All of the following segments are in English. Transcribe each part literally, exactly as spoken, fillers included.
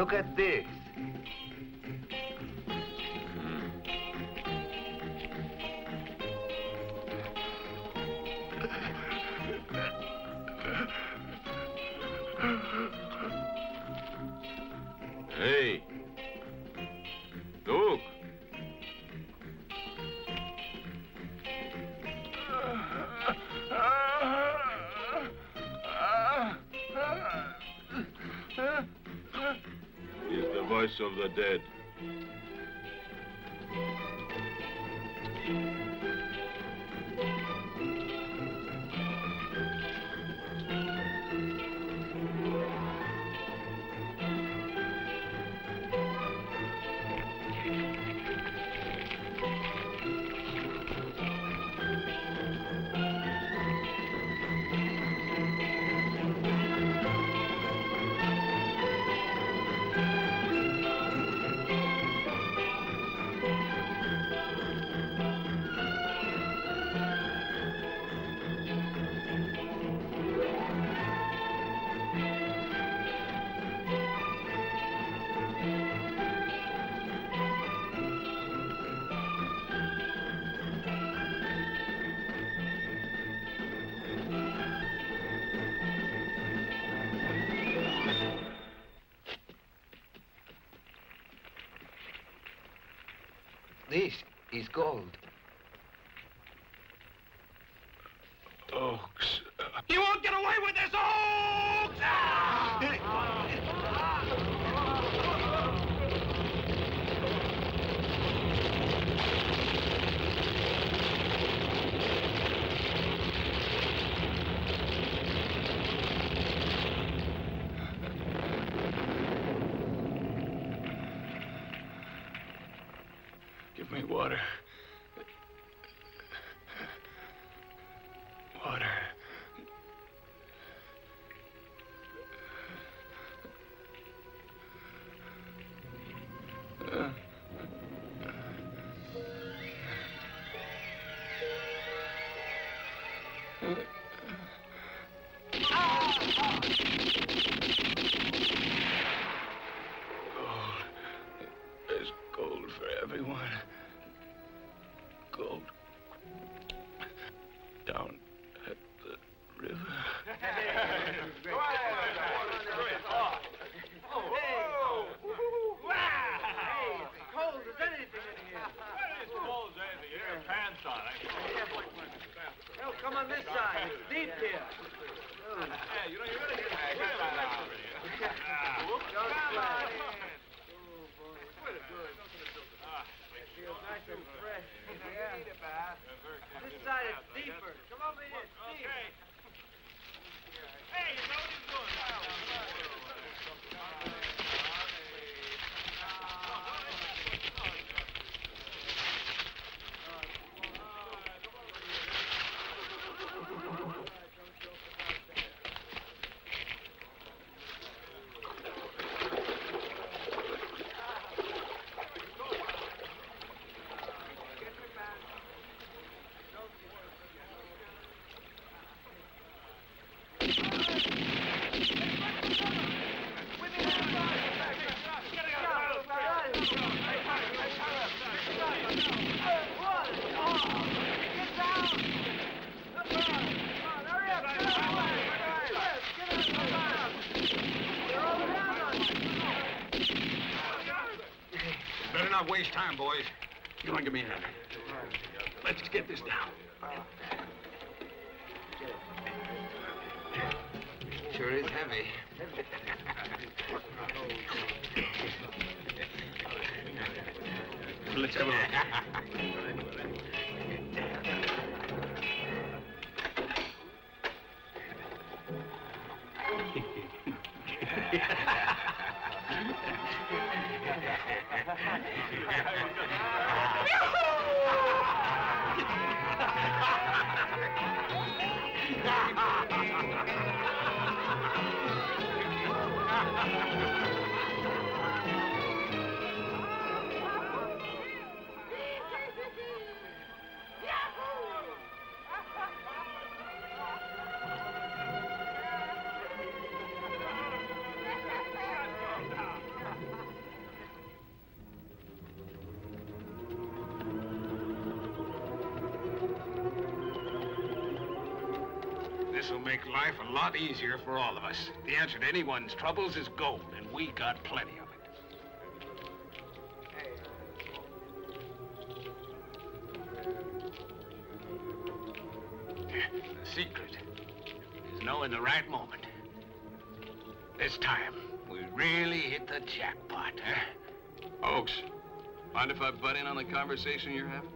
Look at this. Hey, look. It's the voice of the dead. This is gold. Oakes. You won't get away with this, Oakes! Give me water. Water. Uh. Uh. Waste time, boys. Come on, give me a hand. Let's get this down. Sure is heavy. Let's have a look. This will make life a lot easier for all of us. The answer to anyone's troubles is gold, and we got plenty of it. The secret is knowing the right moment. This time, we really hit the jackpot, huh? Oakes, mind if I butt in on the conversation you're having?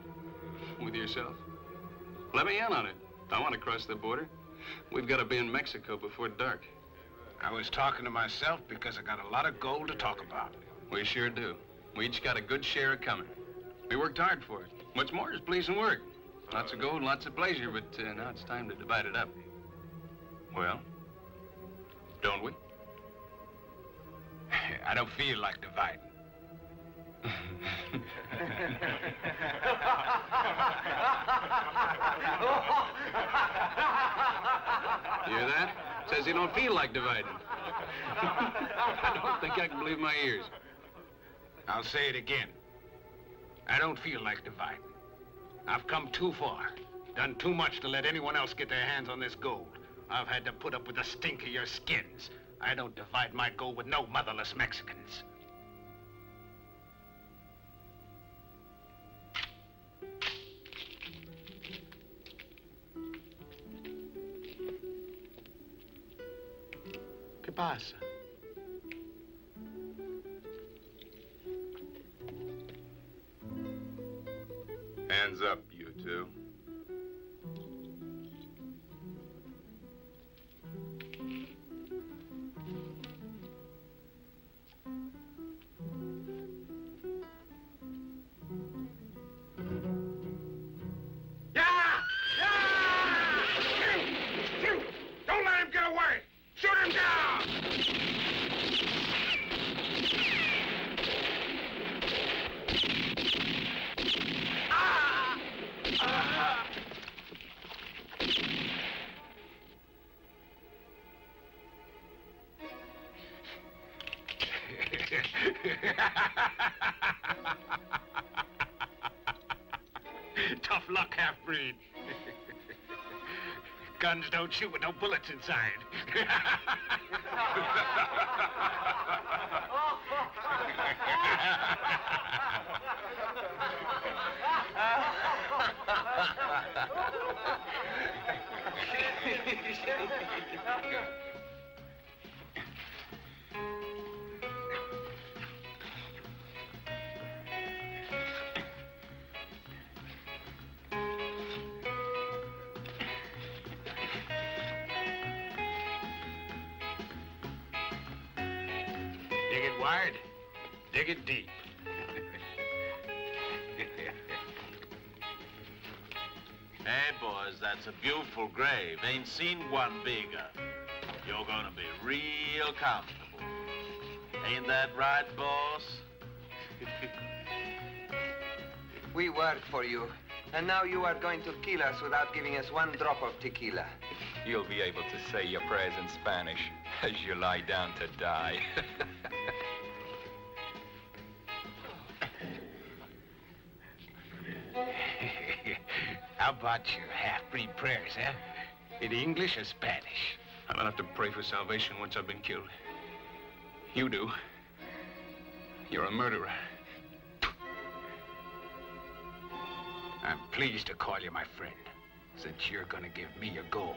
With yourself? Let me in on it. I want to cross the border. We've got to be in Mexico before dark. I was talking to myself because I got a lot of gold to talk about. We sure do. We each got a good share of coming. We worked hard for it. What's more is pleasing work. Lots of gold, lots of pleasure, but uh, now it's time to divide it up. Well, don't we? I don't feel like dividing. You hear that? Says he don't feel like dividing. I don't think I can believe my ears. I'll say it again. I don't feel like dividing. I've come too far. Done too much to let anyone else get their hands on this gold. I've had to put up with the stink of your skins. I don't divide my gold with no motherless Mexicans. Pasa. Hands up, you two. Guns don't shoot with no bullets inside. Wired. Dig it deep. Hey, boys, that's a beautiful grave. Ain't seen one bigger. You're gonna be real comfortable. Ain't that right, boss? We work for you, and now you are going to kill us without giving us one drop of tequila. You'll be able to say your prayers in Spanish as you lie down to die. How about your half-breed prayers, eh? In English or Spanish? I don't have to pray for salvation once I've been killed. You do. You're a murderer. I'm pleased to call you my friend, since you're gonna give me your gold.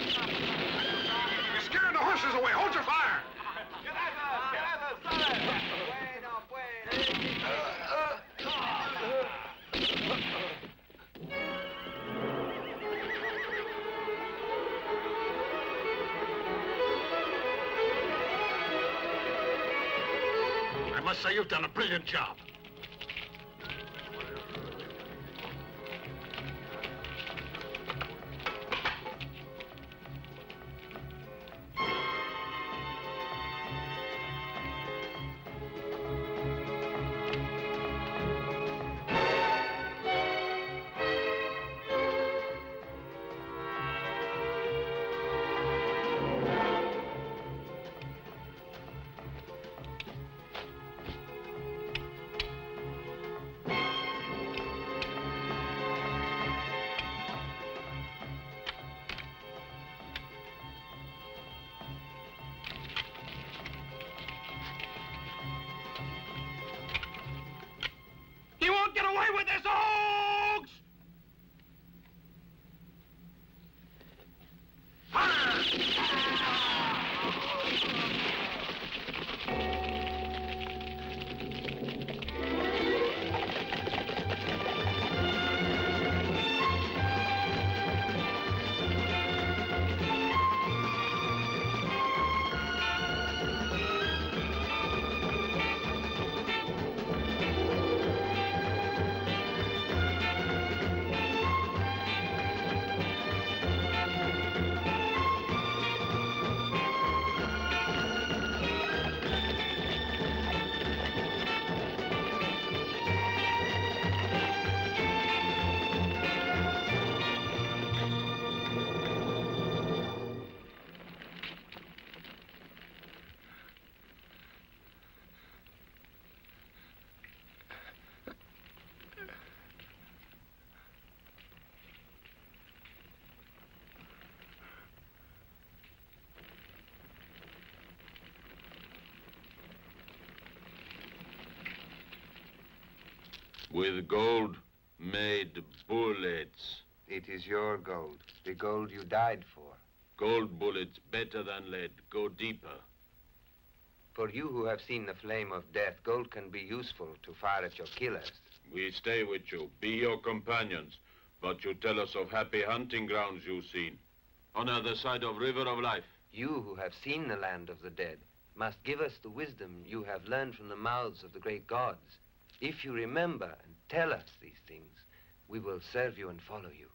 You're scaring the horses away. Hold your fire. must say you've done a brilliant job. With gold made bullets. It is your gold, the gold you died for. Gold bullets better than lead, go deeper. For you who have seen the flame of death, gold can be useful to fire at your killers. We stay with you, be your companions, but you tell us of happy hunting grounds you've seen, on other side of River of Life. You who have seen the land of the dead must give us the wisdom you have learned from the mouths of the great gods. If you remember and tell us these things, we will serve you and follow you.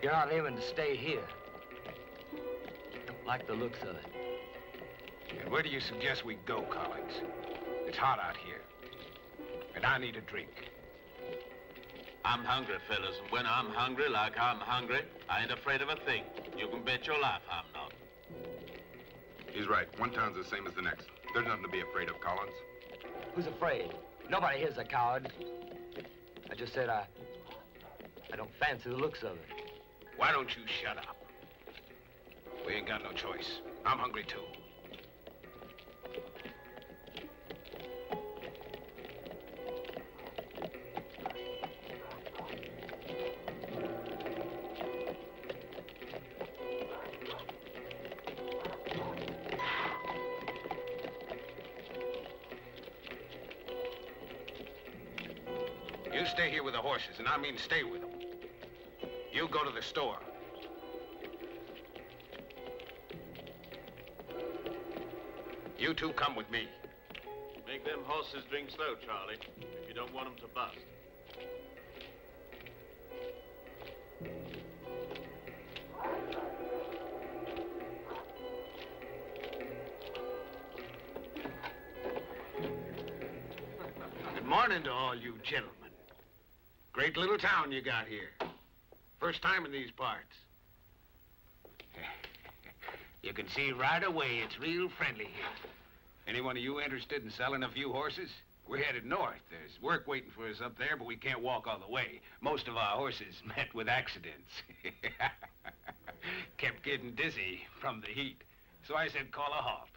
You're not even to stay here. Don't like the looks of it. Yeah, where do you suggest we go, Collins? It's hot out here, and I need a drink. I'm hungry, fellas, and when I'm hungry like I'm hungry, I ain't afraid of a thing. You can bet your life I'm not. He's right. One town's the same as the next. There's nothing to be afraid of, Collins. Who's afraid? Nobody here's a coward. I just said I... I don't fancy the looks of it. Why don't you shut up? We ain't got no choice. I'm hungry, too. You stay here with the horses, and I mean stay with them. You go to the store. You two come with me. Make them horses drink slow, Charlie, if you don't want them to bust. Good morning to all you gentlemen. Great little town you got here. First time in these parts. You can see right away it's real friendly here. Any one of you interested in selling a few horses? We're headed north. There's work waiting for us up there, but we can't walk all the way. Most of our horses met with accidents. Kept getting dizzy from the heat. So I said, call a halt.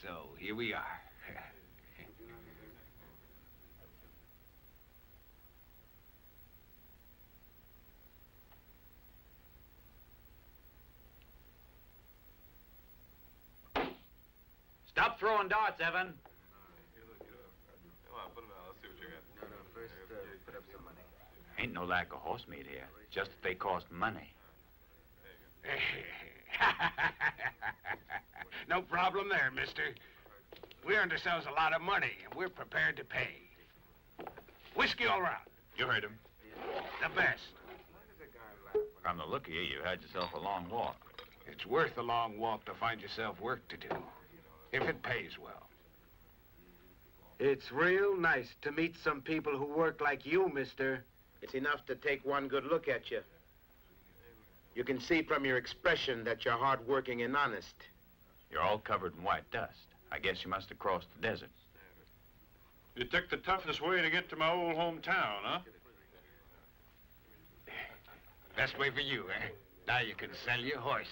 So here we are. Stop throwing darts, Evan. Ain't no lack of horse meat here, just that they cost money. No problem there, mister. We earned ourselves a lot of money, and we're prepared to pay. Whiskey all round. You heard him. The best. From the look of you, you had yourself a long walk. It's worth a long walk to find yourself work to do. If it pays well. It's real nice to meet some people who work like you, mister. It's enough to take one good look at you. You can see from your expression that you're hardworking and honest. You're all covered in white dust. I guess you must have crossed the desert. You took the toughest way to get to my old hometown, huh? Best way for you, eh? Now you can sell your horses.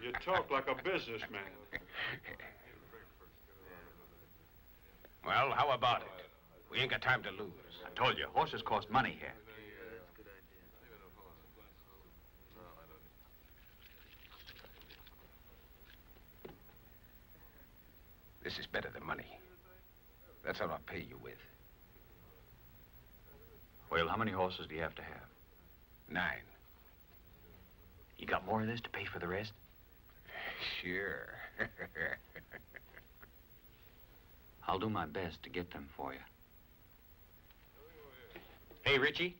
You talk like a businessman. Well, how about it? We ain't got time to lose. I told you, horses cost money here. This is better than money. That's all I'll pay you with. Well, how many horses do you have to have? Nine. You got more of this to pay for the rest? Sure. I'll do my best to get them for you. Hey, Richie,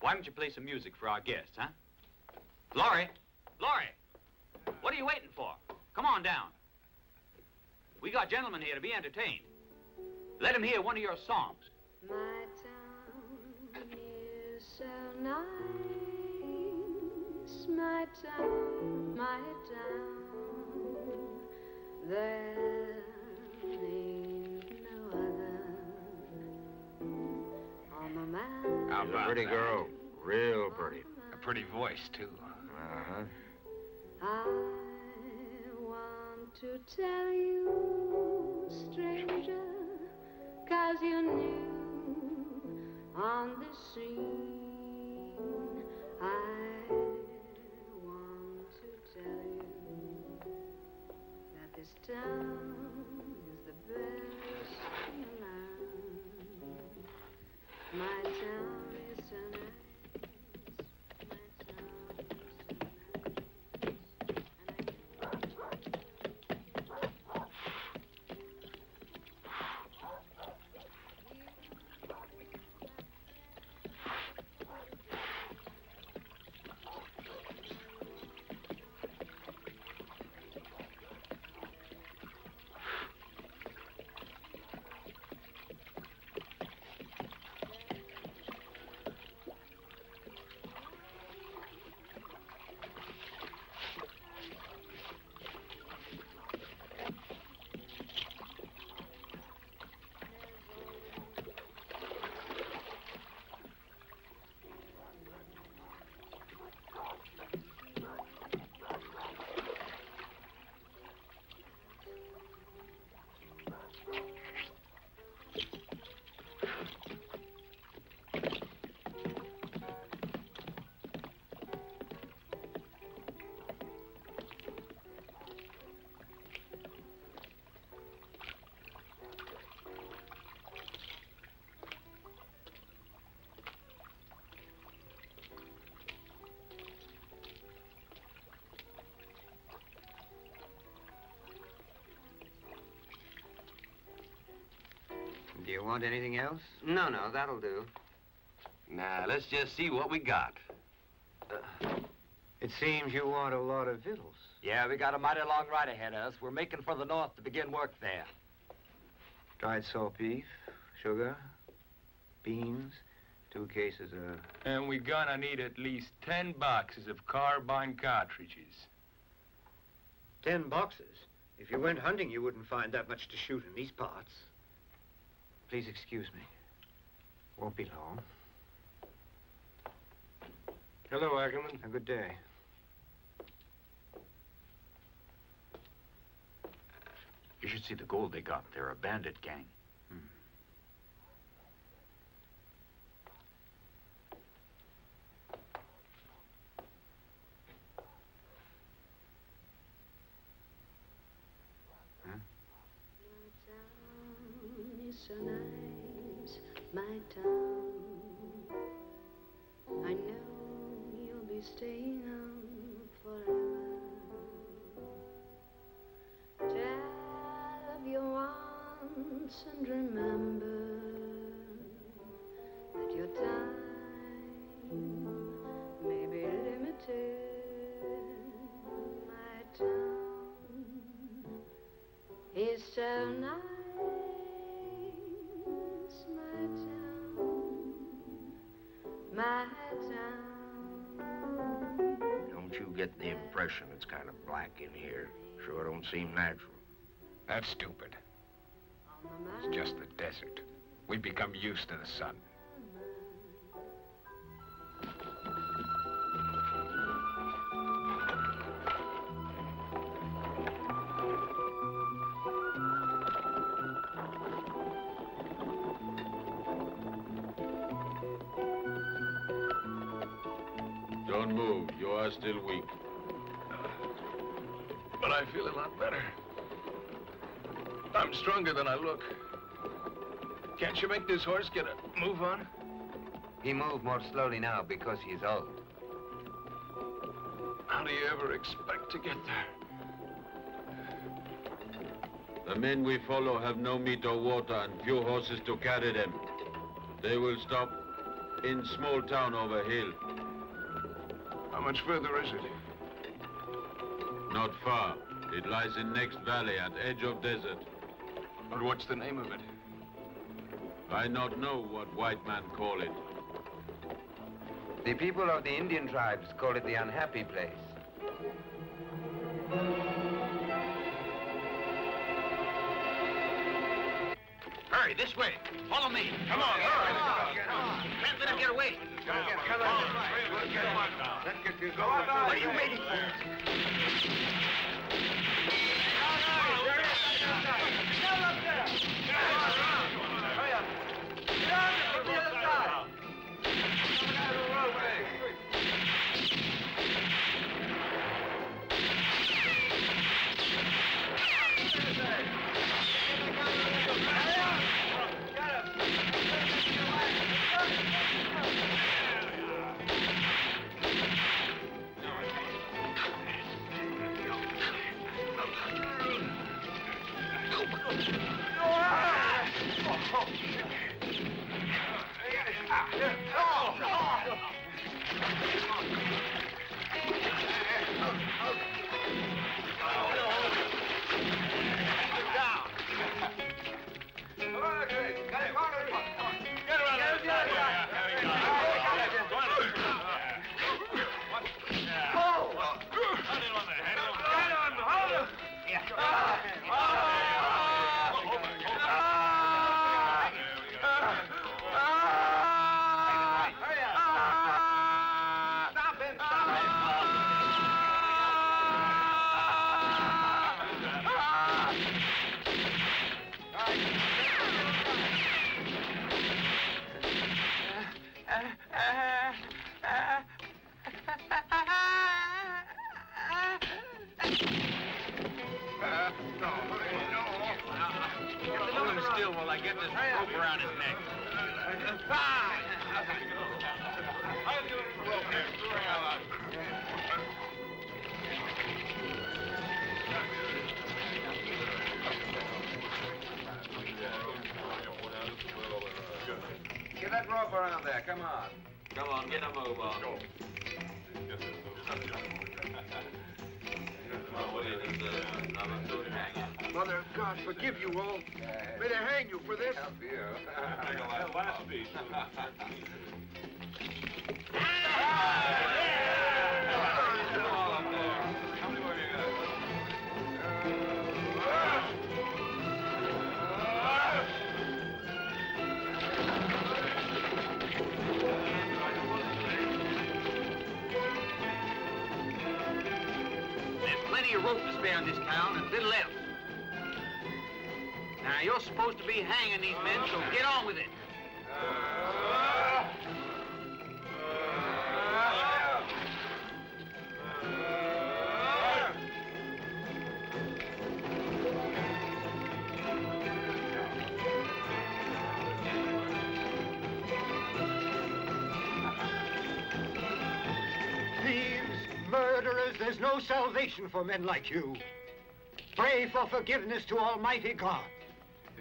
why don't you play some music for our guests, huh? Laurie, Laurie, what are you waiting for? Come on down. We got gentlemen here to be entertained. Let them hear one of your songs. My town is so nice. My town, my town, there ain't no other on the mountain. How about pretty that? Girl, real pretty. A pretty voice, too. Uh-huh. I want to tell you, stranger, cause you're new on the scene. I This town is the best in the land. My town is so nice. My town is so you want anything else? No, no, that'll do. Now, let's just see what we got. Uh, it seems you want a lot of victuals. Yeah, we got a mighty long ride ahead of us. We're making for the north to begin work there. Dried salt beef, sugar, beans, two cases of... And we're gonna need at least ten boxes of carbine cartridges. Ten boxes? If you went hunting, you wouldn't find that much to shoot in these parts. Please excuse me. Won't be long. Hello, Ackerman. A good day. You should see the gold they got. They're a bandit gang. Hmm. Huh? Your town is so nice, my town. I know you'll be staying on forever. And remember that your time may be limited. My time is so nice. My town, my town. Don't you get the impression it's kind of black in here? Sure don't seem natural. That's stupid. It's just the desert. We've become used to the sun. Don't move. You are still weak. But I feel a lot better. I'm stronger than I look. Can't you make this horse get a move on? He moves more slowly now because he's old. How do you ever expect to get there? The men we follow have no meat or water and few horses to carry them. They will stop in small town over hill. How much further is it? Not far. It lies in next valley at edge of desert. But what's the name of it? I not know what white man call it. The people of the Indian tribes call it the unhappy place. Hurry, this way. Follow me. Come on, hurry. Get on. Can't let him get away. Come on, come on. Let's get you going. What are you waiting for? that rope around there. Come on. Come on, get a move on. Go. Mother of God, forgive you all. May they hang you for this. Help you. Take a last piece. Rope to spare in this town and little else. Now, you're supposed to be hanging these men, so get on with it. There's no salvation for men like you. Pray for forgiveness to Almighty God.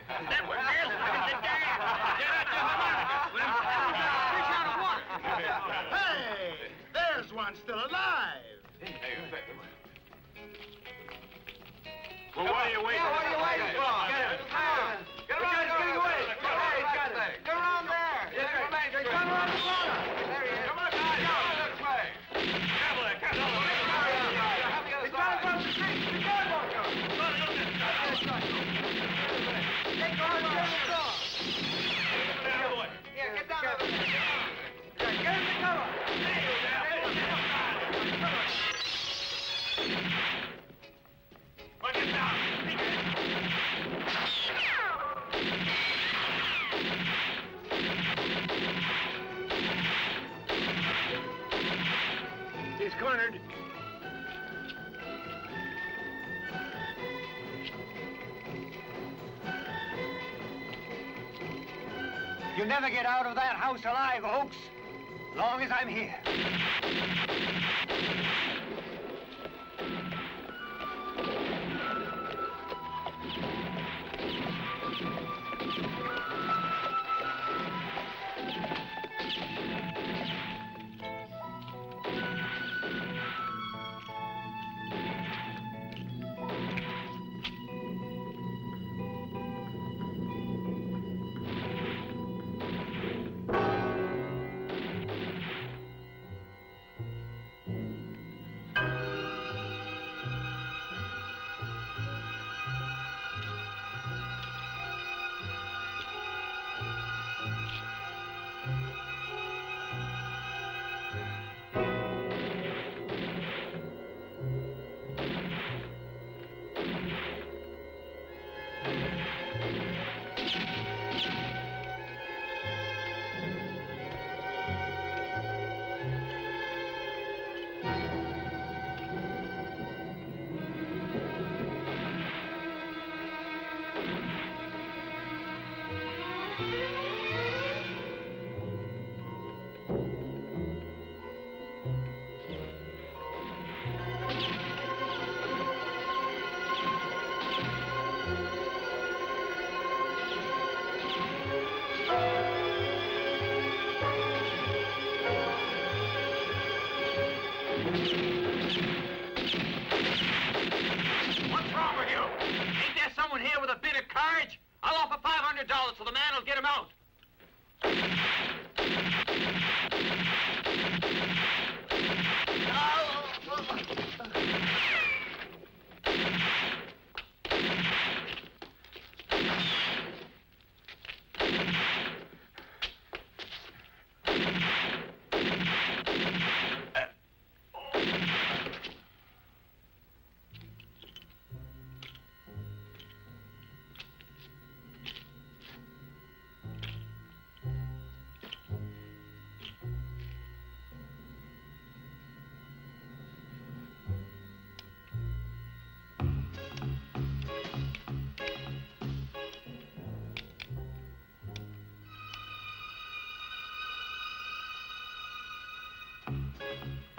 That was hell. It's a dam. Get out your harmonica. Hey, there's one still alive. Well, what are you waiting for? What are you waiting for? Get him. Get him. Get him away. Hey, he's got it. Come on there. Yes, come on there. Cornered. You'll never get out of that house alive, Oakes, long as I'm here.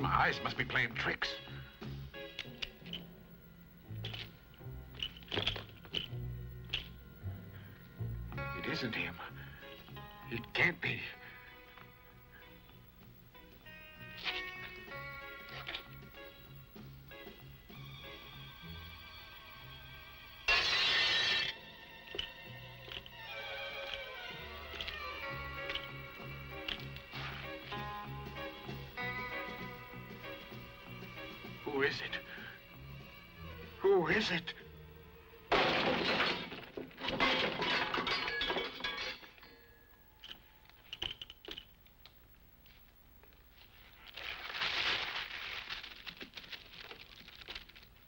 My eyes must be playing tricks. It isn't him. It can't be. is it? Who is it?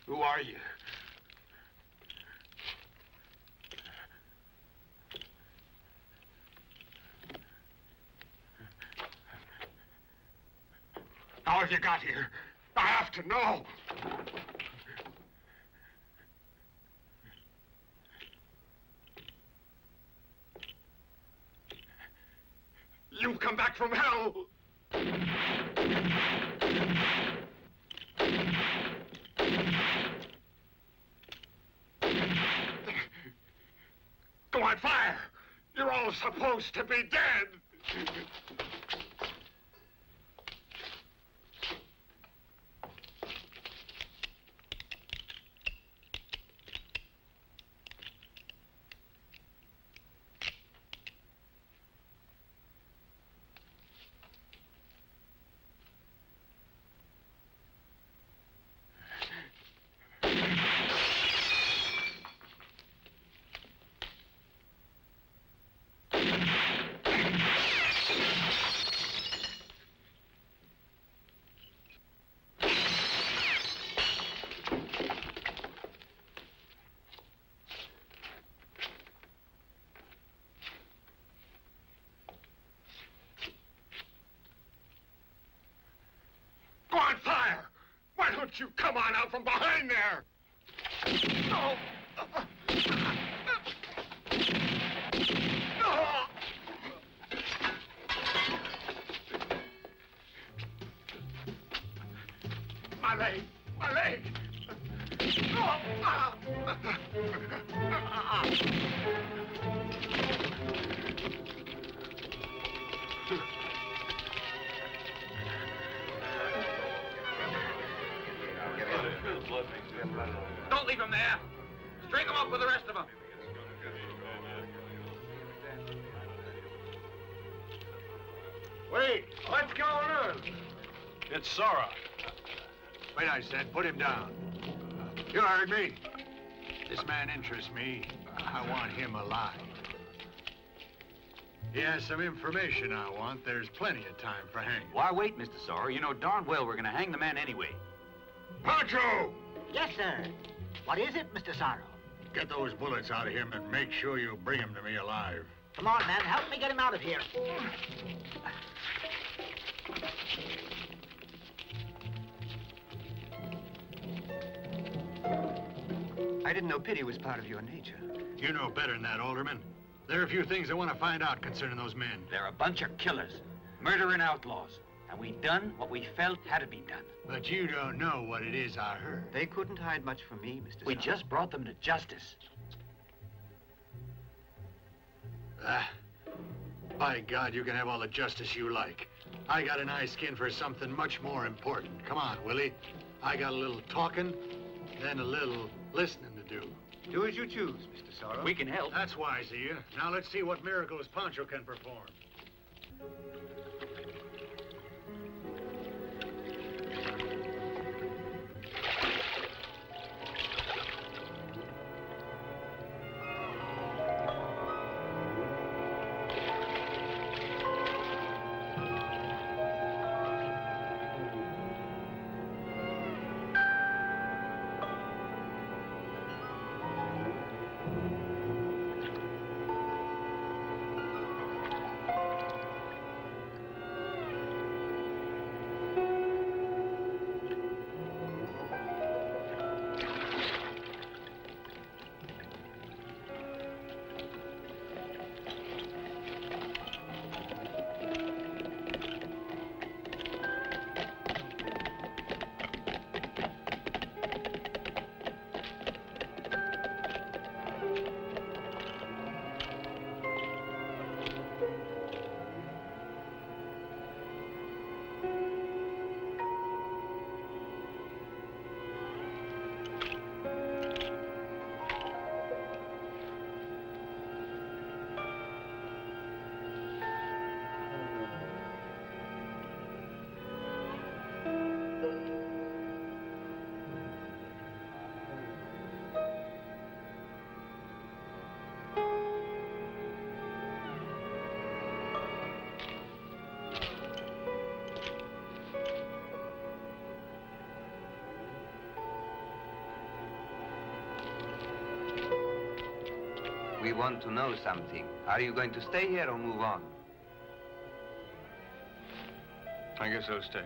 Who are you? How have you got here? I have to know. You've come back from hell. Go on fire. You're all supposed to be dead. You come on out from behind there. Oh. Sorrow. Wait, I said, put him down. You heard me. This man interests me. I want him alive. He has some information I want. There's plenty of time for hanging. Why wait, Mister Sorrow? You know darn well we're going to hang the man anyway. Pancho! Yes, sir. What is it, Mister Sorrow? Get those bullets out of him and make sure you bring him to me alive. Come on, man. Help me get him out of here. I didn't know pity was part of your nature. You know better than that, Alderman. There are a few things I want to find out concerning those men. They're a bunch of killers, murdering outlaws. And we done what we felt had to be done. But you don't know what it is I heard. They couldn't hide much from me, Mister We Sorrow. Just brought them to justice. Ah, by God, you can have all the justice you like. I got an eye skin for something much more important. Come on, Willie. I got a little talking, then a little listening to do. Do as you choose, Mister Sorrow. We can help. That's wise of you. Now let's see what miracles Pancho can perform. We want to know something. Are you going to stay here or move on? I guess I'll stay.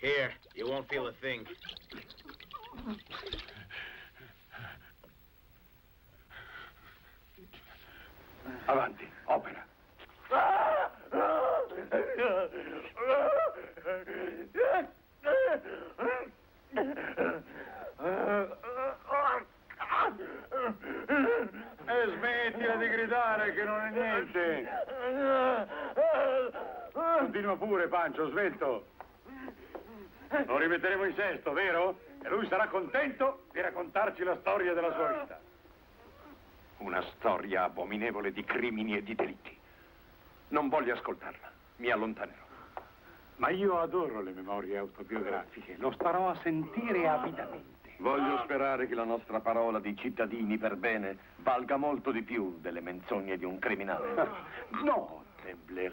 Here, you won't feel a thing. Avanti, opera. E smettila di gridare che non è niente. Continua pure, Pancho, svelto. Lo rimetteremo in sesto, vero? E lui sarà contento di raccontarci la storia della sua vita. Una storia abominevole di crimini e di delitti. Non voglio ascoltarla, mi allontanerò. Ma io adoro le memorie autobiografiche, lo starò a sentire avidamente. Voglio sperare che la nostra parola di cittadini per bene valga molto di più delle menzogne di un criminale. No, Templar.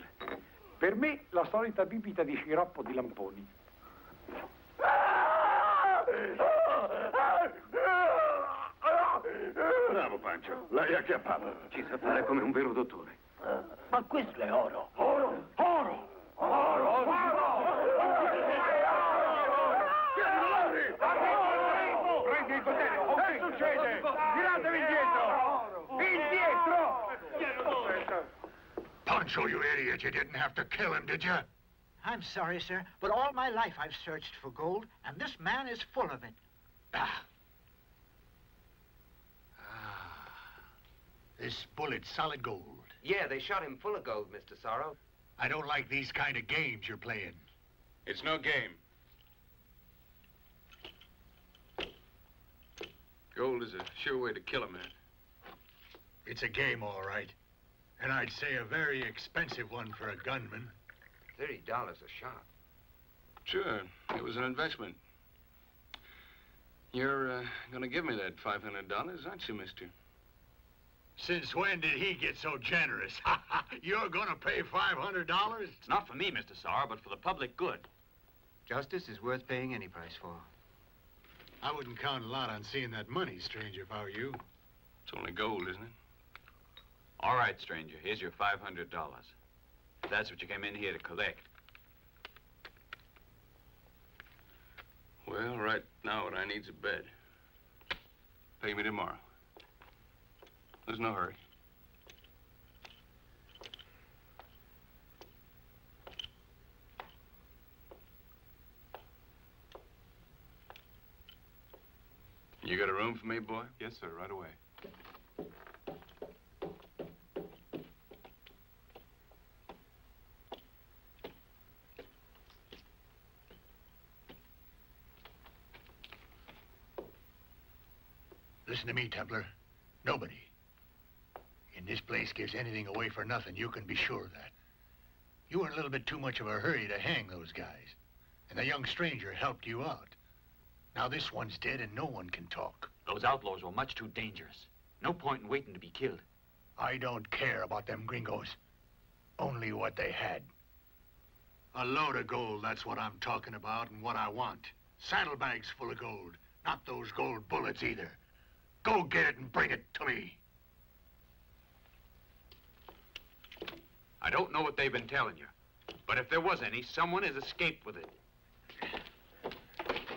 Per me la solita bibita di sciroppo di lamponi. Bravo, Pancho. L'hai acchiappata. Ci sa fare come un vero dottore. Ma questo è oro. Oro! Oro! Oro! Oro! Prendi il coltello! Che succede? Tiratevi indietro! Indietro! Pancho, you idiot! You didn't have to kill him, did you? I'm sorry, sir, but all my life I've searched for gold, and this man is full of it. Ah. This bullet's solid gold. Yeah, they shot him full of gold, Mister Sorrow. I don't like these kind of games you're playing. It's no game. Gold is a sure way to kill a man. It's a game, all right. And I'd say a very expensive one for a gunman. thirty dollars a shot. Sure, it was an investment. You're uh, gonna give me that five hundred dollars, aren't you, mister? Since when did he get so generous? You're gonna pay five hundred dollars? It's not for me, Mister Sorrow, but for the public good. Justice is worth paying any price for. I wouldn't count a lot on seeing that money, stranger, if I were you. It's only gold, isn't it? All right, stranger, here's your five hundred dollars. If that's what you came in here to collect. Well, right now what I need's a bed. Pay me tomorrow. There's no hurry. You got a room for me, boy? Yes, sir, right away. Listen to me, Templar. Nobody in this place gives anything away for nothing. You can be sure of that. You were in a little bit too much of a hurry to hang those guys. And the young stranger helped you out. Now this one's dead and no one can talk. Those outlaws were much too dangerous. No point in waiting to be killed. I don't care about them gringos. Only what they had. A load of gold, that's what I'm talking about and what I want. Saddlebags full of gold. Not those gold bullets either. Go get it and bring it to me. I don't know what they've been telling you, but if there was any, someone has escaped with it.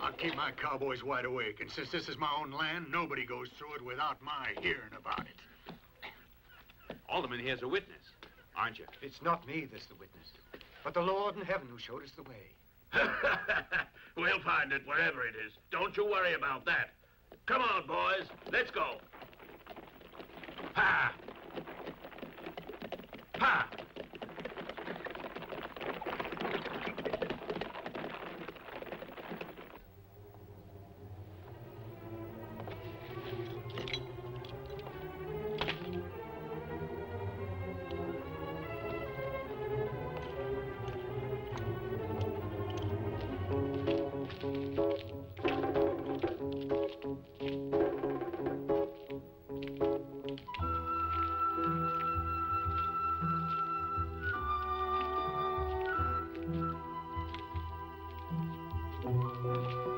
I'll keep my cowboys wide awake, and since this is my own land, nobody goes through it without my hearing about it. Alderman here's a witness, aren't you? It's not me that's the witness, but the Lord in heaven who showed us the way. We'll find it wherever it is. Don't you worry about that. Come on, boys. Let's go. Ha! Ha! Thank you.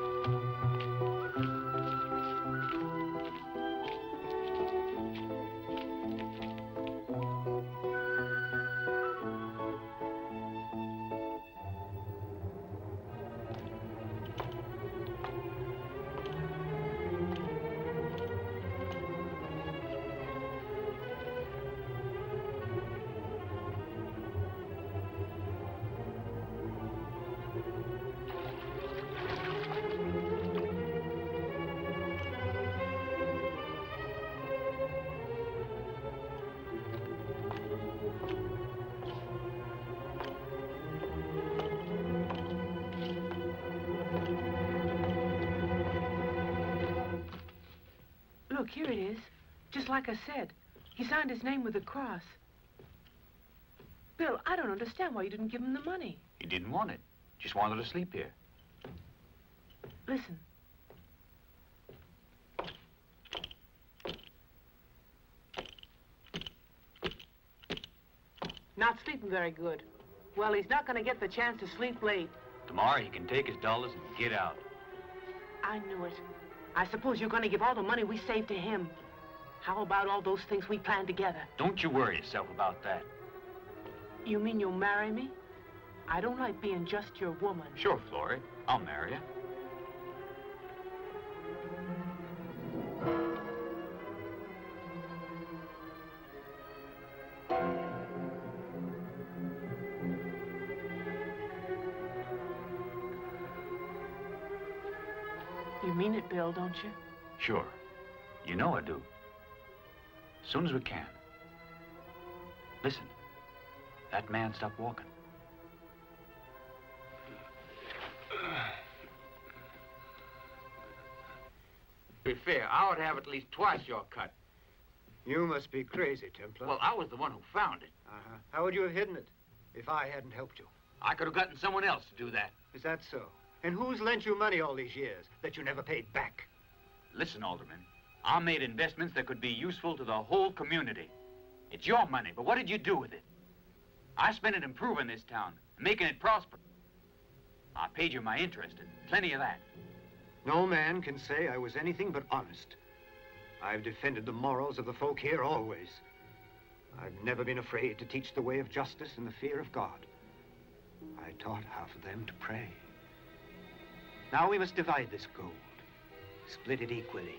Look, here it is. Just like I said. He signed his name with a cross. Bill, I don't understand why you didn't give him the money. He didn't want it. Just wanted to sleep here. Listen. Not sleeping very good. Well, he's not going to get the chance to sleep late. Tomorrow he can take his dollars and get out. I knew it. I suppose you're going to give all the money we saved to him. How about all those things we planned together? Don't you worry yourself about that. You mean you'll marry me? I don't like being just your woman. Sure, Flory. I'll marry you. You mean it, Bill, don't you? Sure. You know I do. As soon as we can. Listen. That man stopped walking. To be fair, I ought to have at least twice your cut. You must be crazy, Templar. Well, I was the one who found it. Uh-huh. How would you have hidden it if I hadn't helped you? I could have gotten someone else to do that. Is that so? And who's lent you money all these years that you never paid back? Listen, Alderman, I made investments that could be useful to the whole community. It's your money, but what did you do with it? I spent it improving this town, making it prosper. I paid you my interest, and plenty of that. No man can say I was anything but honest. I've defended the morals of the folk here always. I've never been afraid to teach the way of justice and the fear of God. I taught half of them to pray. Now we must divide this gold, split it equally.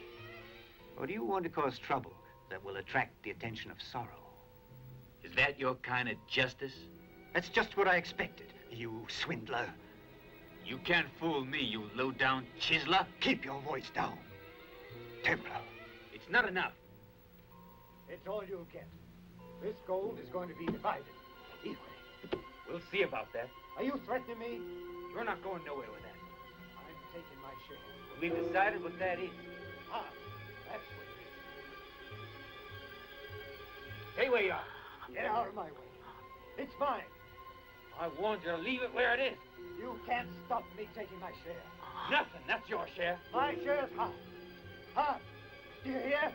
Or do you want to cause trouble that will attract the attention of Sorrow? Is that your kind of justice? That's just what I expected, you swindler. You can't fool me, you low-down chiseler. Keep your voice down, Templar. It's not enough. It's all you'll get. This gold is going to be divided equally. We'll see about that. Are you threatening me? You're not going nowhere with that. I'm taking my share. Well, we've decided what that is. Ah, that's what it is. Stay where you are. Get out of my way. It's mine. I warned you to leave it where it is. You can't stop me taking my share. Nothing. That's your share. My share's hot. Hot. Do you hear?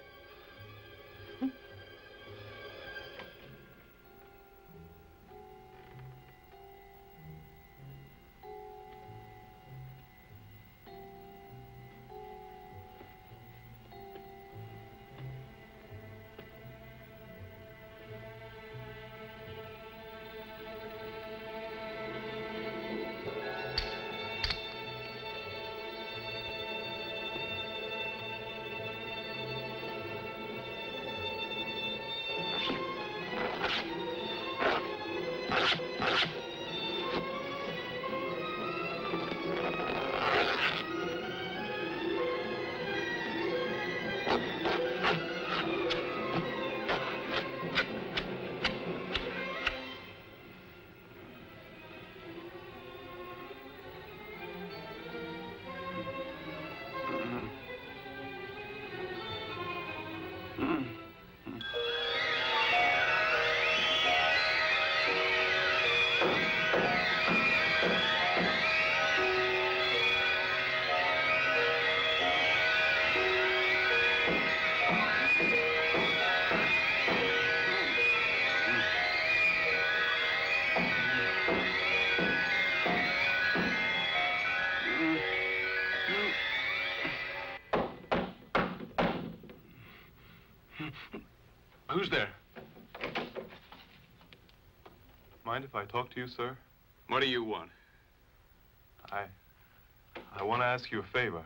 Who's there? Mind if I talk to you, sir? What do you want? I... I want to ask you a favor.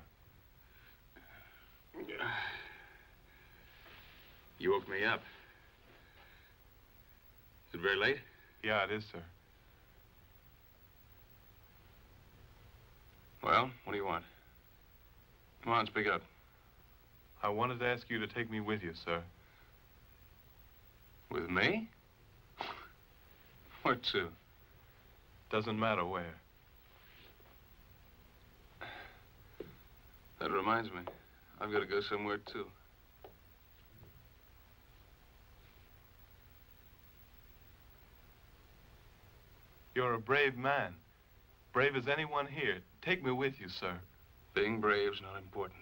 You woke me up. Is it very late? Yeah, it is, sir. Well, what do you want? Come on, speak up. I wanted to ask you to take me with you, sir. With me? Where to? Doesn't matter where. That reminds me. I've got to go somewhere, too. You're a brave man. Brave as anyone here. Take me with you, sir. Being brave's not important.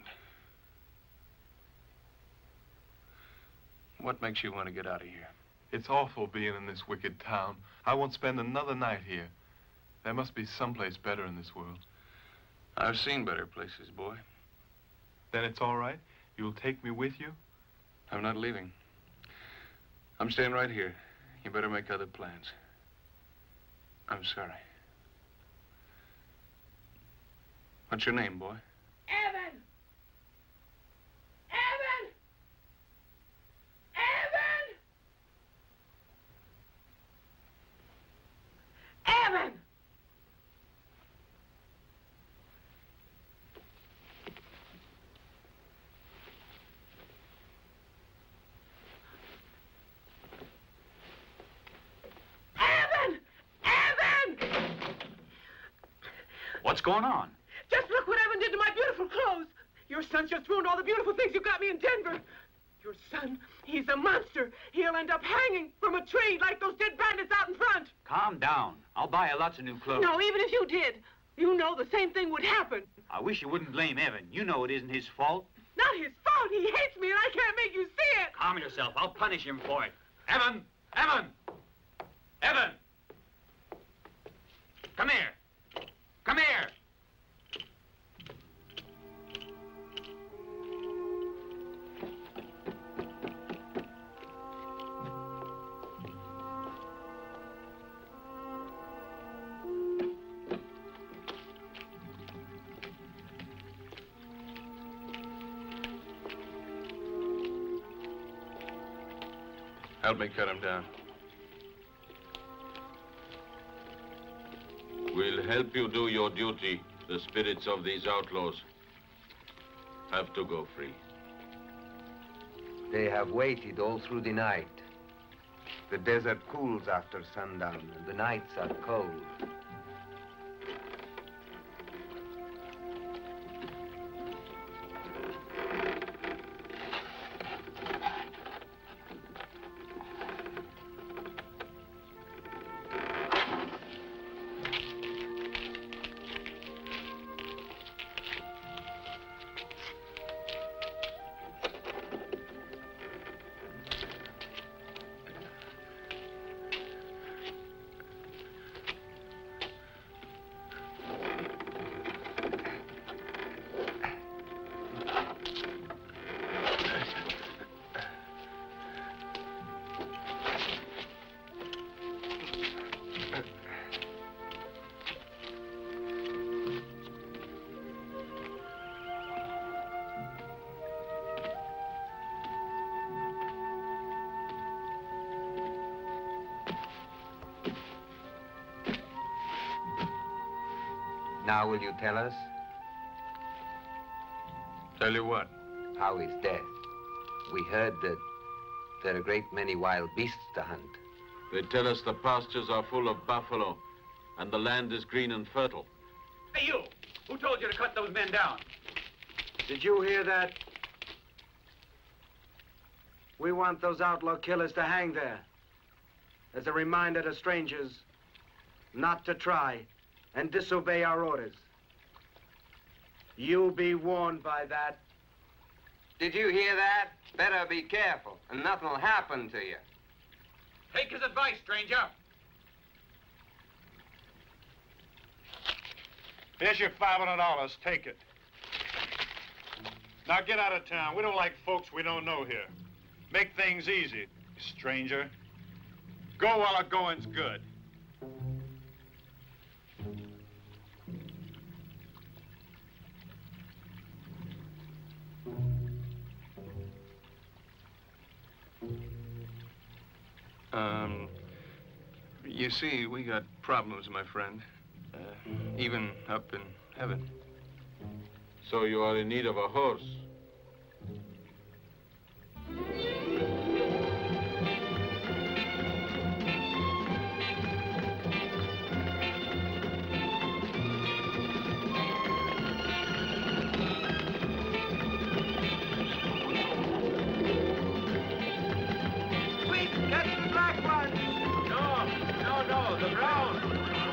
What makes you want to get out of here? It's awful being in this wicked town. I won't spend another night here. There must be someplace better in this world. I've seen better places, boy. Then it's all right? You'll take me with you? I'm not leaving. I'm staying right here. You better make other plans. I'm sorry. What's your name, boy? Evan! Evan! Evan! Evan! What's going on? Just look what Evan did to my beautiful clothes. Your son's just ruined all the beautiful things you got me in Denver. Your son, he's a monster. He'll end up hanging from a tree like those dead bandits out in front. Calm down. I'll buy you lots of new clothes. No, even if you did, you know the same thing would happen. I wish you wouldn't blame Evan. You know it isn't his fault. Not his fault. He hates me and I can't make you see it. Calm yourself. I'll punish him for it. Evan! Evan! Evan! Come here. Come here! Help me cut him down. We'll help you do your duty. The spirits of these outlaws have to go free. They have waited all through the night. The desert cools after sundown, and the nights are cold. Now will you tell us? Tell you what? How is death? We heard that there are a great many wild beasts to hunt. They tell us the pastures are full of buffalo and the land is green and fertile. Hey, you! Who told you to cut those men down? Did you hear that? We want those outlaw killers to hang there as a reminder to strangers not to try and disobey our orders. You'll be warned by that. Did you hear that? Better be careful, and nothing'll happen to you. Take his advice, stranger. Here's your five hundred dollars, take it. Now get out of town. We don't like folks we don't know here. Make things easy, stranger. Go while a going's good. Um, you see, we got problems, my friend, uh, even up in heaven. So you are in need of a horse? That's the black one! No, no, no, the brown!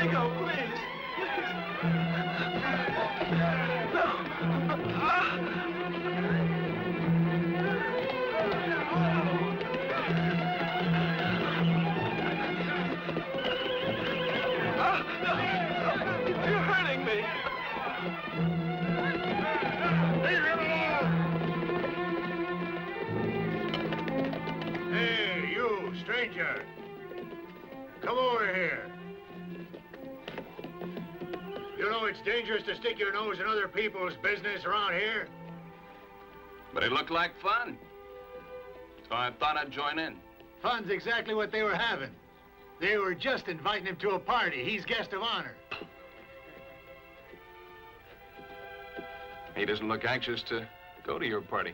Diego, please. You're hurting me. Leave him alone. Hey, you, stranger. Come over here. You know it's dangerous to stick your nose in other people's business around here. But it looked like fun. So I thought I'd join in. Fun's exactly what they were having. They were just inviting him to a party. He's guest of honor. He doesn't look anxious to go to your party.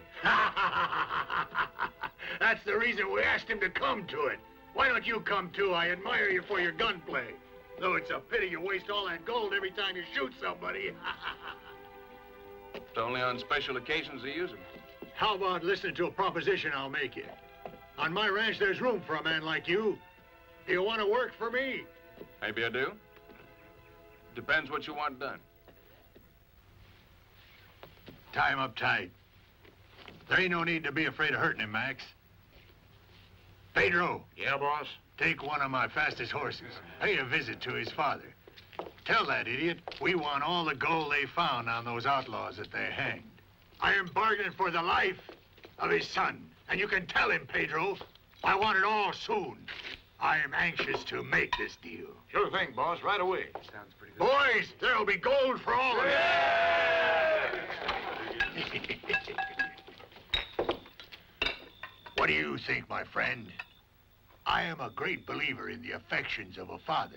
That's the reason we asked him to come to it. Why don't you come, too? I admire you for your gunplay. Though it's a pity you waste all that gold every time you shoot somebody. It's only on special occasions they use them. How about listening to a proposition I'll make you? On my ranch, there's room for a man like you. Do you want to work for me? Maybe I do. Depends what you want done. Tie him up tight. There ain't no need to be afraid of hurting him, Max. Pedro. Yeah, boss? Take one of my fastest horses. Pay a visit to his father. Tell that idiot we want all the gold they found on those outlaws that they hanged. I am bargaining for the life of his son. And you can tell him, Pedro, I want it all soon. I am anxious to make this deal. Sure thing, boss. Right away. Sounds pretty good. Boys, there'll be gold for all of us. What do you think, my friend? I am a great believer in the affections of a father.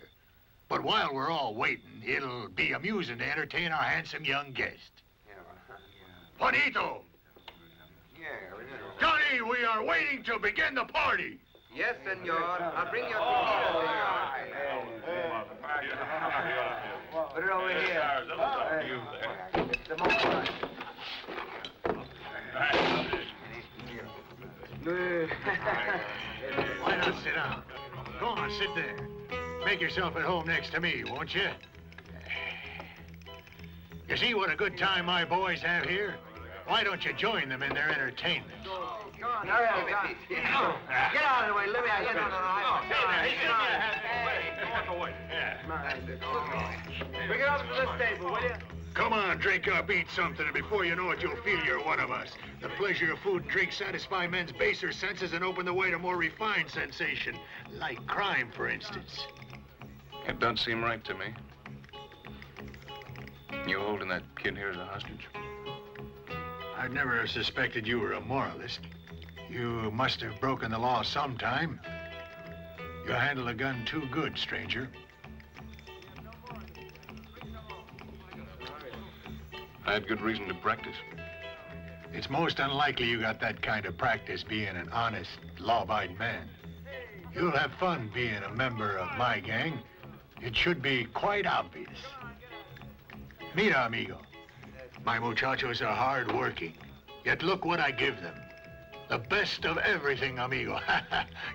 But while we're all waiting, it'll be amusing to entertain our handsome young guest. Juanito! Johnny, we are waiting to begin the party. Yes, senor. I'll bring your tequila. Put it over here. Why not sit down? Go on, sit there. Make yourself at home next to me, won't you? You see what a good time my boys have here? Why don't you join them in their entertainment? Go on, hurry up, get out of the way, let me out. No, no, no, no. Bring it up to this table, will you? Come on, drink up, eat something, and before you know it, you'll feel you're one of us. The pleasure of food and drink satisfy men's baser senses and open the way to more refined sensation, like crime, for instance. It doesn't seem right to me. You holding that kid here as a hostage? I'd never have suspected you were a moralist. You must have broken the law sometime. You handle a gun too good, stranger. I had good reason to practice. It's most unlikely you got that kind of practice being an honest, law-abiding man. You'll have fun being a member of my gang. It should be quite obvious. Mira, amigo. My muchachos are hard-working, yet look what I give them. The best of everything, amigo.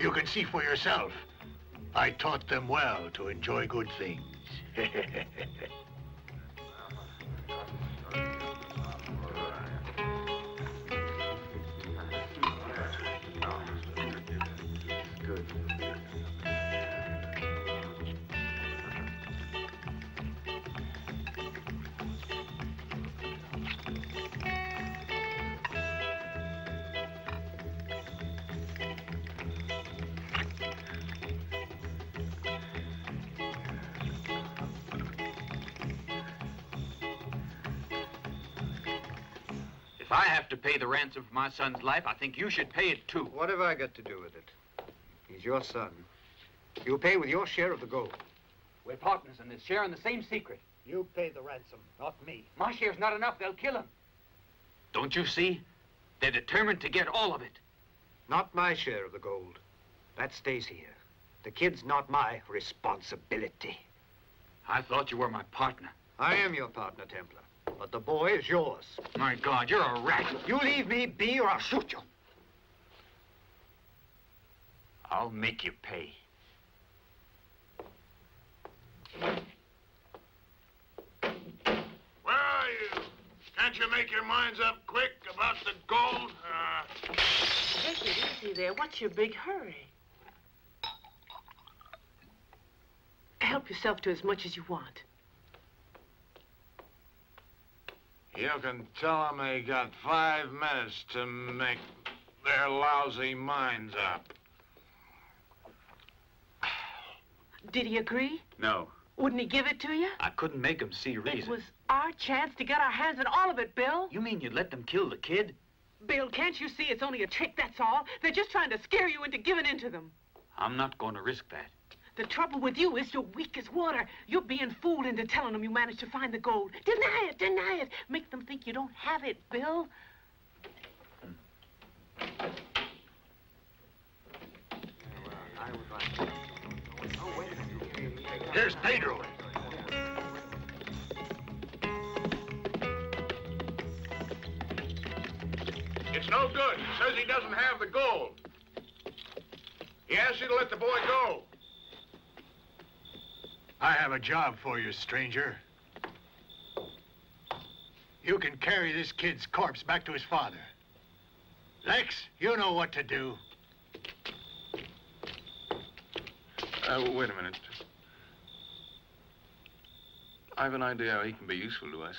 You can see for yourself. I taught them well to enjoy good things. If I have to pay the ransom for my son's life, I think you should pay it, too. What have I got to do with it? He's your son. You pay with your share of the gold. We're partners in this, sharing the same secret. You pay the ransom, not me. My share's not enough. They'll kill him. Don't you see? They're determined to get all of it. Not my share of the gold. That stays here. The kid's not my responsibility. I thought you were my partner. I am your partner, Templar. But the boy is yours. My God, you're a rat. You leave me be or I'll shoot you. I'll make you pay. Can't you make your minds up quick about the gold? Uh... Take it easy there. What's your big hurry? Help yourself to as much as you want. You can tell them they got five minutes to make their lousy minds up. Did he agree? No. Wouldn't he give it to you? I couldn't make him see reason. It was our chance to get our hands on all of it, Bill. You mean you'd let them kill the kid? Bill, can't you see it's only a trick, that's all? They're just trying to scare you into giving in to them. I'm not going to risk that. The trouble with you is you're weak as water. You're being fooled into telling them you managed to find the gold. Deny it, deny it. Make them think you don't have it, Bill. Hmm. Here's Pedro. It's no good. He says he doesn't have the gold. He asked you to let the boy go. I have a job for you, stranger. You can carry this kid's corpse back to his father. Lex, you know what to do. Uh, wait a minute. I have an idea how he can be useful to us.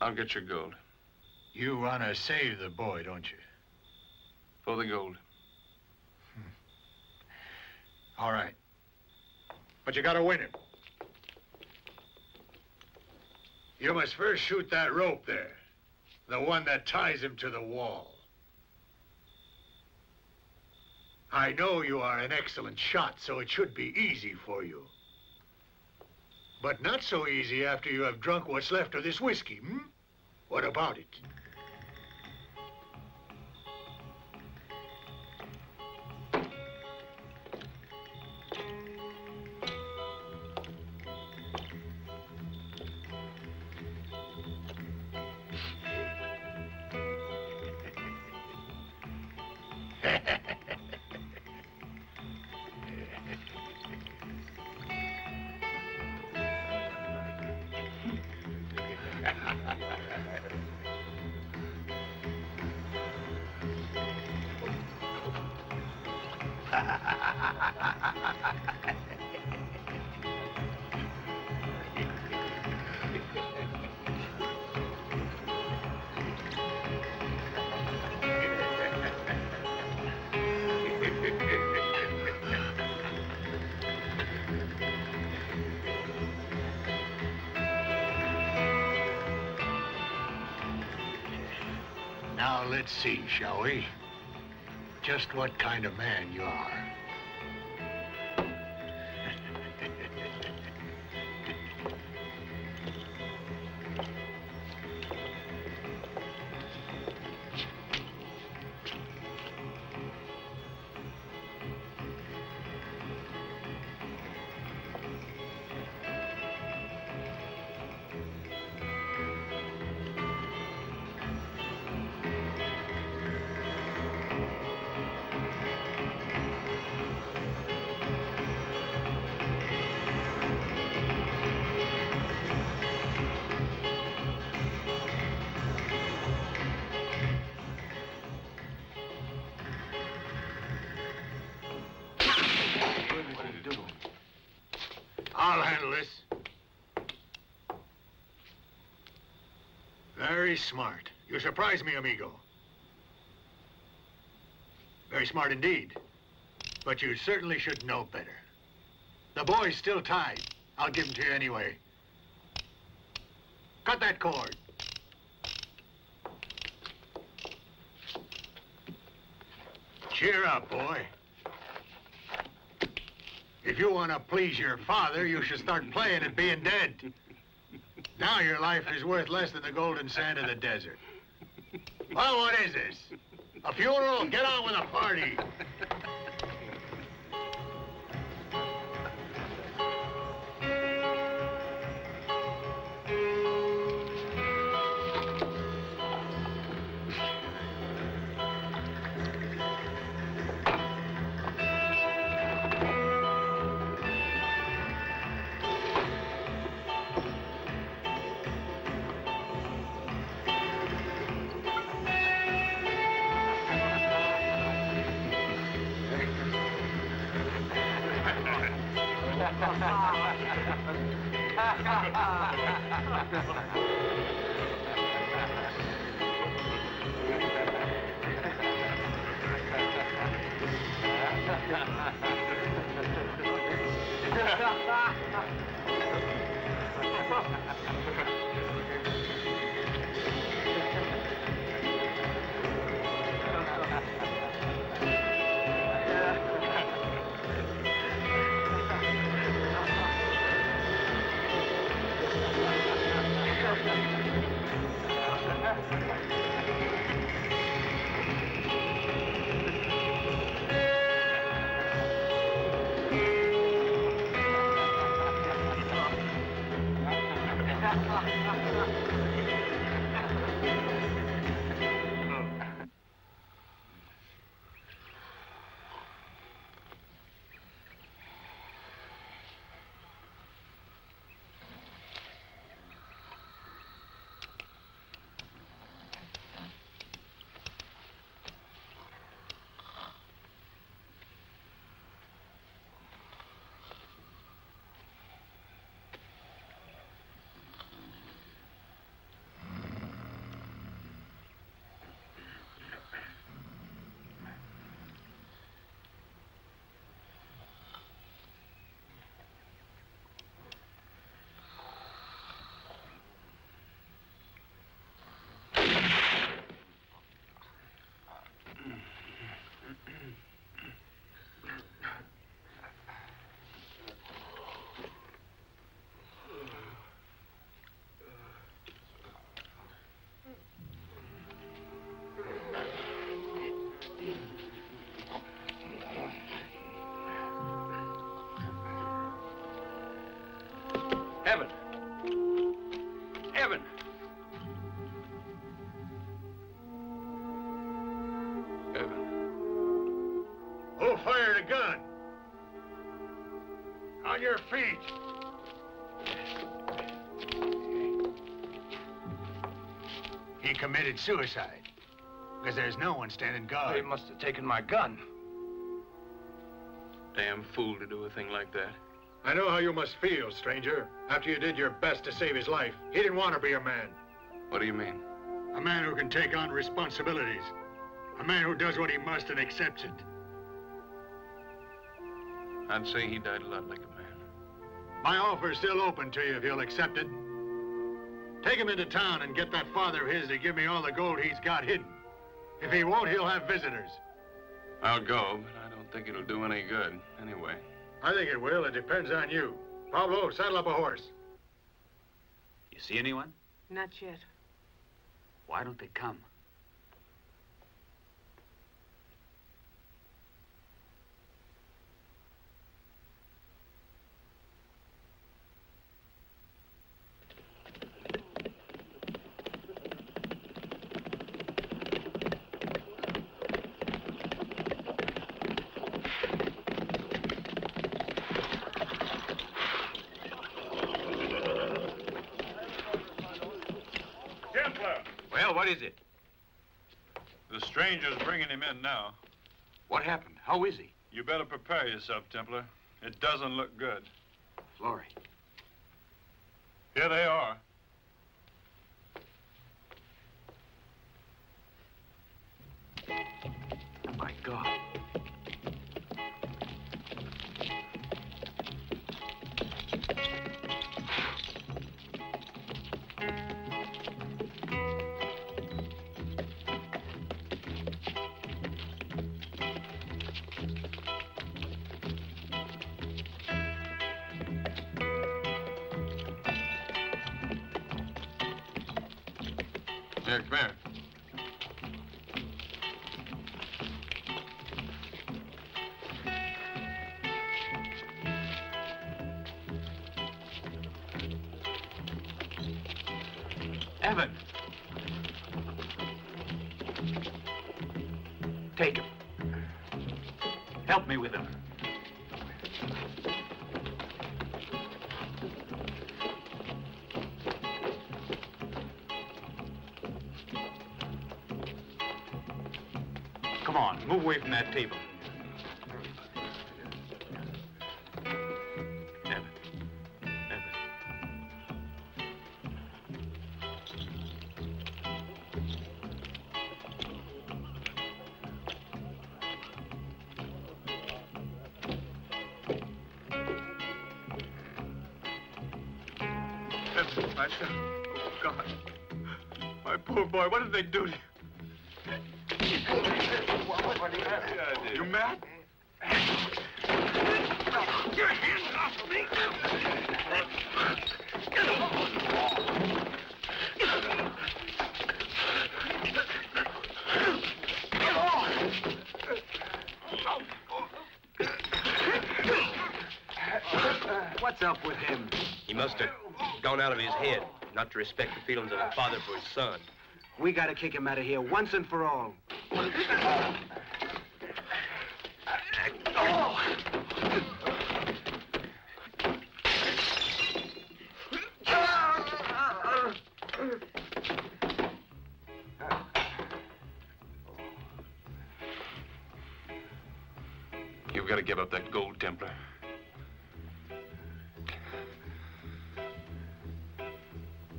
I'll get your gold. You want to save the boy, don't you? For the gold. Hmm. All right. But you got to win him. You must first shoot that rope there. The one that ties him to the wall. I know you are an excellent shot, so it should be easy for you. But not so easy after you have drunk what's left of this whiskey, hmm? What about it? Let's see, shall we? Just what kind of man you are. Very smart. You surprise me, amigo. Very smart indeed. But you certainly should know better. The boy's still tied. I'll give him to you anyway. Cut that cord. Cheer up, boy. If you want to please your father, you should start playing at being dead. Now your life is worth less than the golden sand of the desert. Well, what is this? A funeral? Get on with the party. Evan! Evan! Evan! Who fired a gun? On your feet! He committed suicide. Because there's no one standing guard. They must have taken my gun. Damn fool to do a thing like that. I know how you must feel, stranger, after you did your best to save his life. He didn't want to be a man. What do you mean? A man who can take on responsibilities. A man who does what he must and accepts it. I'd say he died a lot like a man. My offer's still open to you if you'll accept it. Take him into town and get that father of his to give me all the gold he's got hidden. If he won't, he'll have visitors. I'll go, but I don't think it'll do any good anyway. I think it will. It depends on you. Pablo, saddle up a horse. You see anyone? Not yet. Why don't they come? What is it? The stranger's bringing him in now. What happened? How is he? You better prepare yourself, Templar. It doesn't look good. Flory. Here they are. Oh, my God. Move away from that table. Pancho. Oh, God. My poor boy, what did they do to you? What do you have? Yeah, you mad? Get your hands off me! Get off! Get off! What's up with him? He must have gone out of his head, not to respect the feelings of a father for his son. We gotta kick him out of here once and for all. You've got to give up that gold, Templar.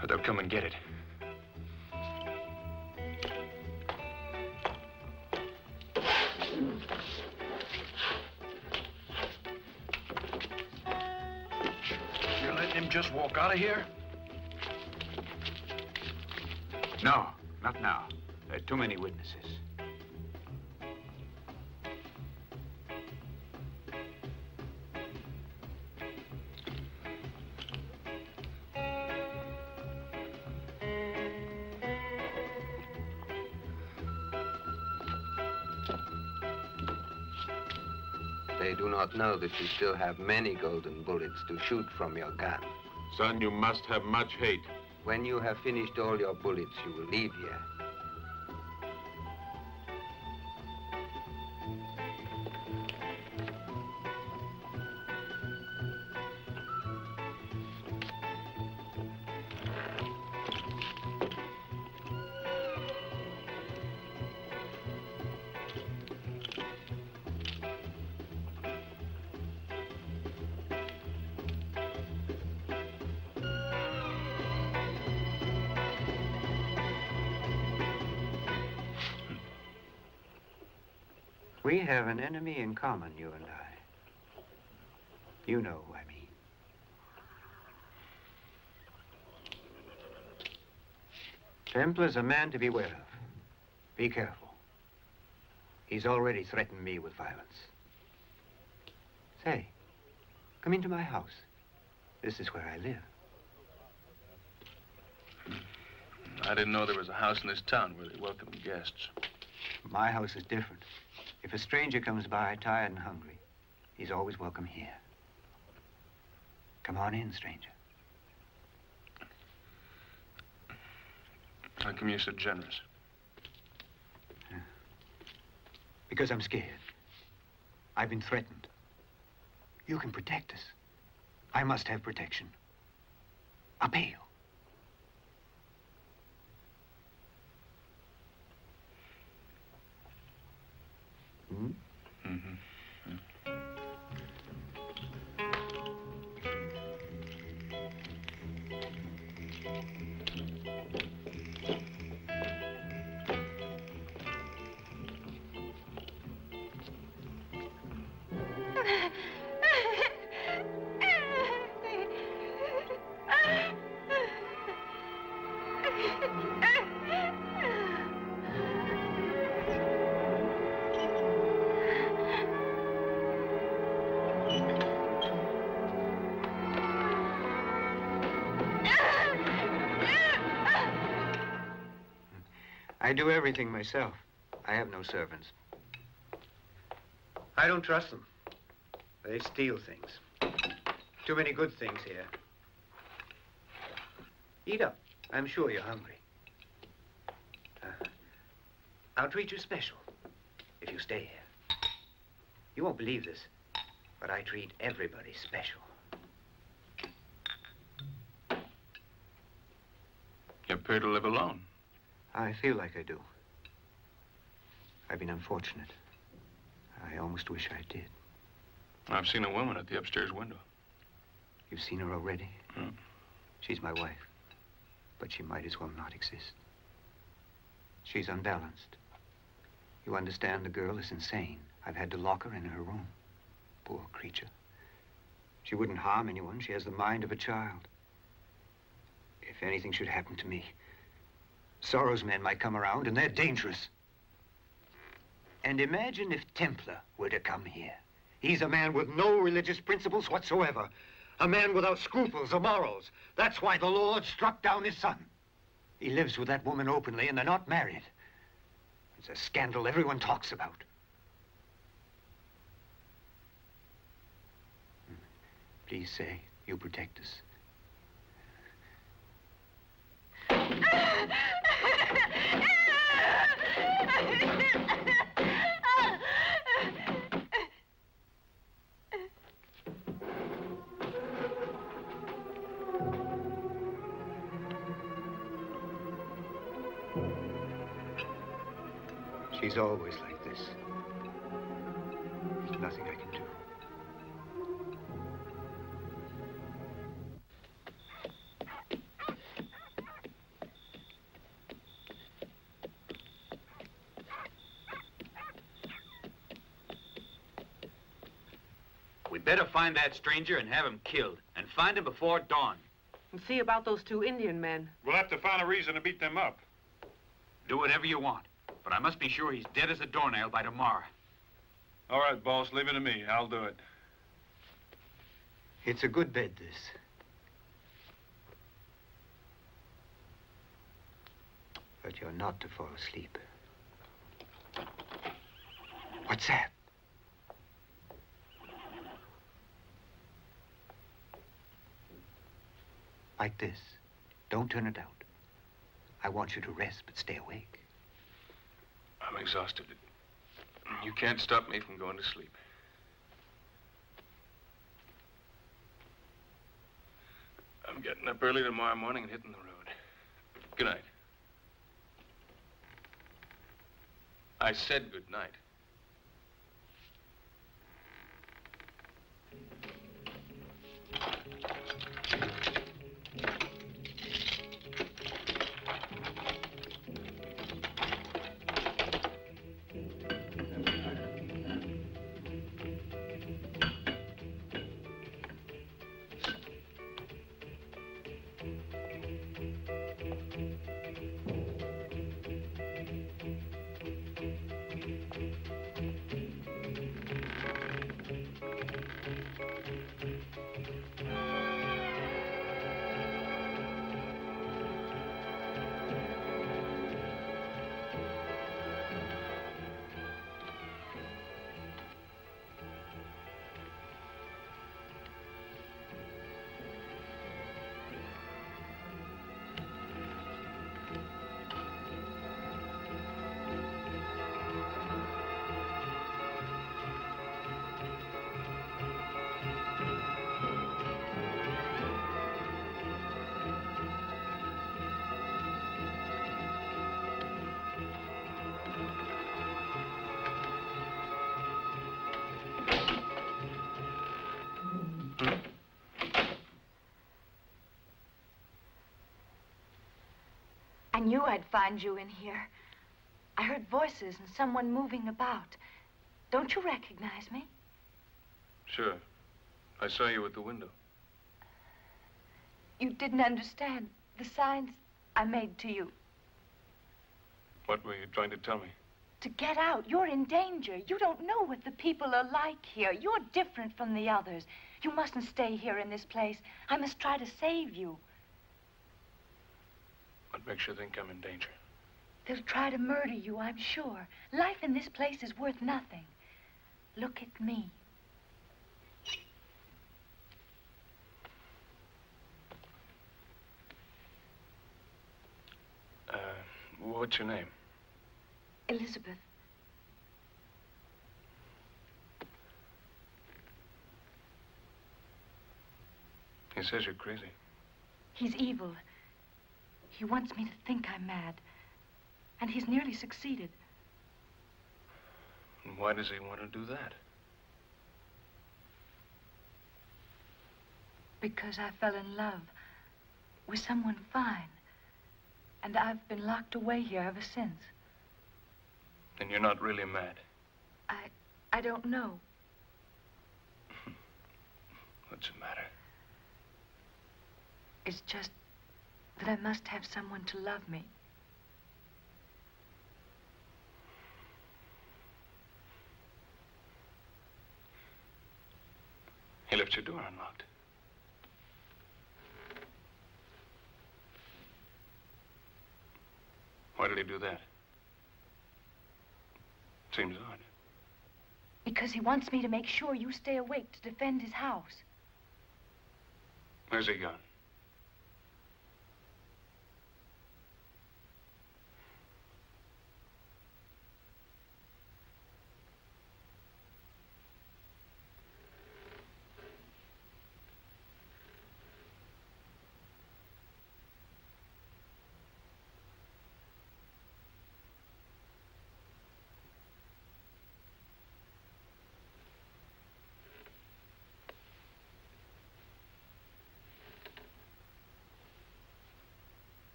But they'll come and get it. You're letting him just walk out of here? No, not now. There are too many witnesses. Know that you still have many golden bullets to shoot from your gun. Son, you must have much hate. When you have finished all your bullets, you will leave here. We have an enemy in common, you and I. You know who I mean. Templar's a man to beware of. Be careful. He's already threatened me with violence. Say, come into my house. This is where I live. I didn't know there was a house in this town where they welcome guests. My house is different. If a stranger comes by, tired and hungry, he's always welcome here. Come on in, stranger. How come you're so generous? Because I'm scared. I've been threatened. You can protect us. I must have protection. I'll pay you. Mm-hmm. Mm-hmm. I do everything myself. I have no servants. I don't trust them. They steal things. Too many good things here. Eat up. I'm sure you're hungry. Uh, I'll treat you special if you stay here. You won't believe this, but I treat everybody special. You appear to live alone. I feel like I do. I've been unfortunate. I almost wish I did. I've seen a woman at the upstairs window. You've seen her already? Mm. She's my wife, but she might as well not exist. She's unbalanced. You understand, the girl is insane. I've had to lock her in her room. Poor creature. She wouldn't harm anyone. She has the mind of a child. if anything should happen to me. Sorrow's men might come around, and they're dangerous. And imagine if Templar were to come here. He's a man with no religious principles whatsoever. A man without scruples or morals. That's why the Lord struck down his son. He lives with that woman openly, and they're not married. It's a scandal everyone talks about. Please say you protect us. She's always like this. There's nothing I can do. We'd better find that stranger and have him killed, and find him before dawn. And see about those two Indian men. We'll have to find a reason to beat them up. Do whatever you want. But I must be sure he's dead as a doornail by tomorrow. All right, boss, leave it to me. I'll do it. It's a good bed, this. But you're not to fall asleep. What's that? Like this. Don't turn it out. I want you to rest, but stay awake. I'm exhausted. You can't stop me from going to sleep. I'm getting up early tomorrow morning and hitting the road. Good night. I said good night. I knew I'd find you in here. I heard voices and someone moving about. Don't you recognize me? Sure. I saw you at the window. You didn't understand the signs I made to you. What were you trying to tell me? To get out. You're in danger. You don't know what the people are like here. You're different from the others. You mustn't stay here in this place. I must try to save you. Make sure they think I'm in danger. They'll try to murder you, I'm sure. Life in this place is worth nothing. Look at me. Uh, what's your name? Elizabeth. He says you're crazy. He's evil. He wants me to think I'm mad, and he's nearly succeeded. And why does he want to do that? Because I fell in love with someone fine, and I've been locked away here ever since. Then you're not really mad? I... I don't know. What's the matter? It's just... that I must have someone to love me. He left your door unlocked. Why did he do that? Seems odd. Because he wants me to make sure you stay awake to defend his house. Where's he gone?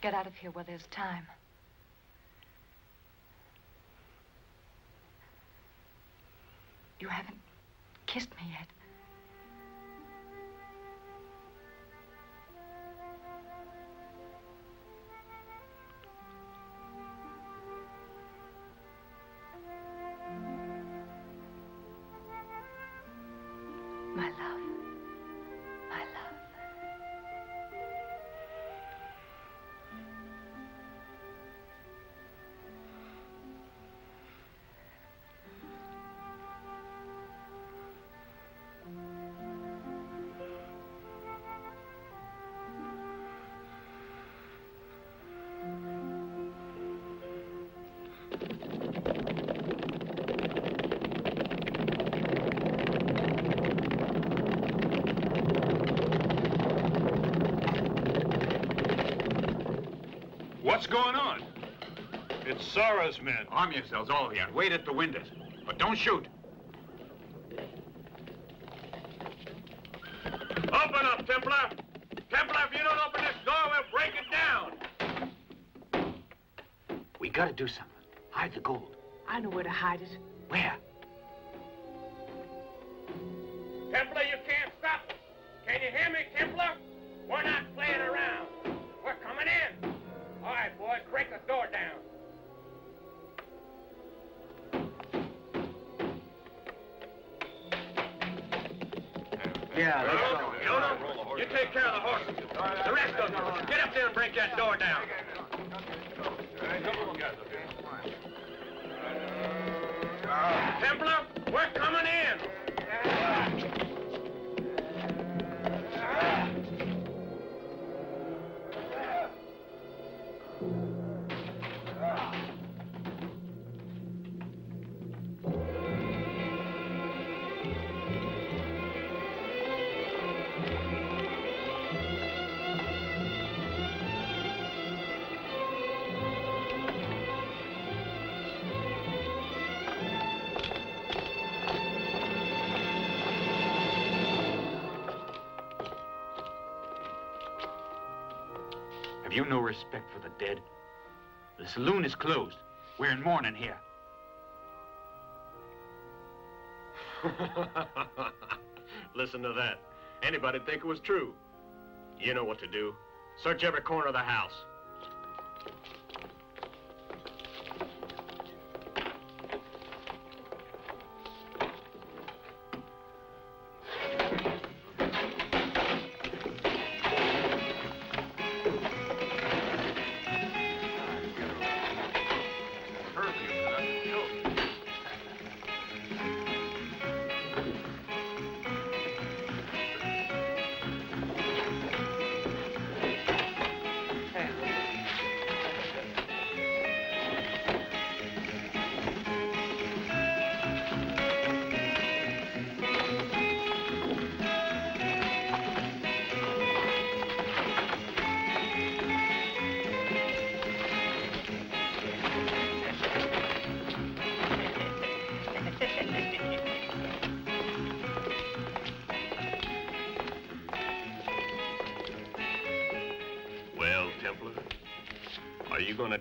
Get out of here while there's time. You haven't kissed me yet. What's going on? It's Sorrow's men. Arm yourselves, all of you, and wait at the windows. But don't shoot. Open up, Templar. Templar, if you don't open this door, we'll break it down. We gotta do something. Hide the gold. I know where to hide it. Where? Templar, you can't stop us. Can you hear me, Templar? We're not playing around. We're coming in. All right, boy, break the door down. Yeah, let's go. You take care of the horses. The rest of them, get up there and break that door down. Templar, we're coming in. You no respect for the dead. The saloon is closed. We're in mourning here. Listen to that. Anybody'd think it was true. You know what to do. Search every corner of the house.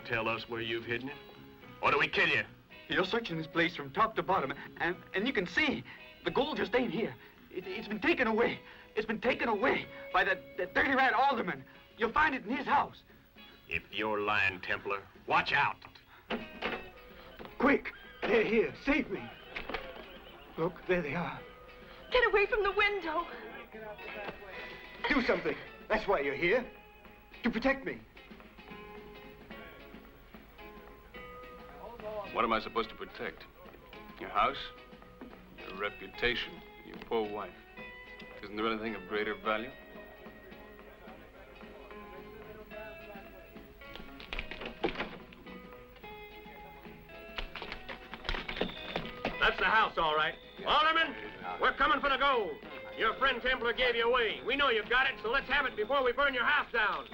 Tell us where you've hidden it, or do we kill you? You're searching this place from top to bottom, and, and you can see the gold just ain't here. It, it's been taken away. It's been taken away by that, that dirty rat Alderman. You'll find it in his house. If you're lying, Templar, watch out. Quick! They're here. Save me. Look, there they are. Get away from the window. Do something. That's why you're here. To protect me. What am I supposed to protect? Your house? Your reputation? Your poor wife? Isn't there anything of greater value? That's the house, all right. Alderman, we're coming for the gold. Your friend Templar gave you away. We know you've got it, so let's have it before we burn your house down.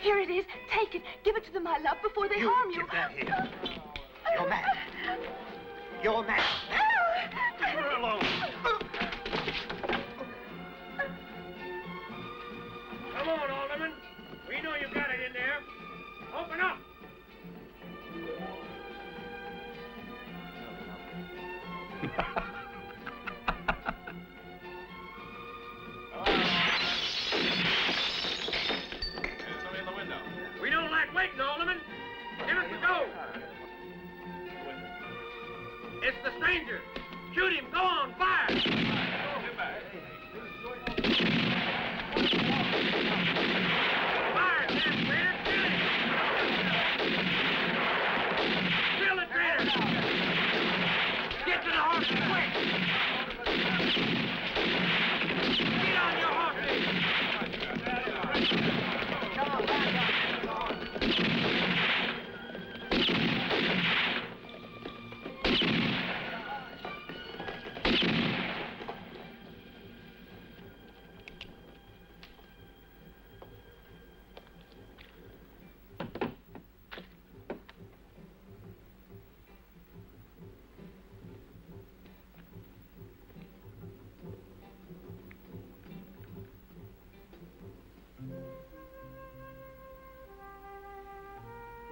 Here it is. Take it. Give it to them, my love, before they you harm you. Give that here. You're mad. You're mad. Leave her alone. Come on, Alderman. We know you've got it in there. Open up.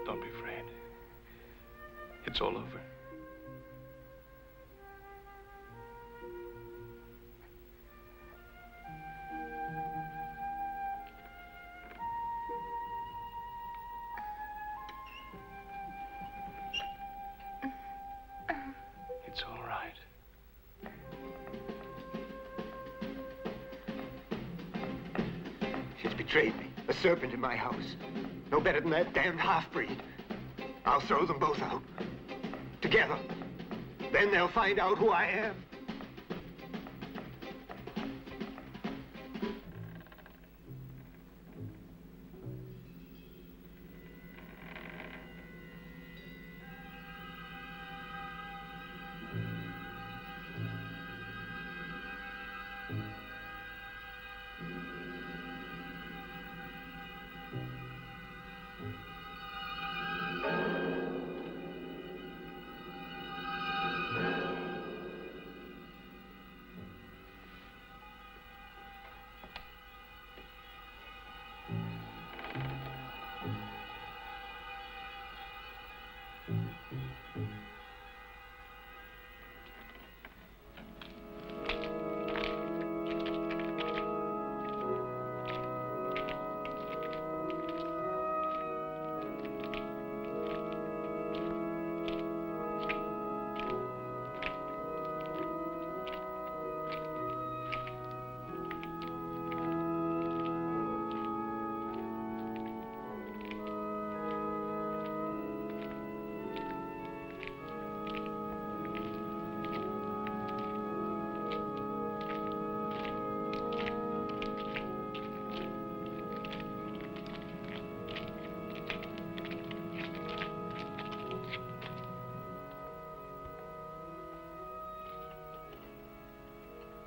Don't be afraid. It's all over. It's all right. She's betrayed me. A serpent in my house. No better than that damned half-breed. I'll throw them both out. Together. Then they'll find out who I am.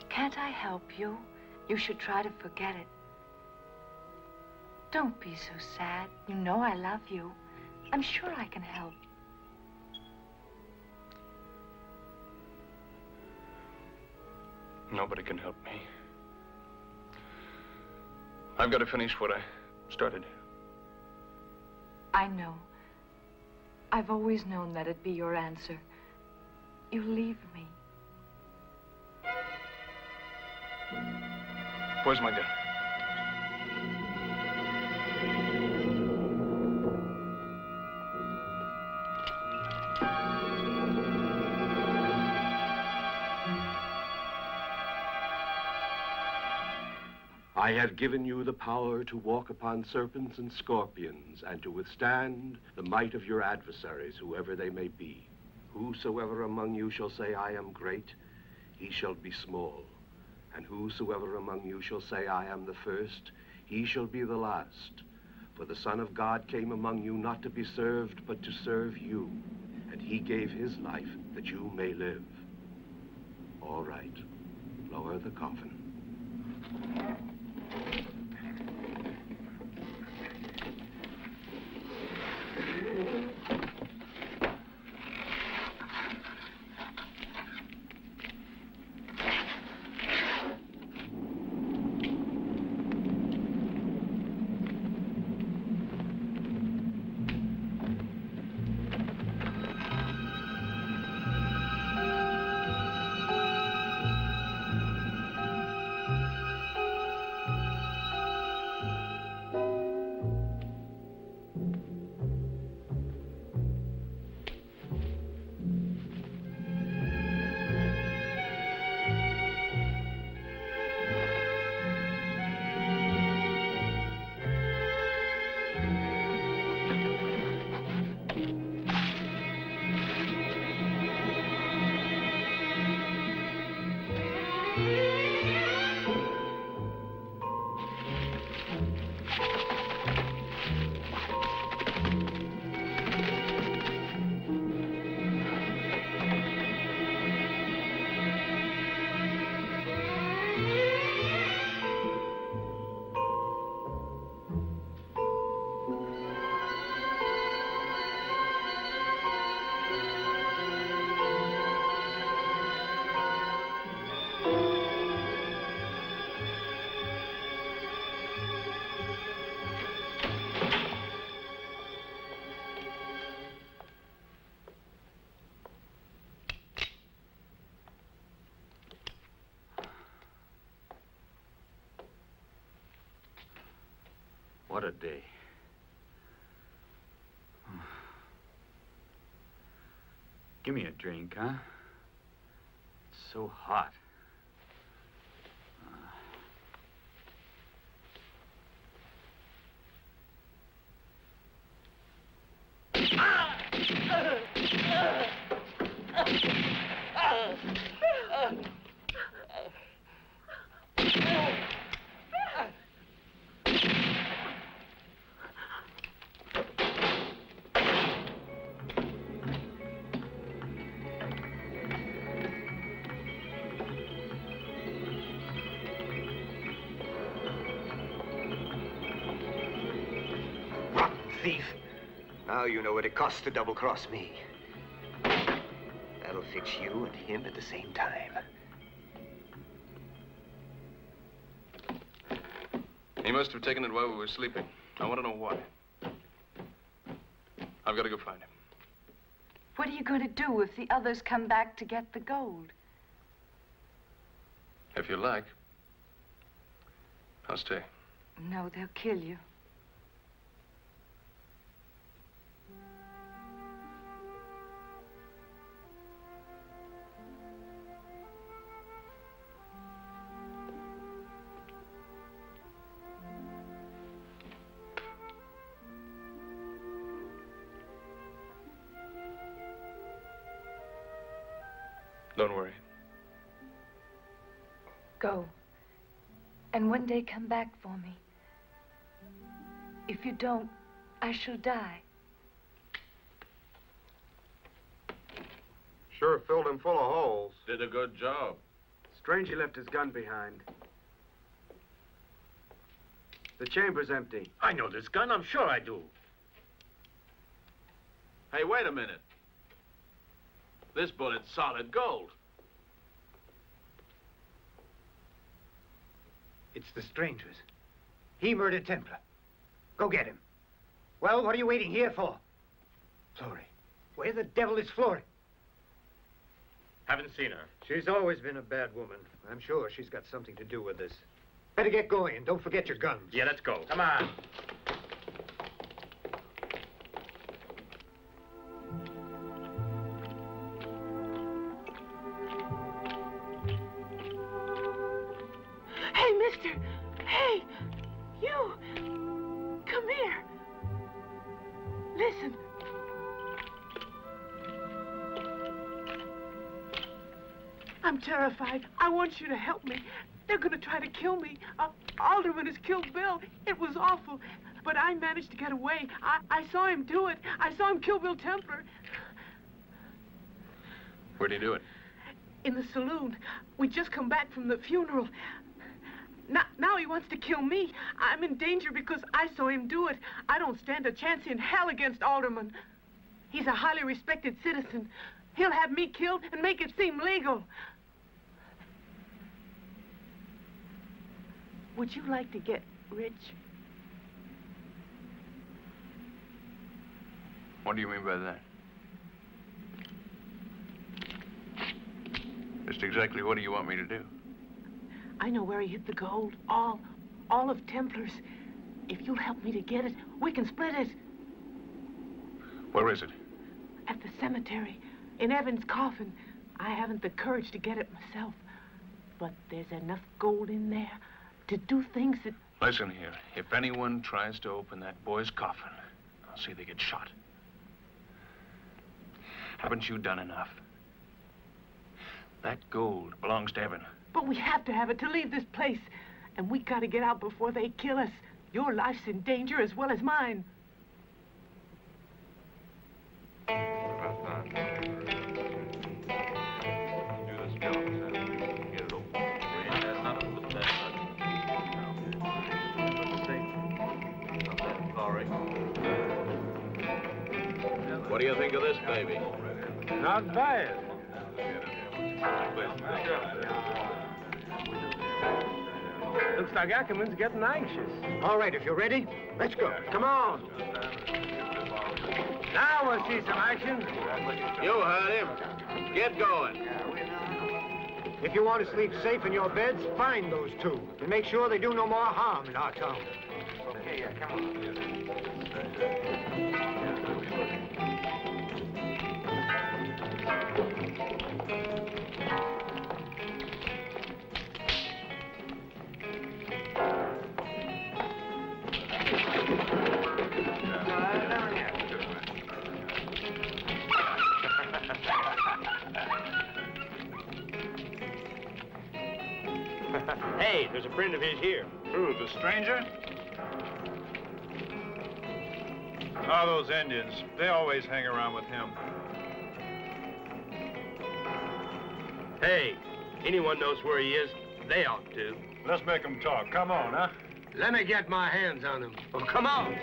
Can't I help you? You should try to forget it. Don't be so sad. You know I love you. I'm sure I can help. Nobody can help me. I've got to finish what I started. I know. I've always known that'd be your answer. You leave me. Where's my gun? I have given you the power to walk upon serpents and scorpions and to withstand the might of your adversaries, whoever they may be. Whosoever among you shall say, I am great, he shall be small. And whosoever among you shall say, I am the first, he shall be the last. For the Son of God came among you not to be served, but to serve you. And he gave his life that you may live. All right, lower the coffin. What a day. Give me a drink, huh? It's so hot. Now you know what it costs to double-cross me. That'll fix you and him at the same time. He must have taken it while we were sleeping. I want to know why. I've got to go find him. What are you going to do if the others come back to get the gold? If you like, I'll stay. No, they'll kill you. Don't worry. Go. And one day come back for me. If you don't, I shall die. Sure filled him full of holes. Did a good job. Strange he left his gun behind. The chamber's empty. I know this gun, I'm sure I do. Hey, wait a minute. This bullet's solid gold. It's the strangers. He murdered Templar. Go get him. Well, what are you waiting here for? Sorry. Where the devil is Flory? Haven't seen her. She's always been a bad woman. I'm sure she's got something to do with this. Better get going. Don't forget your guns. Yeah, let's go. Come on. Hey, mister. Hey, you. Come here. Listen. I'm terrified. I want you to help me. They're going to try to kill me. Uh, Alderman has killed Bill. It was awful. But I managed to get away. I, I saw him do it. I saw him kill Bill Templar. Where'd he do it? In the saloon. We'd just come back from the funeral. Now, now he wants to kill me. I'm in danger because I saw him do it. I don't stand a chance in hell against Alderman. He's a highly respected citizen. He'll have me killed and make it seem legal. Would you like to get rich? What do you mean by that? Just exactly what do you want me to do? I know where he hid the gold. All, all of Templar's. If you'll help me to get it, we can split it. Where is it? At the cemetery. In Evan's coffin. I haven't the courage to get it myself. But there's enough gold in there to do things that... Listen here. If anyone tries to open that boy's coffin, I'll see they get shot. Haven't you done enough? That gold belongs to Evan. But we have to have it to leave this place. And we gotta get out before they kill us. Your life's in danger as well as mine. What do you think of this, baby? Not bad. Looks like Ackerman's getting anxious. All right, if you're ready, let's go. Come on. Now we'll see some action. You heard him. Get going. If you want to sleep safe in your beds, find those two and make sure they do no more harm in our town. Okay, yeah, come on. Hey, there's a friend of his here. Who, the stranger? Oh, those Indians. They always hang around with him. Hey, anyone knows where he is, they ought to. Let's make him talk. Come on, huh? Let me get my hands on him. Oh, come on.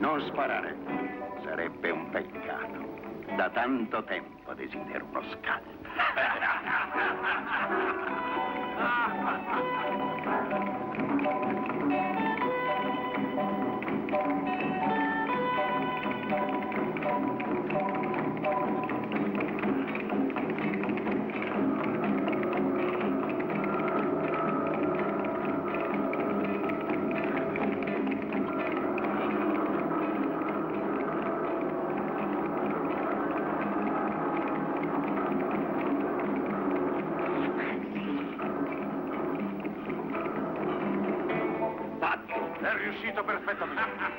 Non sparare, sarebbe un peccato. Da tanto tempo desidero uno scalpo.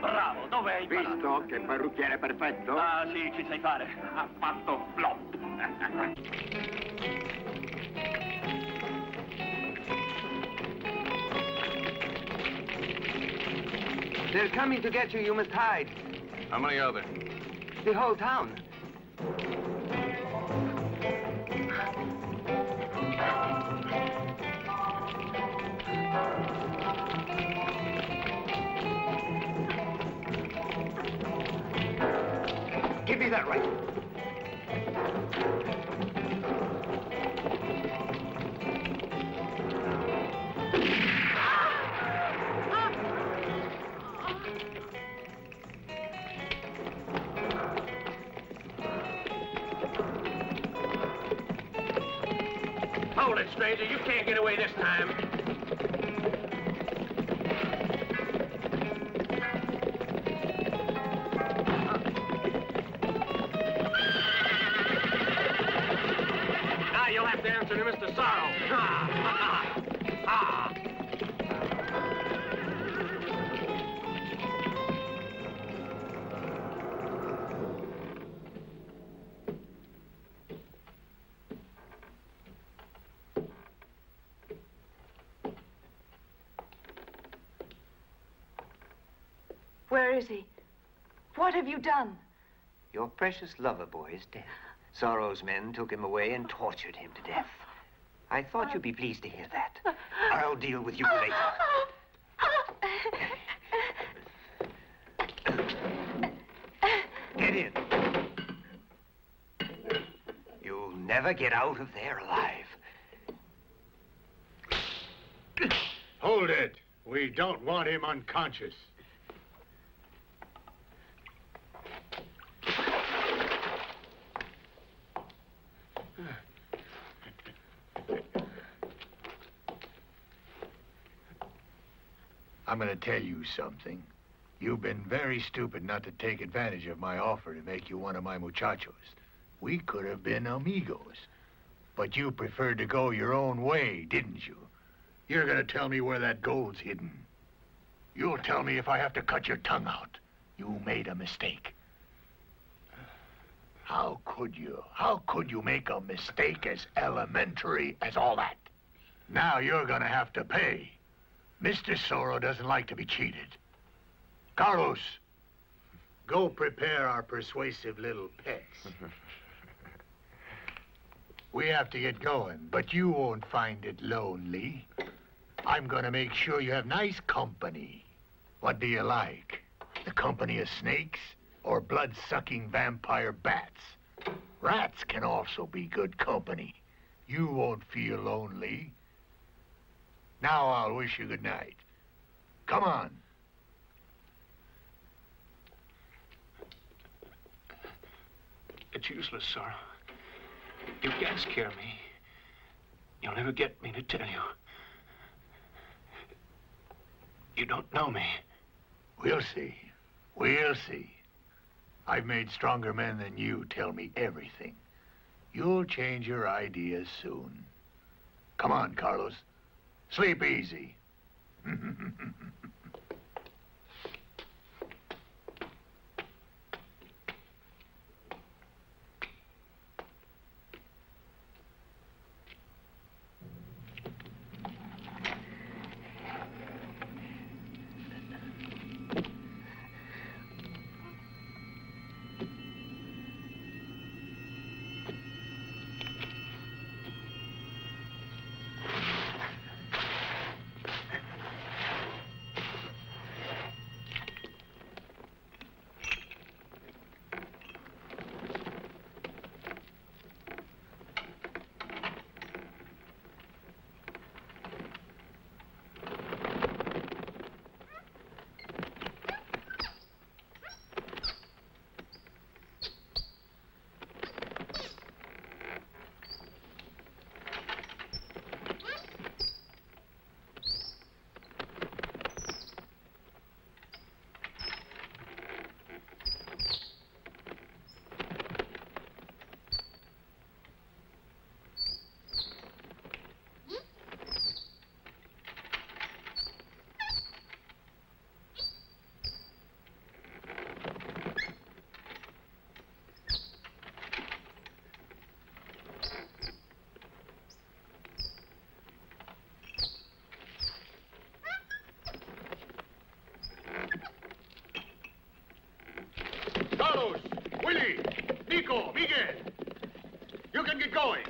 Bravo, dove hai imparato? Visto che parrucchiere perfetto? Ah, sì, ci sai fare. Ha fatto flop. They're coming to get you. You must hide. How many are there? The whole town. Give me that rifle. You can't get away this time. Now you'll have to answer to Mister Sorrow. Ha, ha, ha, ha. What have you done? Your precious lover boy is dead. Sorrow's men took him away and tortured him to death. I thought you'd be pleased to hear that. I'll deal with you later. Get in. You'll never get out of there alive. Hold it. We don't want him unconscious. I'm going to tell you something. You've been very stupid not to take advantage of my offer to make you one of my muchachos. We could have been amigos. But you preferred to go your own way, didn't you? You're going to tell me where that gold's hidden. You'll tell me if I have to cut your tongue out. You made a mistake. How could you? How could you make a mistake as elementary as all that? Now you're going to have to pay. Mister Sorrow doesn't like to be cheated. Carlos, go prepare our persuasive little pets. We have to get going, but you won't find it lonely. I'm gonna make sure you have nice company. What do you like? The company of snakes or blood-sucking vampire bats? Rats can also be good company. You won't feel lonely. Now I'll wish you good night. Come on. It's useless, Sorrow. You can't scare me. You'll never get me to tell you. You don't know me. We'll see. We'll see. I've made stronger men than you tell me everything. You'll change your ideas soon. Come on, Carlos. Sleep easy. Miguel, you can get going.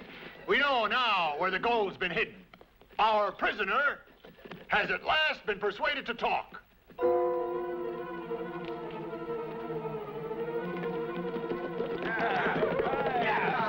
We know now where the gold's been hidden. Our prisoner has at last been persuaded to talk. Yeah. Yeah.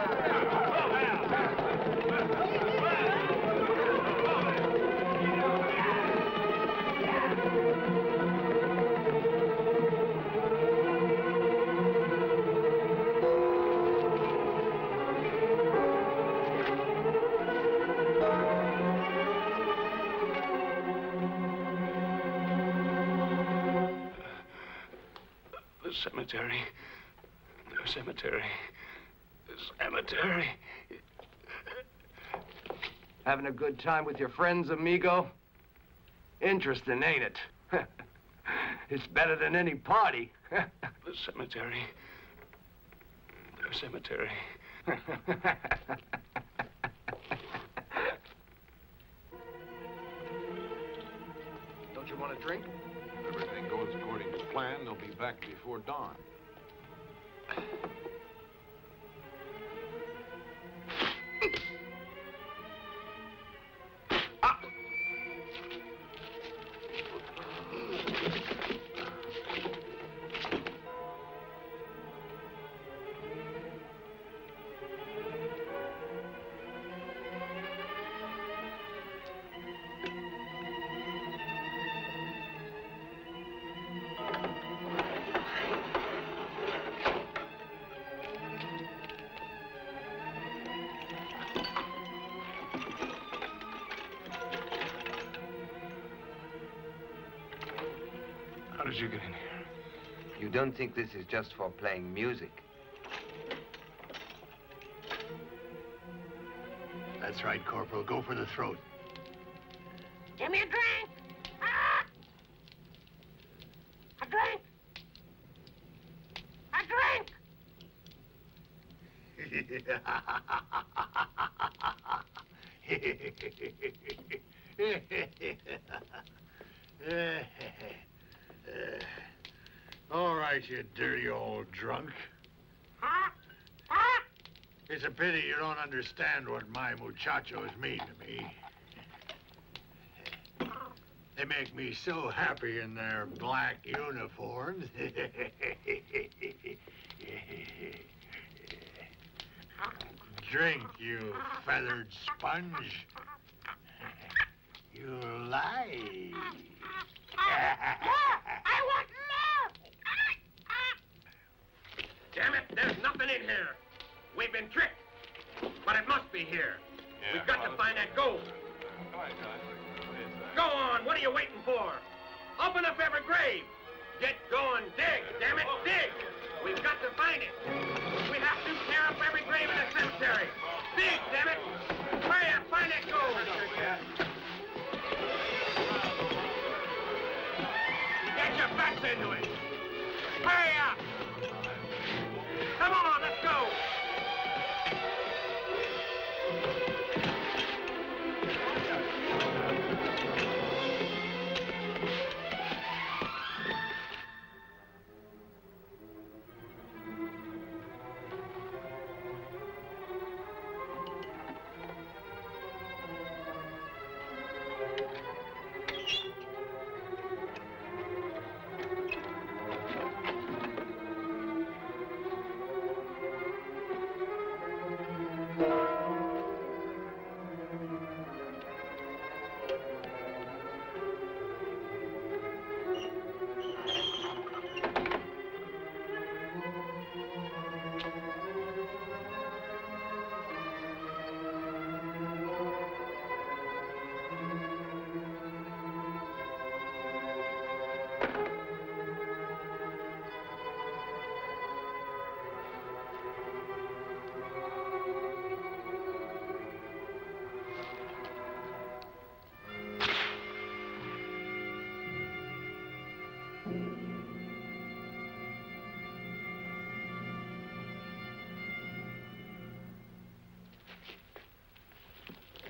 Cemetery. Cemetery. Cemetery. Having a good time with your friends, amigo? Interesting, ain't it? It's better than any party. The cemetery. The cemetery. Don't you want a drink? If everything goes according to plan, they'll be back before dawn. How did you get in here? You don't think this is just for playing music? That's right, Corporal. Go for the throat. Give me a drink! Ah! A drink! A drink! All right, you dirty old drunk. Huh? Huh? It's a pity you don't understand what my muchachos mean to me. They make me so happy in their black uniforms. Drink, you feathered sponge. You lie. I want love! Damn it, there's nothing in here. We've been tricked, but it must be here. Yeah, We've got well, to find that gold. Go on, what are you waiting for? Open up every grave. Get going, dig, damn it, dig. We've got to find it. We have to tear up every grave in the cemetery. Dig, damn it. Hurry up, find that gold. Get your backs into it. Hurry up. Come on, let's go.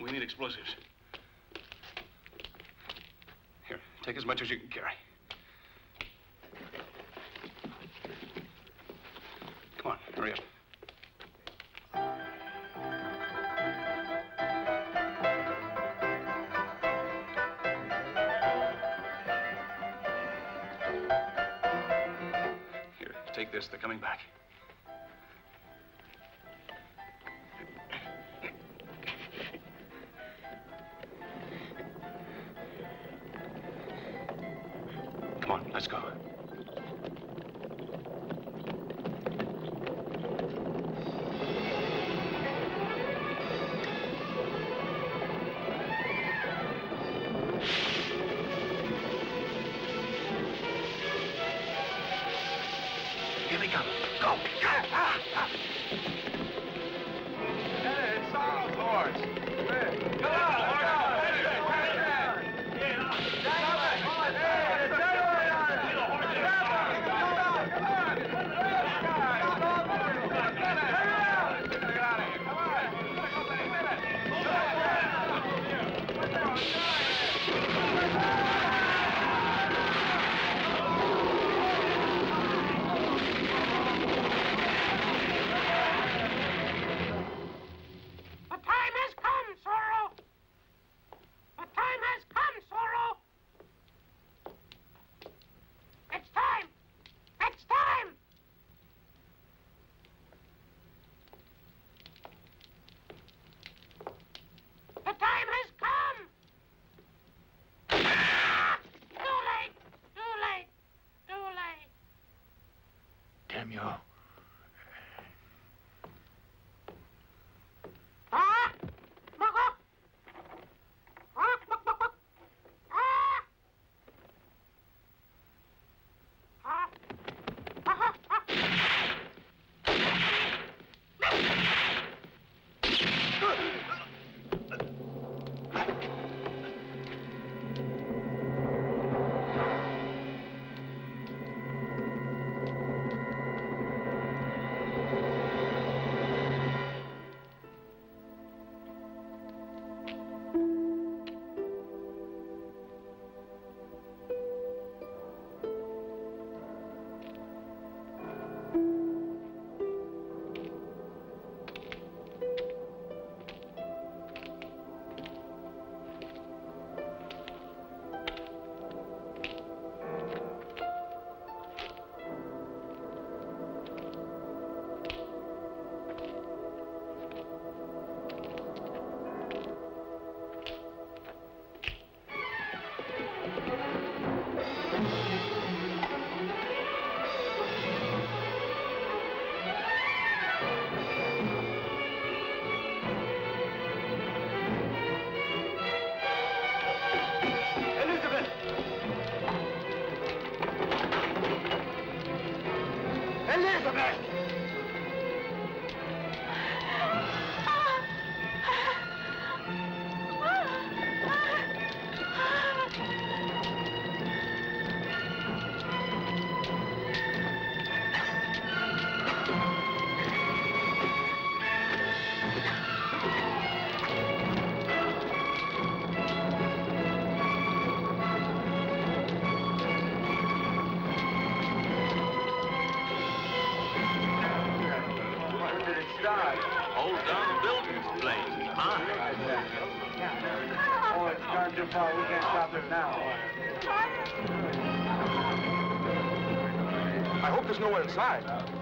We need explosives. Here, take as much as you can carry. Come on, hurry up. Here, take this. They're coming back. Let's go.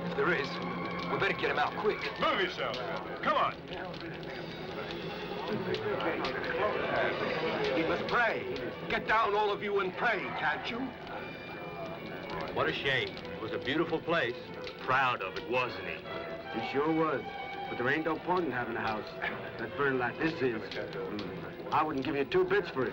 If there is, we better get him out quick. Move yourself. Come on. He must pray. Get down, all of you, and pray, can't you? What a shame. It was a beautiful place. Proud of it, wasn't he? It sure was. But there ain't no point in having a house that burned like this is. I wouldn't give you two bits for it.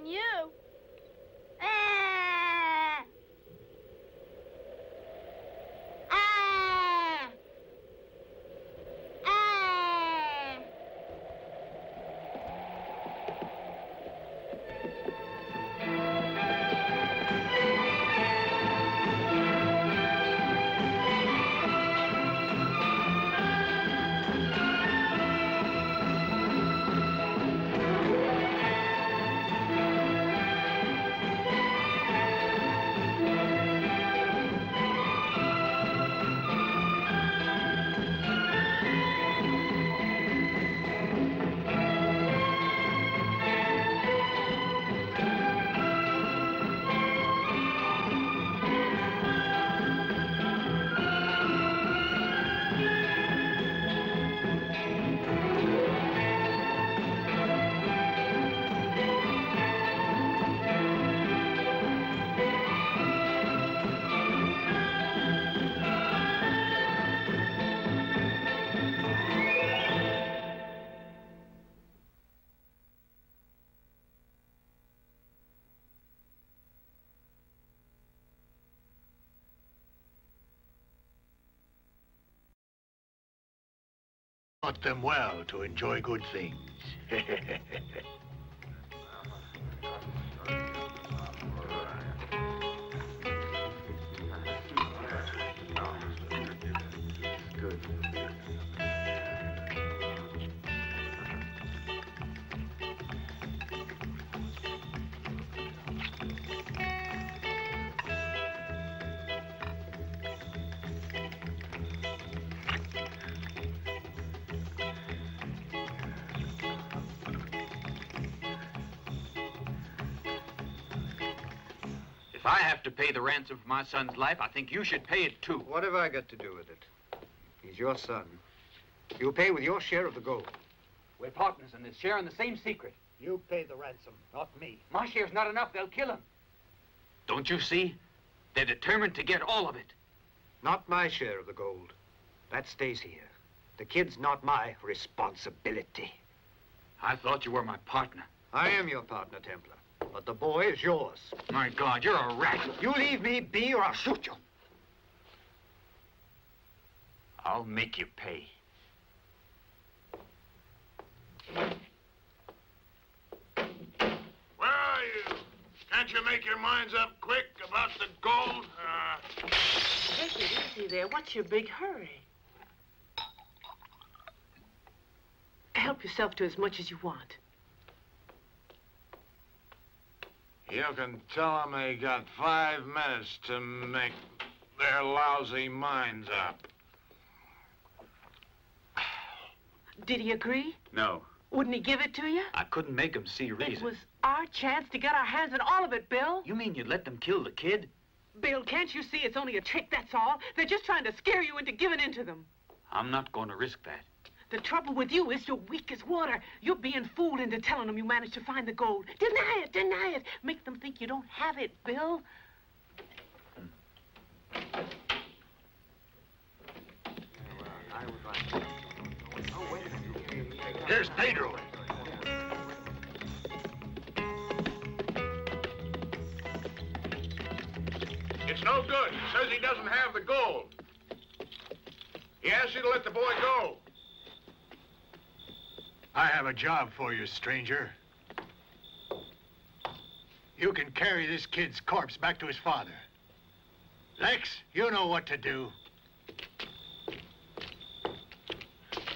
than you. Ah! Ah! Ah! Taught them well to enjoy good things. If I have to pay the ransom for my son's life, I think you should pay it too. What have I got to do with it? He's your son. You pay with your share of the gold. We're partners in this, sharing the same secret. You pay the ransom, not me. My share's not enough. They'll kill him. Don't you see? They're determined to get all of it. Not my share of the gold. That stays here. The kid's not my responsibility. I thought you were my partner. I am your partner, Templar. But the boy is yours. My God, you're a rat. You leave me be or I'll shoot you. I'll make you pay. Where are you? Can't you make your minds up quick about the gold? Uh... Take it easy there. What's your big hurry? Help yourself to as much as you want. You can tell them they got five minutes to make their lousy minds up. Did he agree? No. Wouldn't he give it to you? I couldn't make him see reason. It was our chance to get our hands on all of it, Bill. You mean you'd let them kill the kid? Bill, can't you see it's only a trick, that's all? They're just trying to scare you into giving in to them. I'm not going to risk that. The trouble with you is you're weak as water. You're being fooled into telling them you managed to find the gold. Deny it, deny it. Make them think you don't have it, Bill. Here's Pedro. It's no good. He says he doesn't have the gold. He asked you to let the boy go. I have a job for you, stranger. You can carry this kid's corpse back to his father. Lex, you know what to do.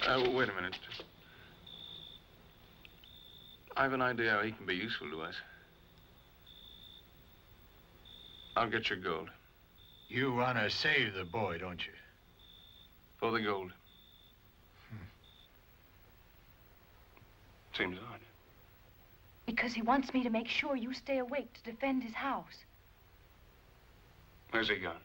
Uh, wait a minute. I have an idea how he can be useful to us. I'll get your gold. You want to save the boy, don't you? For the gold. Seems odd. Because he wants me to make sure you stay awake to defend his house. Where's he gone?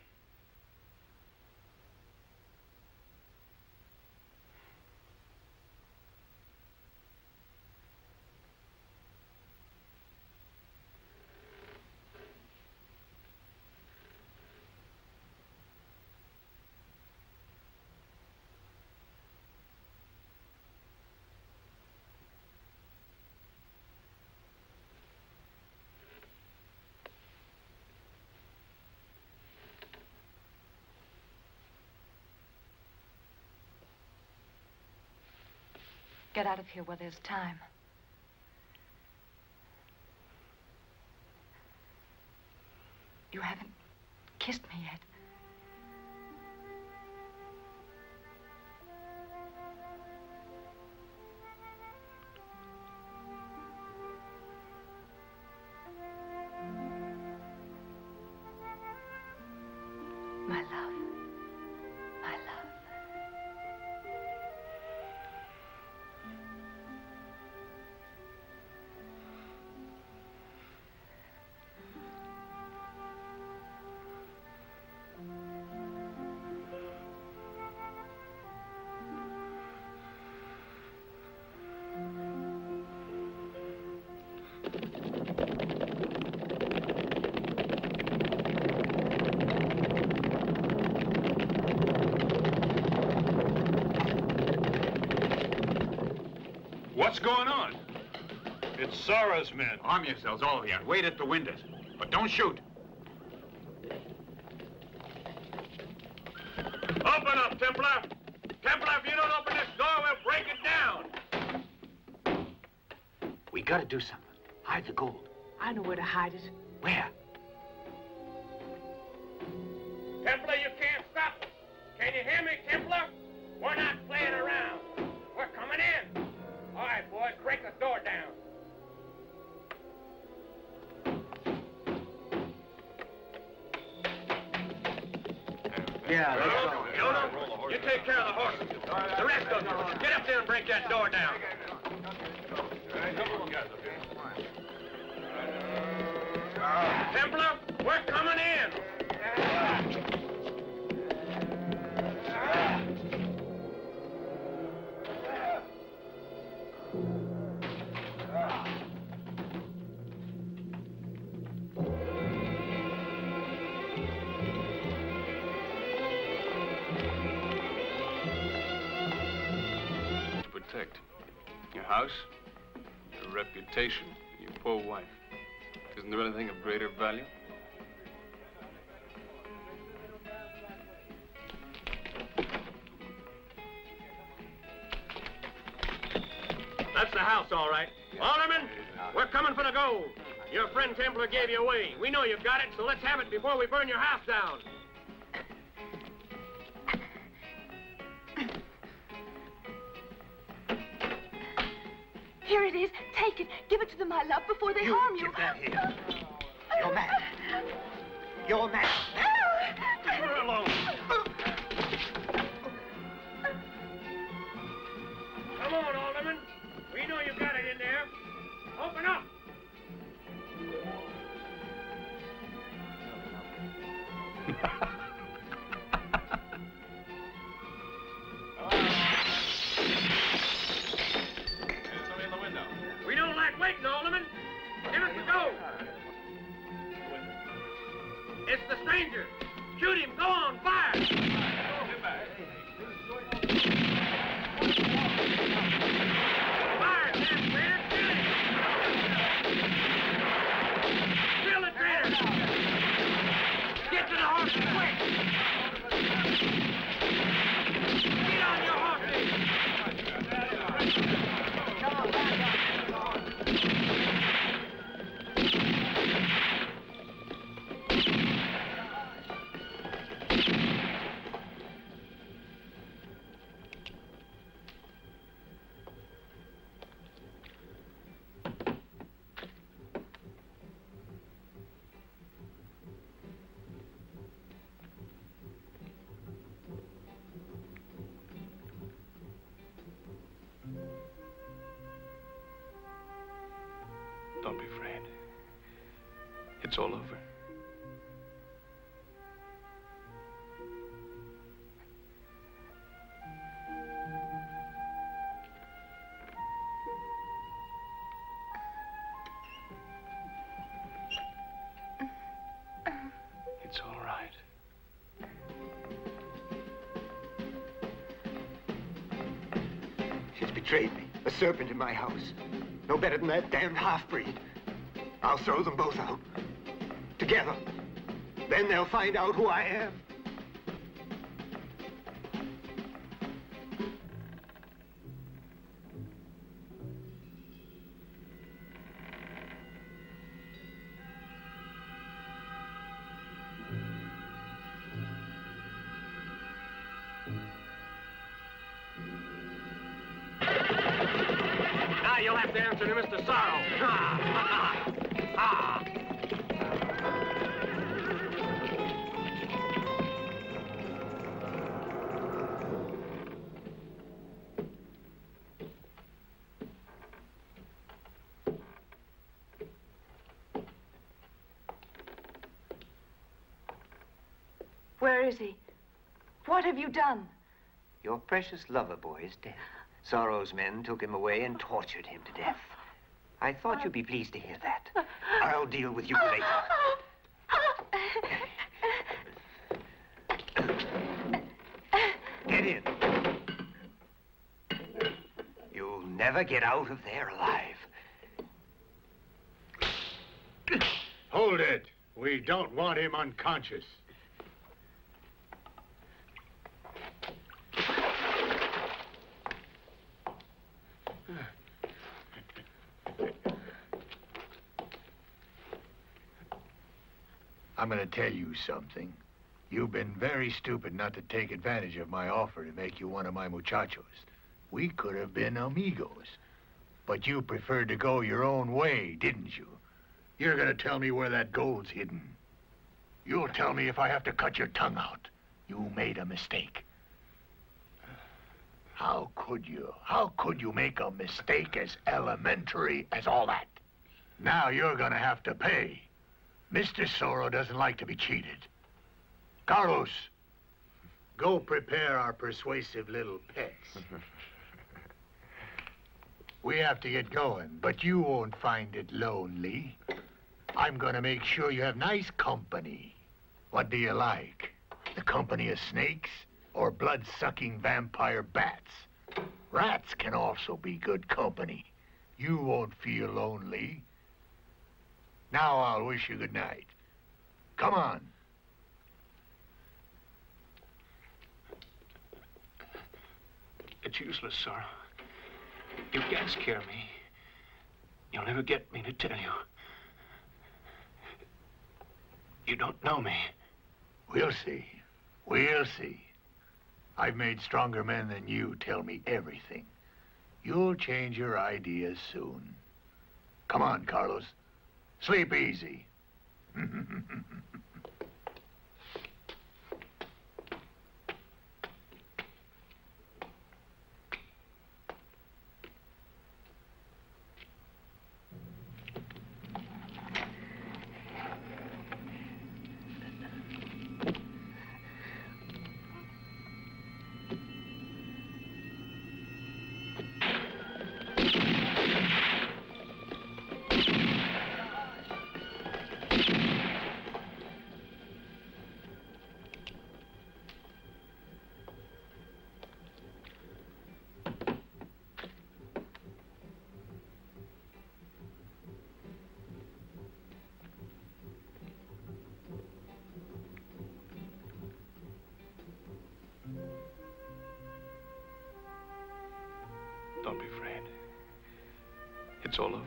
Get out of here while there's time. You haven't kissed me yet. What's going on? It's Sorrow's men. Arm yourselves, all of you. Wait at the windows, but don't shoot. Open up, Templar. Templar, if you don't open this door, we'll break it down. We gotta do something. Hide the gold. I know where to hide it. Where? Templar, you can't stop us. Can you hear me, Templar? We're not playing around. We're coming in. All right, boy, crank the door down. Yeah, that's all. You take care of the horses. The rest of them, get up there and break that door down. Templar, we're coming in. Your house, your reputation, your poor wife. Isn't there anything of greater value? That's the house, all right. Alderman, we're coming for the gold. Your friend Templar gave you away. We know you've got it, so let's have it before we burn your house down. Here it is. Take it. Give it to them, my love, before they you harm you. Give that here. You're mad. You're mad. Leave her alone. Come on, Alderman. We know you've got it in there. Open up. It's all over. It's all right. She's betrayed me, a serpent in my house. No better than that damned half-breed. I'll throw them both out. Together. Then they'll find out who I am. guy you'll have to answer to Mister Sorrow. Ha, ha, ha, ha. Where is he? What have you done? Your precious lover boy is dead. Sorrow's men took him away and tortured him to death. I thought you'd be pleased to hear that. I'll deal with you later. Get in. You'll never get out of there alive. Hold it. We don't want him unconscious. I'm going to tell you something. You've been very stupid not to take advantage of my offer to make you one of my muchachos. We could have been amigos. But you preferred to go your own way, didn't you? You're going to tell me where that gold's hidden. You'll tell me if I have to cut your tongue out. You made a mistake. How could you? How could you make a mistake as elementary as all that? Now you're going to have to pay. Mister Sorrow doesn't like to be cheated. Carlos, go prepare our persuasive little pets. We have to get going, but you won't find it lonely. I'm gonna make sure you have nice company. What do you like? The company of snakes or blood-sucking vampire bats? Rats can also be good company. You won't feel lonely. Now I'll wish you good night. Come on. It's useless, Sorrow. You can't scare me. You'll never get me to tell you. You don't know me. We'll see. We'll see. I've made stronger men than you tell me everything. You'll change your ideas soon. Come on, Carlos. Sleep easy. It's all over.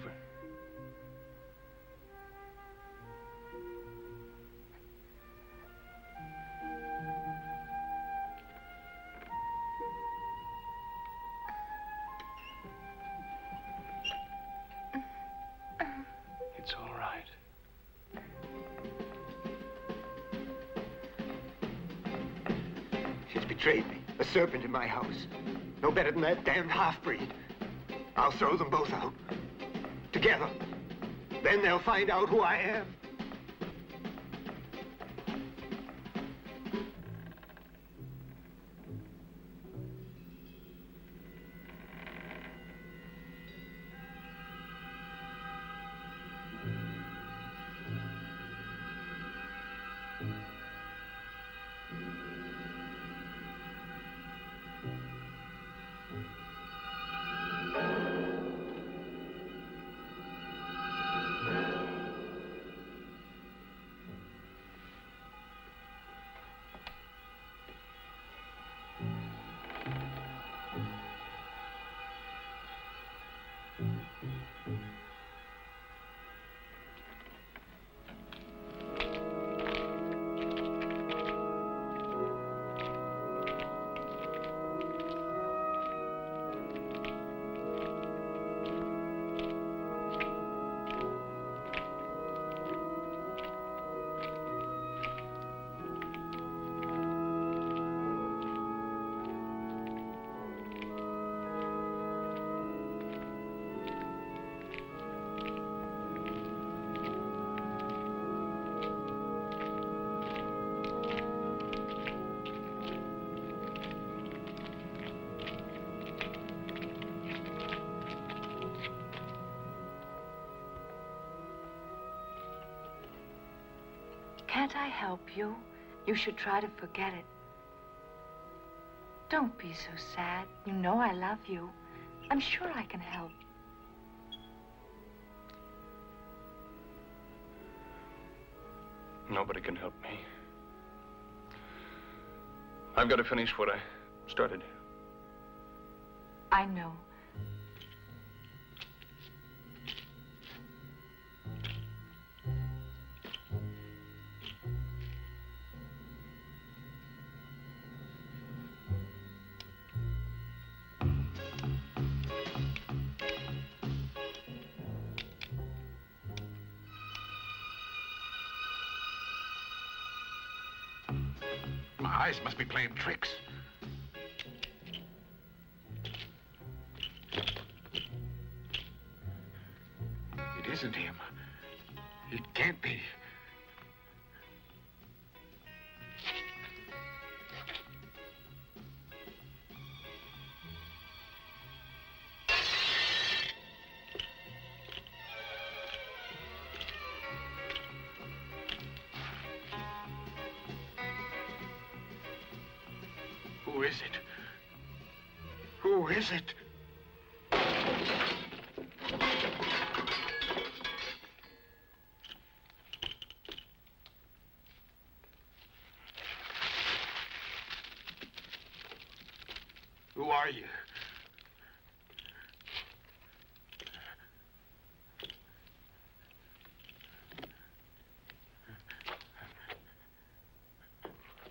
It's all right. She's betrayed me, a serpent in my house. No better than that damned half-breed. I'll throw them both out. Together. Then they'll find out who I am. Can't I help you? You should try to forget it. Don't be so sad. You know I love you. I'm sure I can help. Nobody can help me. I've got to finish what I started. I know. My eyes must be playing tricks. It isn't him. It can't be. Is it? Who are you?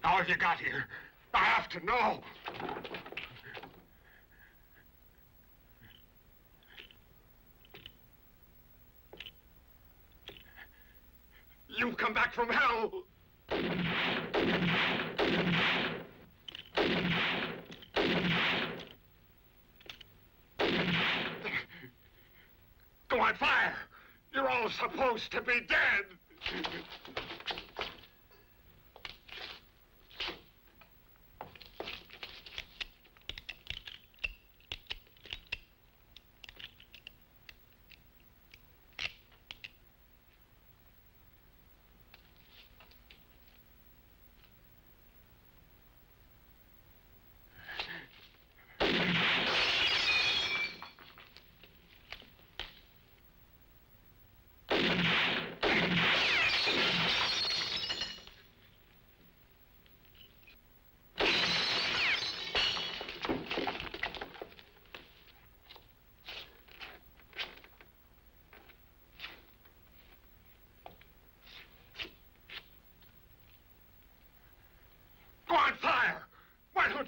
How have you got here? I have to know. From hell. Go on fire. You're all supposed to be dead.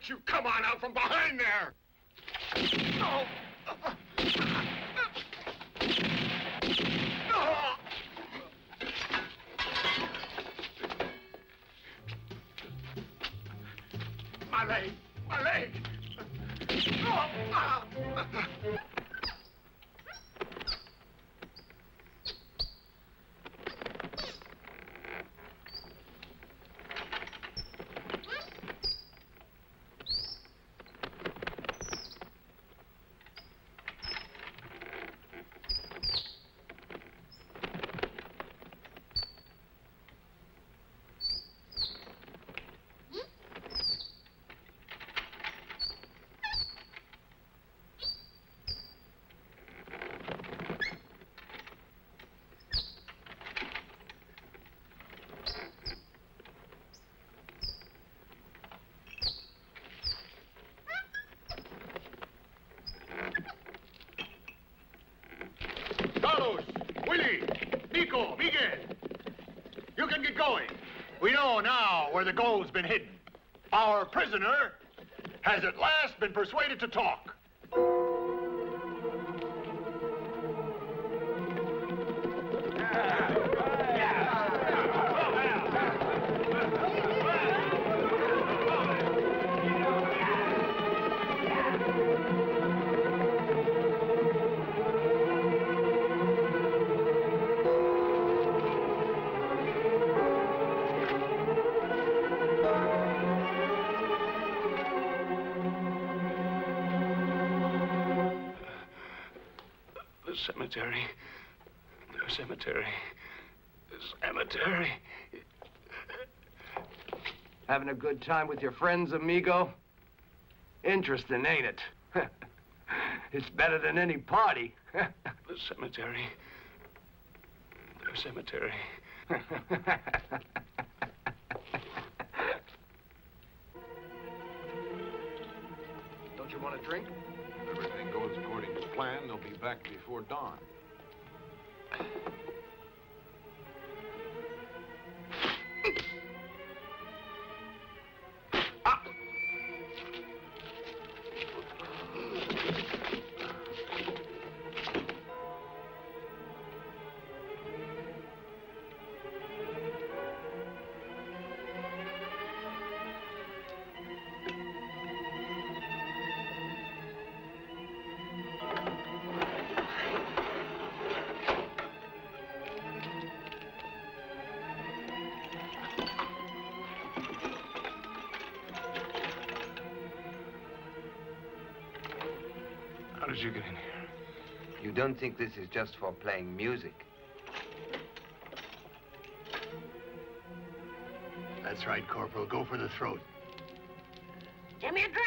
You come on out from behind there. No. No. My leg, my leg. No. Miguel, you can get going. We know now where the gold's been hidden. Our prisoner has at last been persuaded to talk. Cemetery, cemetery, cemetery. Having a good time with your friends, amigo? Interesting, ain't it? It's better than any party. The cemetery. The cemetery. Don't you want a drink? If everything goes according to plan, they'll be back before dawn. How did you get in here? You don't think this is just for playing music? That's right, Corporal. Go for the throat. Give me a drink!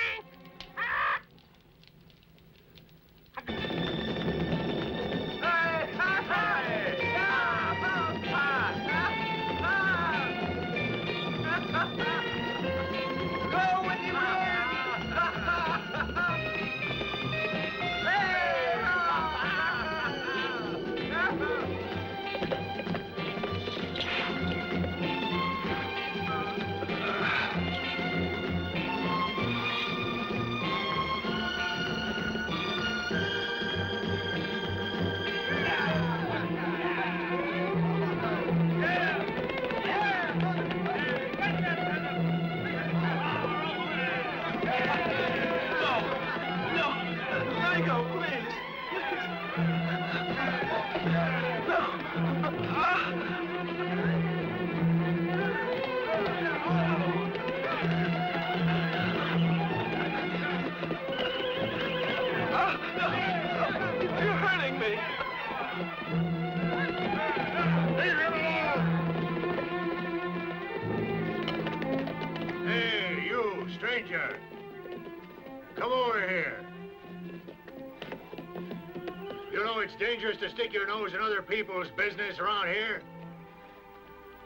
Stick your nose in other people's business around here.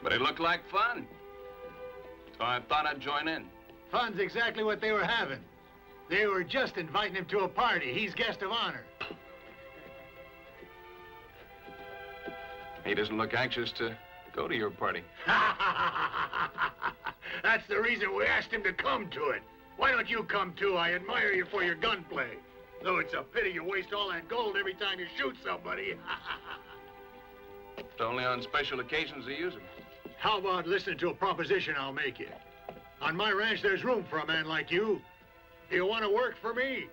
But it looked like fun. So I thought I'd join in. Fun's exactly what they were having. They were just inviting him to a party. He's guest of honor. He doesn't look anxious to go to your party. That's the reason we asked him to come to it. Why don't you come too? I admire you for your gunplay. Though it's a pity you waste all that gold every time you shoot somebody. It's only on special occasions they use them. How about listening to a proposition I'll make you? On my ranch, there's room for a man like you. Do you want to work for me?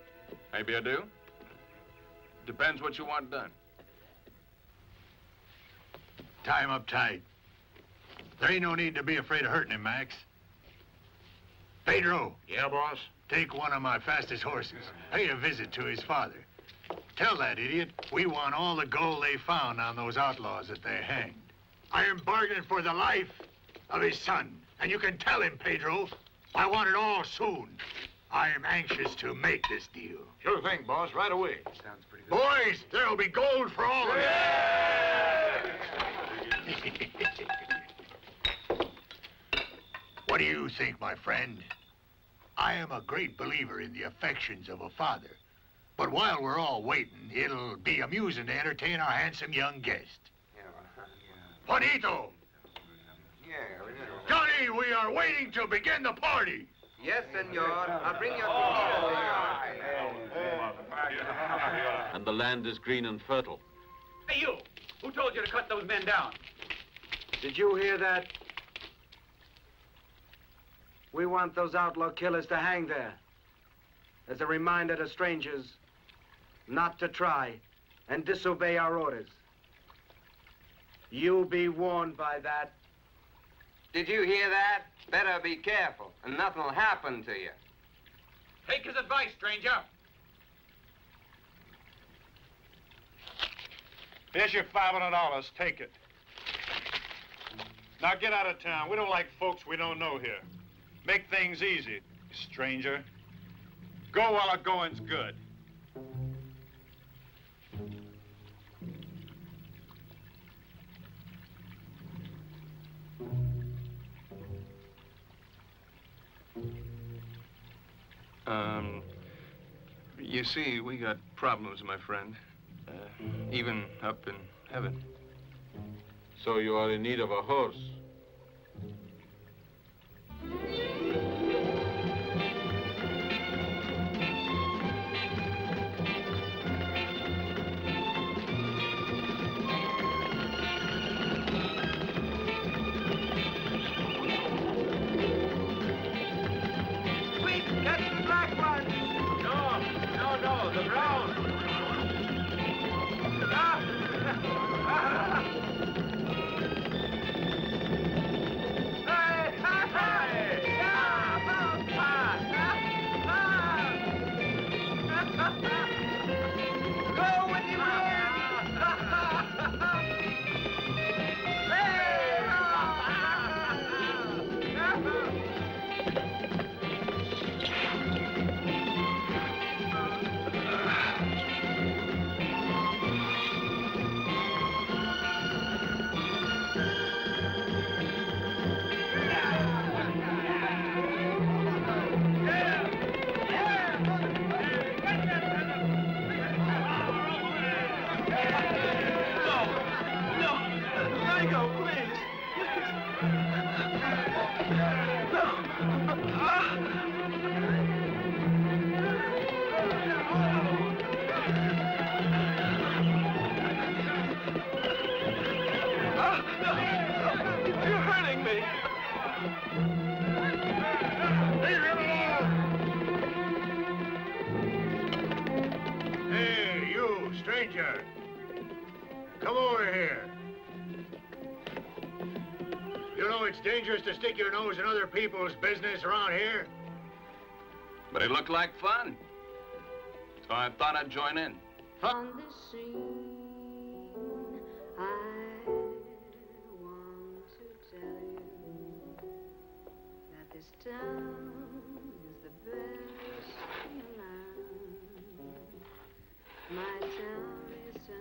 Maybe I do. Depends what you want done. Tie him up tight. There ain't no need to be afraid of hurting him, Max. Pedro. Yeah, boss? Take one of my fastest horses. Pay a visit to his father. Tell that idiot we want all the gold they found on those outlaws that they hanged. I am bargaining for the life of his son. And you can tell him, Pedro, I want it all soon. I am anxious to make this deal. Sure thing, boss. Right away. Sounds pretty good. Boys, there'll be gold for all of you. Yeah! What do you think, my friend? I am a great believer in the affections of a father. But while we're all waiting, it'll be amusing to entertain our handsome young guest. Juanito! Johnny, we are waiting to begin the party. Yes, senor. I'll bring your tortillas. And the land is green and fertile. Hey, you! Who told you to cut those men down? Did you hear that? We want those outlaw killers to hang there as a reminder to strangers not to try and disobey our orders. You'll be warned by that. Did you hear that? Better be careful, and nothing'll happen to you. Take his advice, stranger. Here's your five hundred dollars. Take it. Now get out of town. We don't like folks we don't know here. Make things easy, stranger. Go while the going's good. Um, you see, we got problems, my friend. Uh, even up in heaven. So you are in need of a horse? To stick your nose in other people's business around here. But it looked like fun, so I thought I'd join in. On the scene, I want to tell you that this town is the best in the land. My town is an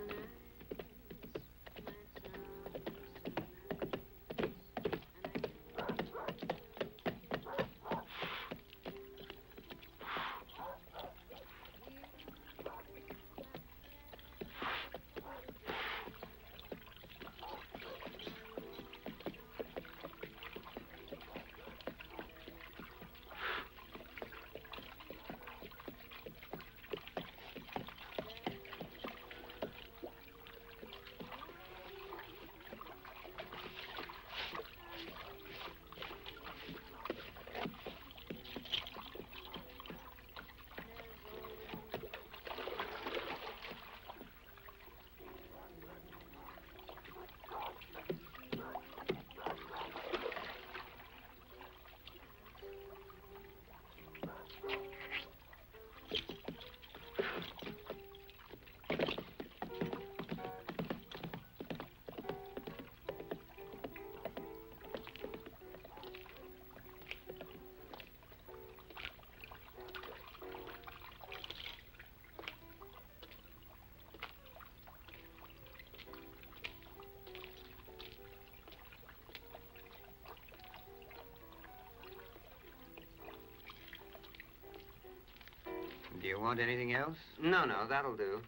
Do you want anything else? No, no, that'll do.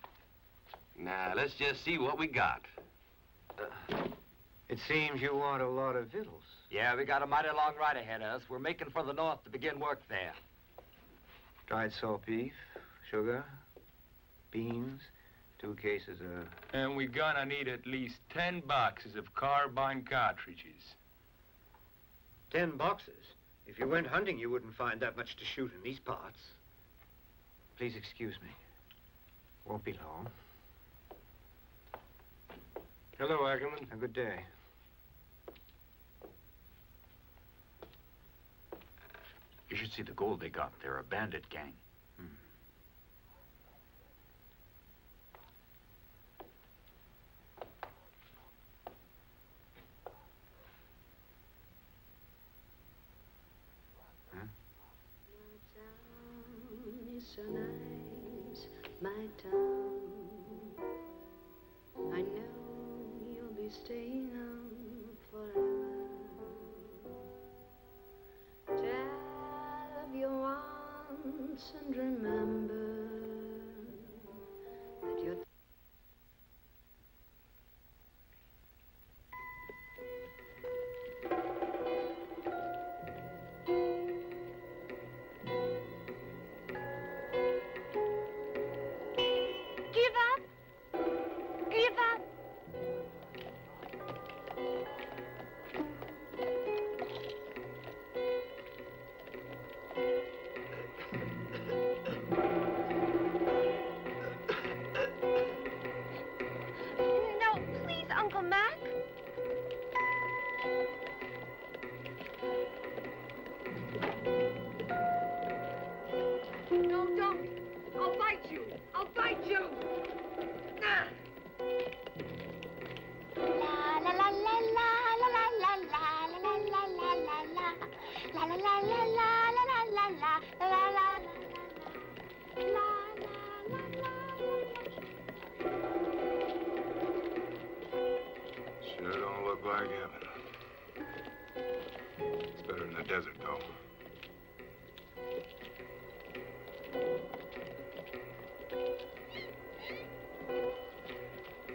Now, let's just see what we got. Uh, it seems you want a lot of victuals. Yeah, we got a mighty long ride ahead of us. We're making for the north to begin work there. Dried salt beef, sugar, beans, two cases of... And we're gonna need at least ten boxes of carbine cartridges. Ten boxes? If you went hunting, you wouldn't find that much to shoot in these parts. Please excuse me. Won't be long. Hello, Ackerman. A good day. You should see the gold they got. They're a bandit gang. Hmm. my town. I know you'll be staying on forever. Tell of your wants and remember that you're...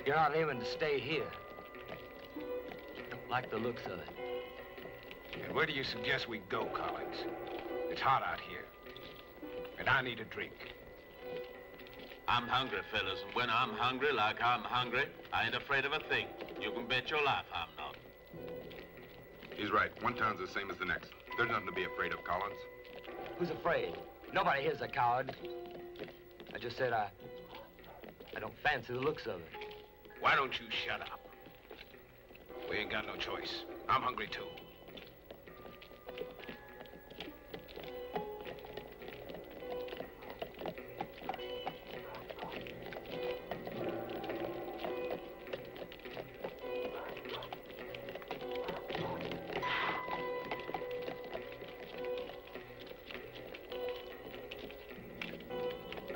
You're not aiming to stay here. Don't like the looks of it. And where do you suggest we go, Collins? It's hot out here. And I need a drink. I'm hungry, fellas. And when I'm hungry like I'm hungry, I ain't afraid of a thing. You can bet your life I'm not. He's right. One town's the same as the next. There's nothing to be afraid of, Collins. Who's afraid? Nobody here's a coward. I just said I... I don't fancy the looks of it. Why don't you shut up? We ain't got no choice. I'm hungry, too.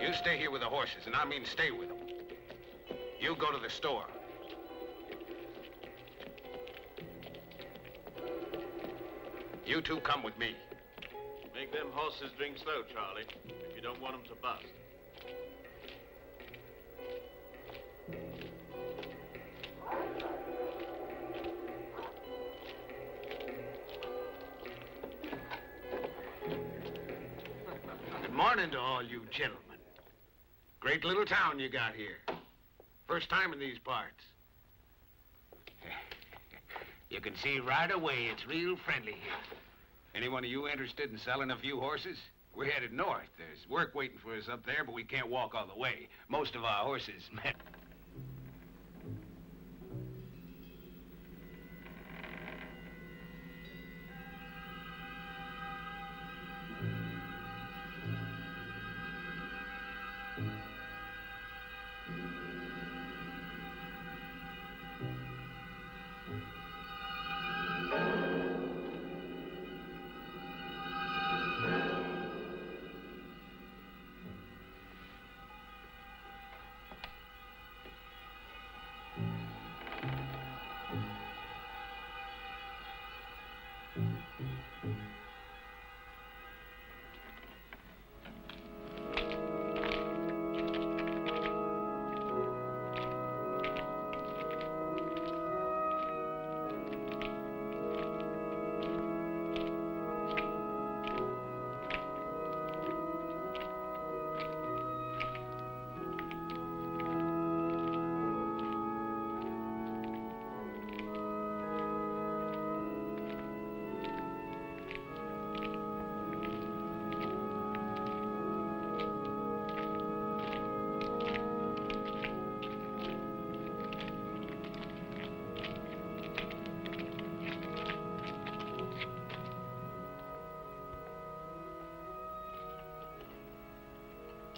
You stay here with the horses, and I mean stay with them. You go to the store. You two come with me. Make them horses drink slow, Charlie, if you don't want them to bust. Good morning to all you gentlemen. Great little town you got here. First time in these parts. You can see right away it's real friendly here. Any one of you interested in selling a few horses? We're headed north. There's work waiting for us up there, but we can't walk all the way. Most of our horses, man.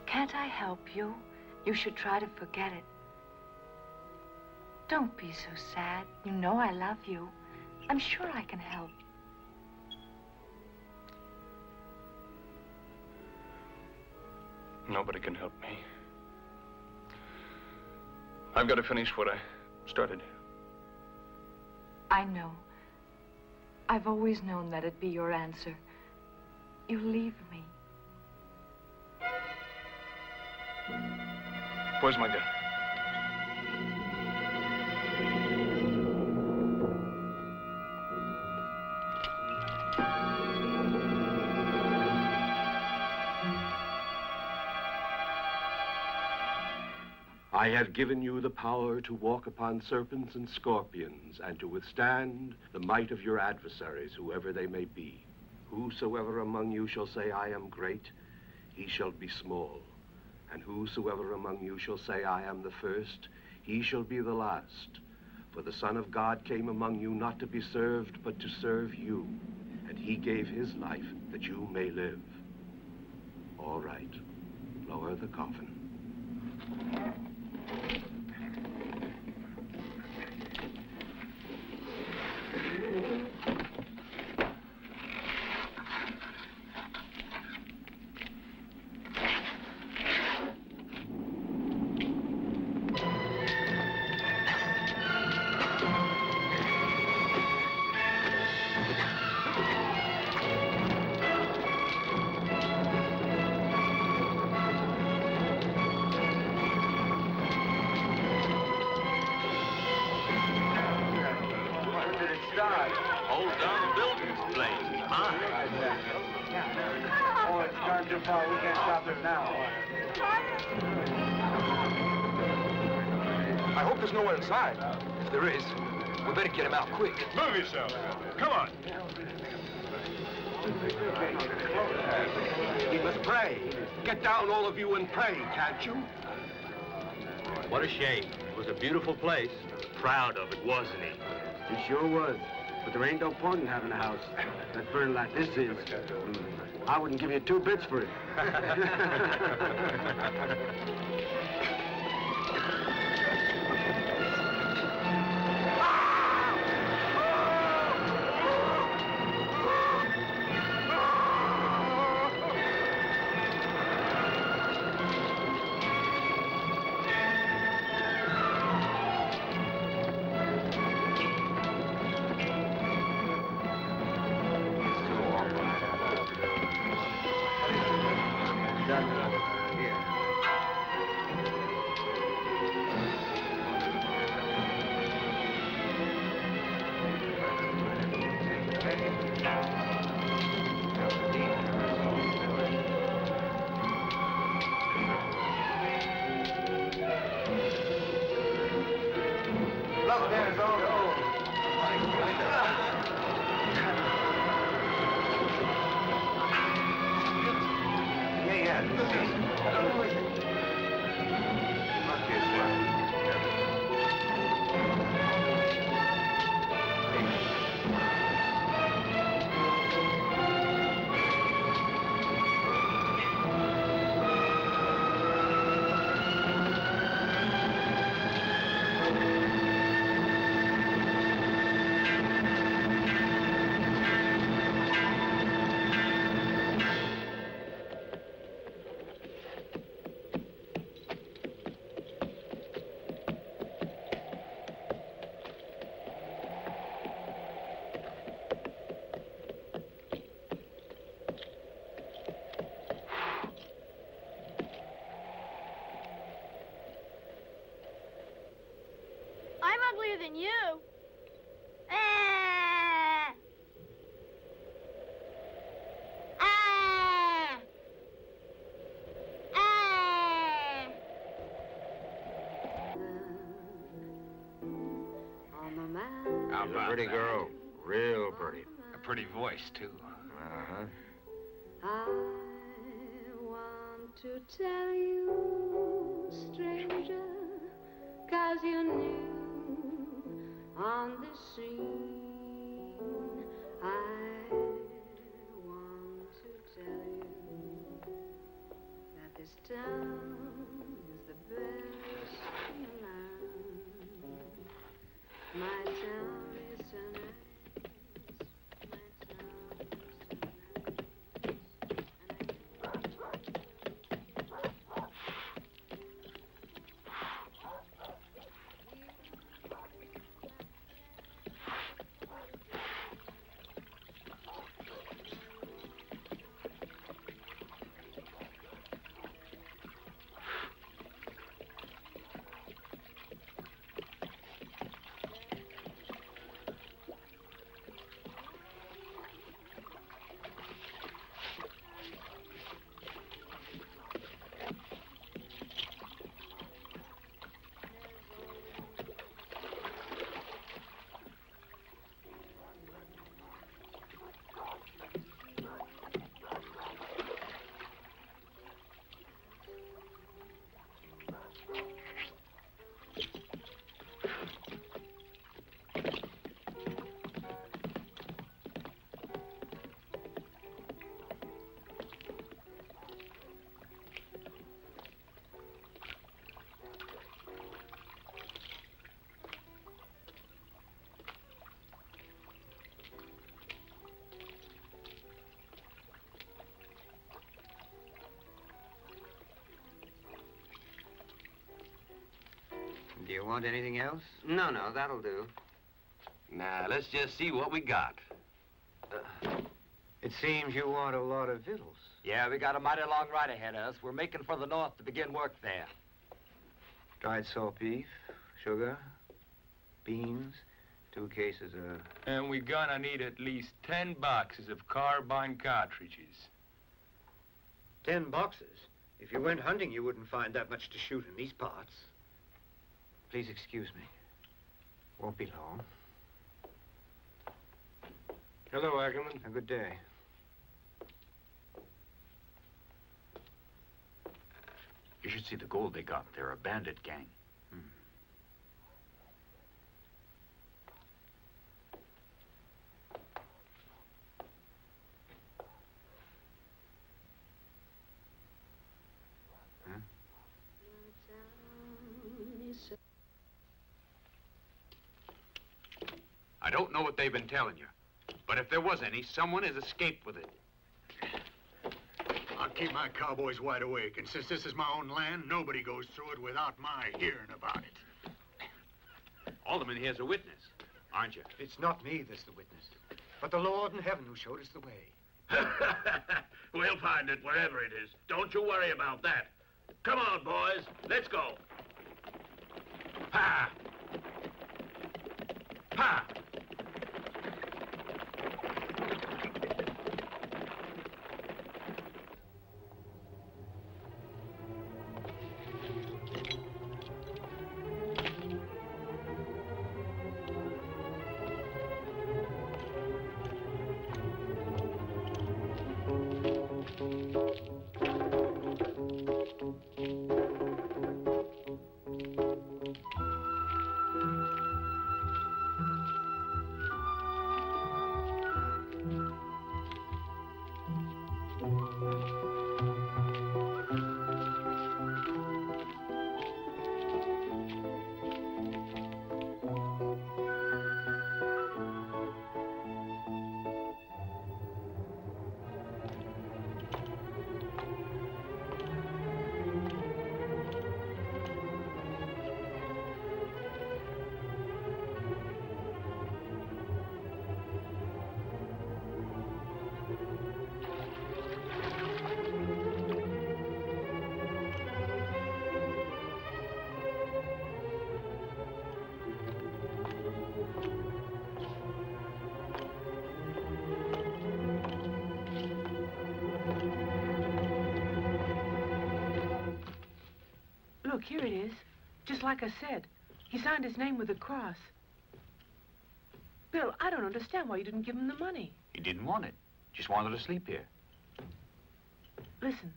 Can't I help you? You should try to forget it. Don't be so sad. You know I love you. I'm sure I can help. Nobody can help me. I've got to finish what I started. I know. I've always known that it'd be your answer. You leave me. Where's my gun? I have given you the power to walk upon serpents and scorpions and to withstand the might of your adversaries, whoever they may be. Whosoever among you shall say, I am great, he shall be small. And whosoever among you shall say, I am the first, he shall be the last. For the Son of God came among you not to be served, but to serve you. And he gave his life that you may live. All right, lower the coffin. Can't you? What a shame. It was a beautiful place. Proud of it, wasn't he? It sure was. But there ain't no point in having a house that burned like this is. I wouldn't give you two bits for it. Than you. Ah. Ah. Ah. How about pretty that? Girl, real pretty. A pretty voice too. Uh-huh. I want to tell you, stranger, 'cause you knew. On the scene, I want to tell you that this town is the best in the land. My town is so nice. My town is so nice. You want anything else? No, no, that'll do. Now, let's just see what we got. Uh, it seems you want a lot of victuals. Yeah, we got a mighty long ride ahead of us. We're making for the north to begin work there. Dried salt beef, sugar, beans, two cases of... And we're gonna need at least ten boxes of carbine cartridges. Ten boxes? If you went hunting, you wouldn't find that much to shoot in these parts. Please excuse me. Won't be long. Hello, Ackerman. A good day. You should see the gold they got. They're a bandit gang. Hmm. Huh? I don't know what they've been telling you, but if there was any, someone has escaped with it. I'll keep my cowboys wide awake, and since this is my own land, nobody goes through it without my hearing about it. Alderman here's a witness, aren't you? It's not me that's the witness, but the Lord in heaven who showed us the way. We'll find it wherever it is. Don't you worry about that. Come on, boys. Let's go. Ha! Ha! Look, here it is. Just like I said, he signed his name with a cross. Bill, I don't understand why you didn't give him the money. He didn't want it. Just wanted to sleep here. Listen.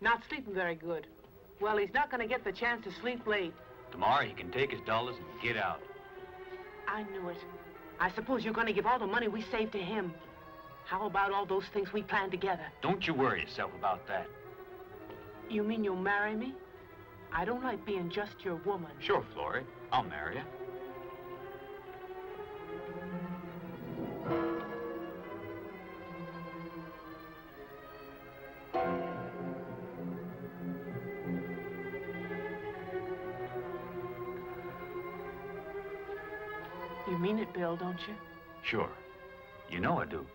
Not sleeping very good. Well, he's not going to get the chance to sleep late. Tomorrow he can take his dollars and get out. I knew it. I suppose you're going to give all the money we saved to him. How about all those things we planned together? Don't you worry yourself about that. You mean you'll marry me? I don't like being just your woman. Sure, Flory. I'll marry you. Bill, don't you? Sure. You know I do.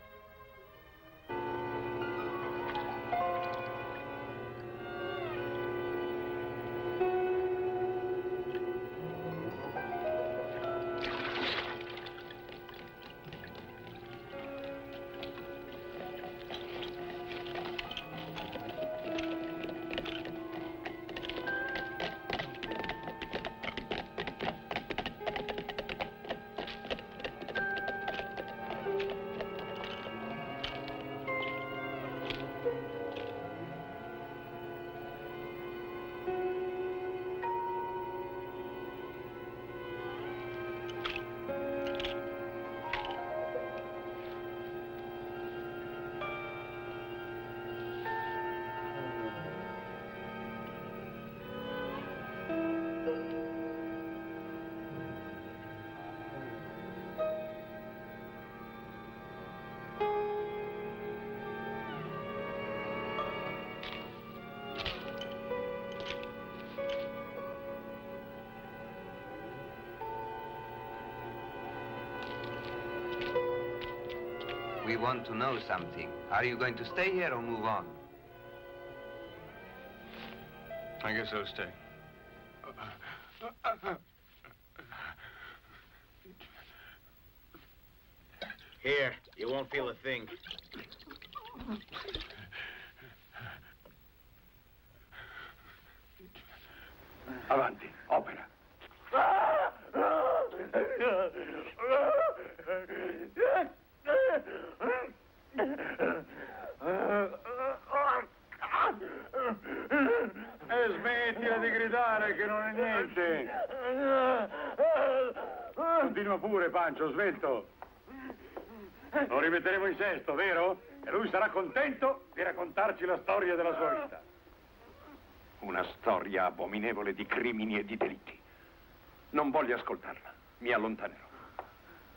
We want to know something. Are you going to stay here or move on? I guess I'll stay. Here, you won't feel a thing. Avanti, opera. E smettila di gridare che non è niente. Continua pure, Pancho, svelto. Lo rimetteremo in sesto, vero? E lui sarà contento di raccontarci la storia della sua vita. Una storia abominevole di crimini e di delitti. Non voglio ascoltarla, mi allontanerò.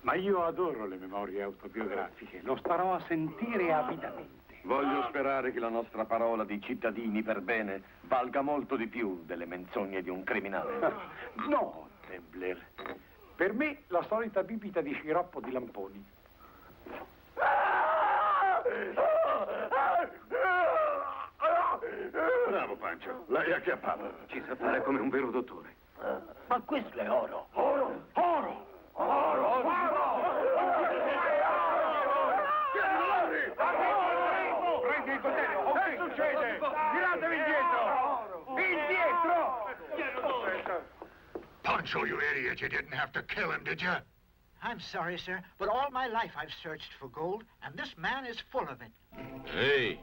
Ma io adoro le memorie autobiografiche, lo starò a sentire avidamente. Voglio sperare che la nostra parola di cittadini per bene valga molto di più delle menzogne di un criminale. No, Templar. Per me la solita bibita di sciroppo di lamponi. Bravo, Pancho, l'hai acchiappato. Ci sa fare come un vero dottore. Ma questo è oro. Oro! Oro! Oro! Oro! Che succede? Tiratevi indietro! Indietro! Pancho, you idiot, you didn't have to kill him, did you? I'm sorry, sir, but all my life I've searched for gold, and this man is full of it. Hey!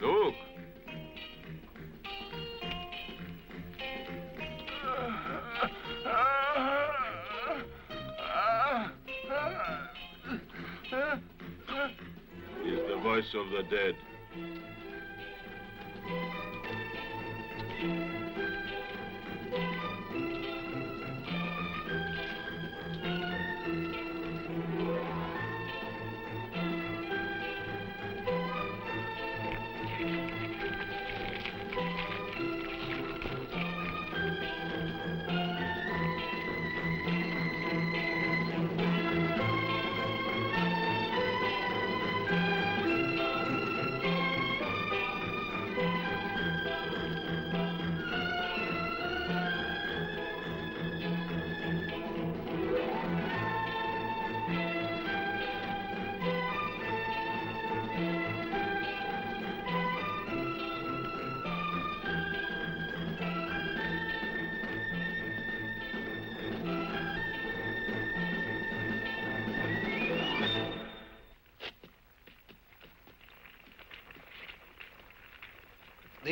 Look! Voice of the dead.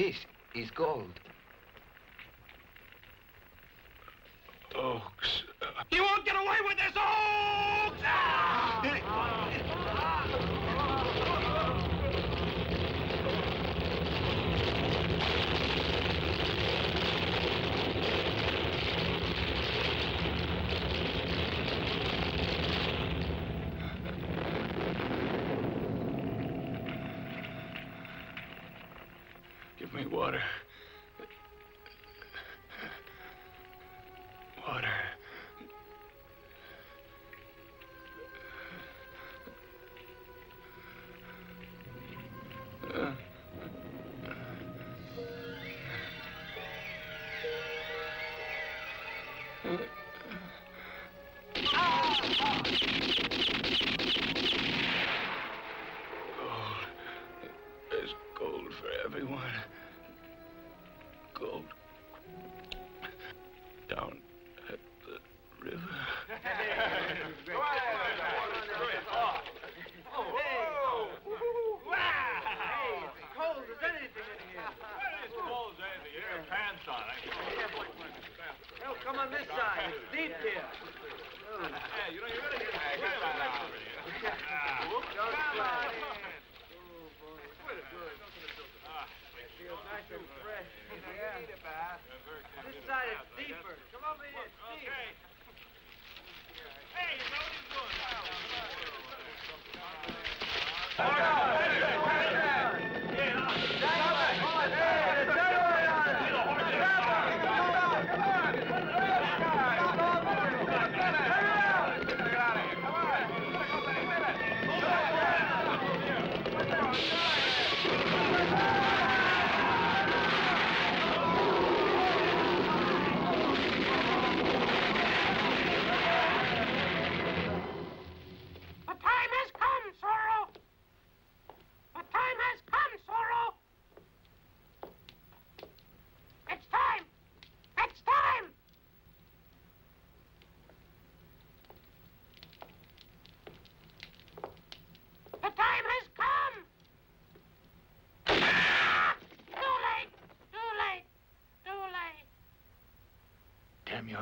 This is gold. Oakes. You won't get away with this, Oakes! Ah! Water. Water. Uh. Uh. damn you.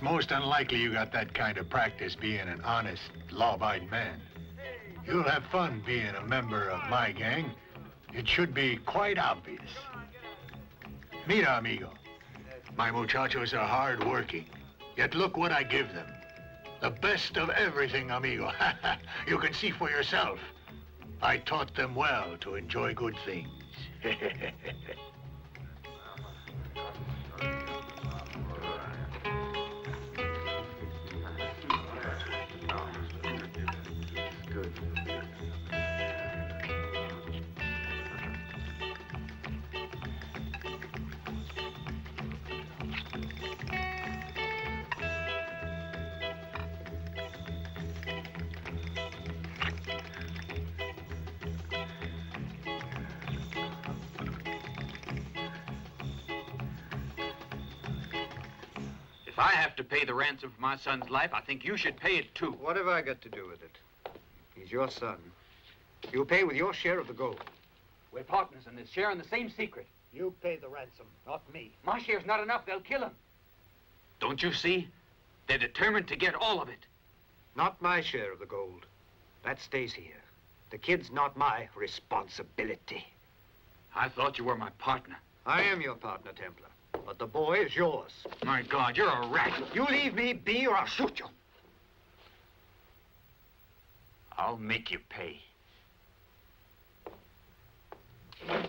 Most unlikely you got that kind of practice being an honest, law-abiding man. You'll have fun being a member of my gang. It should be quite obvious. Mira, amigo. My muchachos are hard-working, yet look what I give them. The best of everything, amigo. You can see for yourself. I taught them well to enjoy good things. Pay the ransom for my son's life, I think you should pay it too. What have I got to do with it? He's your son. You pay with your share of the gold. We're partners in this, sharing the same secret. You pay the ransom, not me. My share's not enough, they'll kill him. Don't you see? They're determined to get all of it. Not my share of the gold. That stays here. The kid's not my responsibility. I thought you were my partner. I am your partner, Templar. But the boy is yours. My God, you're a rat. You leave me be or I'll shoot you. I'll make you pay. Where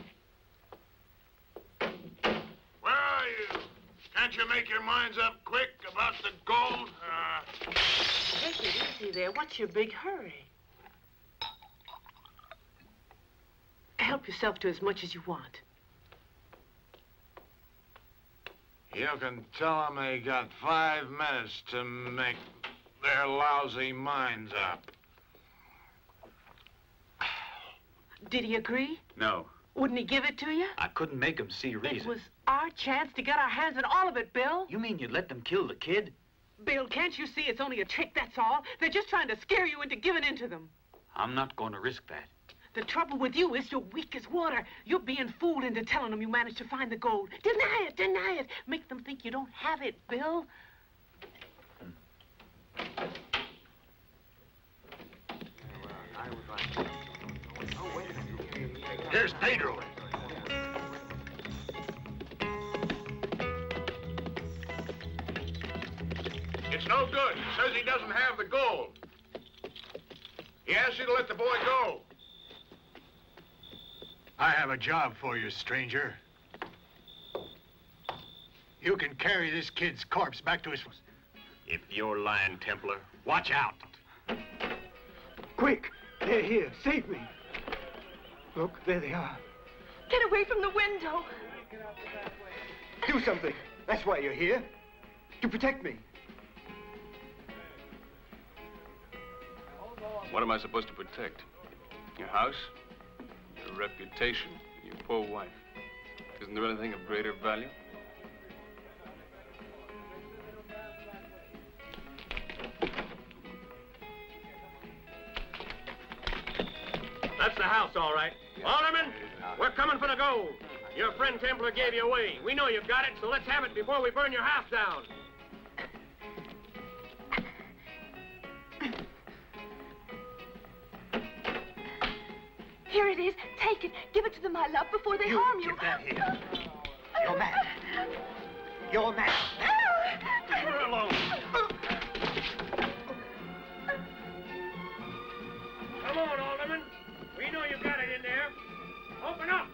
are you? Can't you make your minds up quick about the gold? Uh... Take it easy there. What's your big hurry? Help yourself to as much as you want. You can tell them they got five minutes to make their lousy minds up. Did he agree? No. Wouldn't he give it to you? I couldn't make him see reason. It was our chance to get our hands on all of it, Bill. You mean you'd let them kill the kid? Bill, can't you see it's only a trick, that's all? They're just trying to scare you into giving in to them. I'm not going to risk that. The trouble with you is you're weak as water. You're being fooled into telling them you managed to find the gold. Deny it, deny it. Make them think you don't have it, Bill. Here's Pedro. It's no good. He says he doesn't have the gold. He asked you to let the boy go. I have a job for you, stranger. You can carry this kid's corpse back to his... If you're lying, Templar, watch out. Quick, they're here. Save me. Look, there they are. Get away from the window. Do something. That's why you're here. To protect me. What am I supposed to protect? Your house? Your reputation? Your poor wife? Isn't there anything of greater value? That's the house, all right. Alderman, we're coming for the gold. Your friend Templar gave you away. We know you've got it, so let's have it before we burn your house down. Here it is. Take it. Give it to them, my love, before they you harm you. Give that here. You're mad. You're mad. Leave her alone. Come on, Alderman. We know you've got it in there. Open up.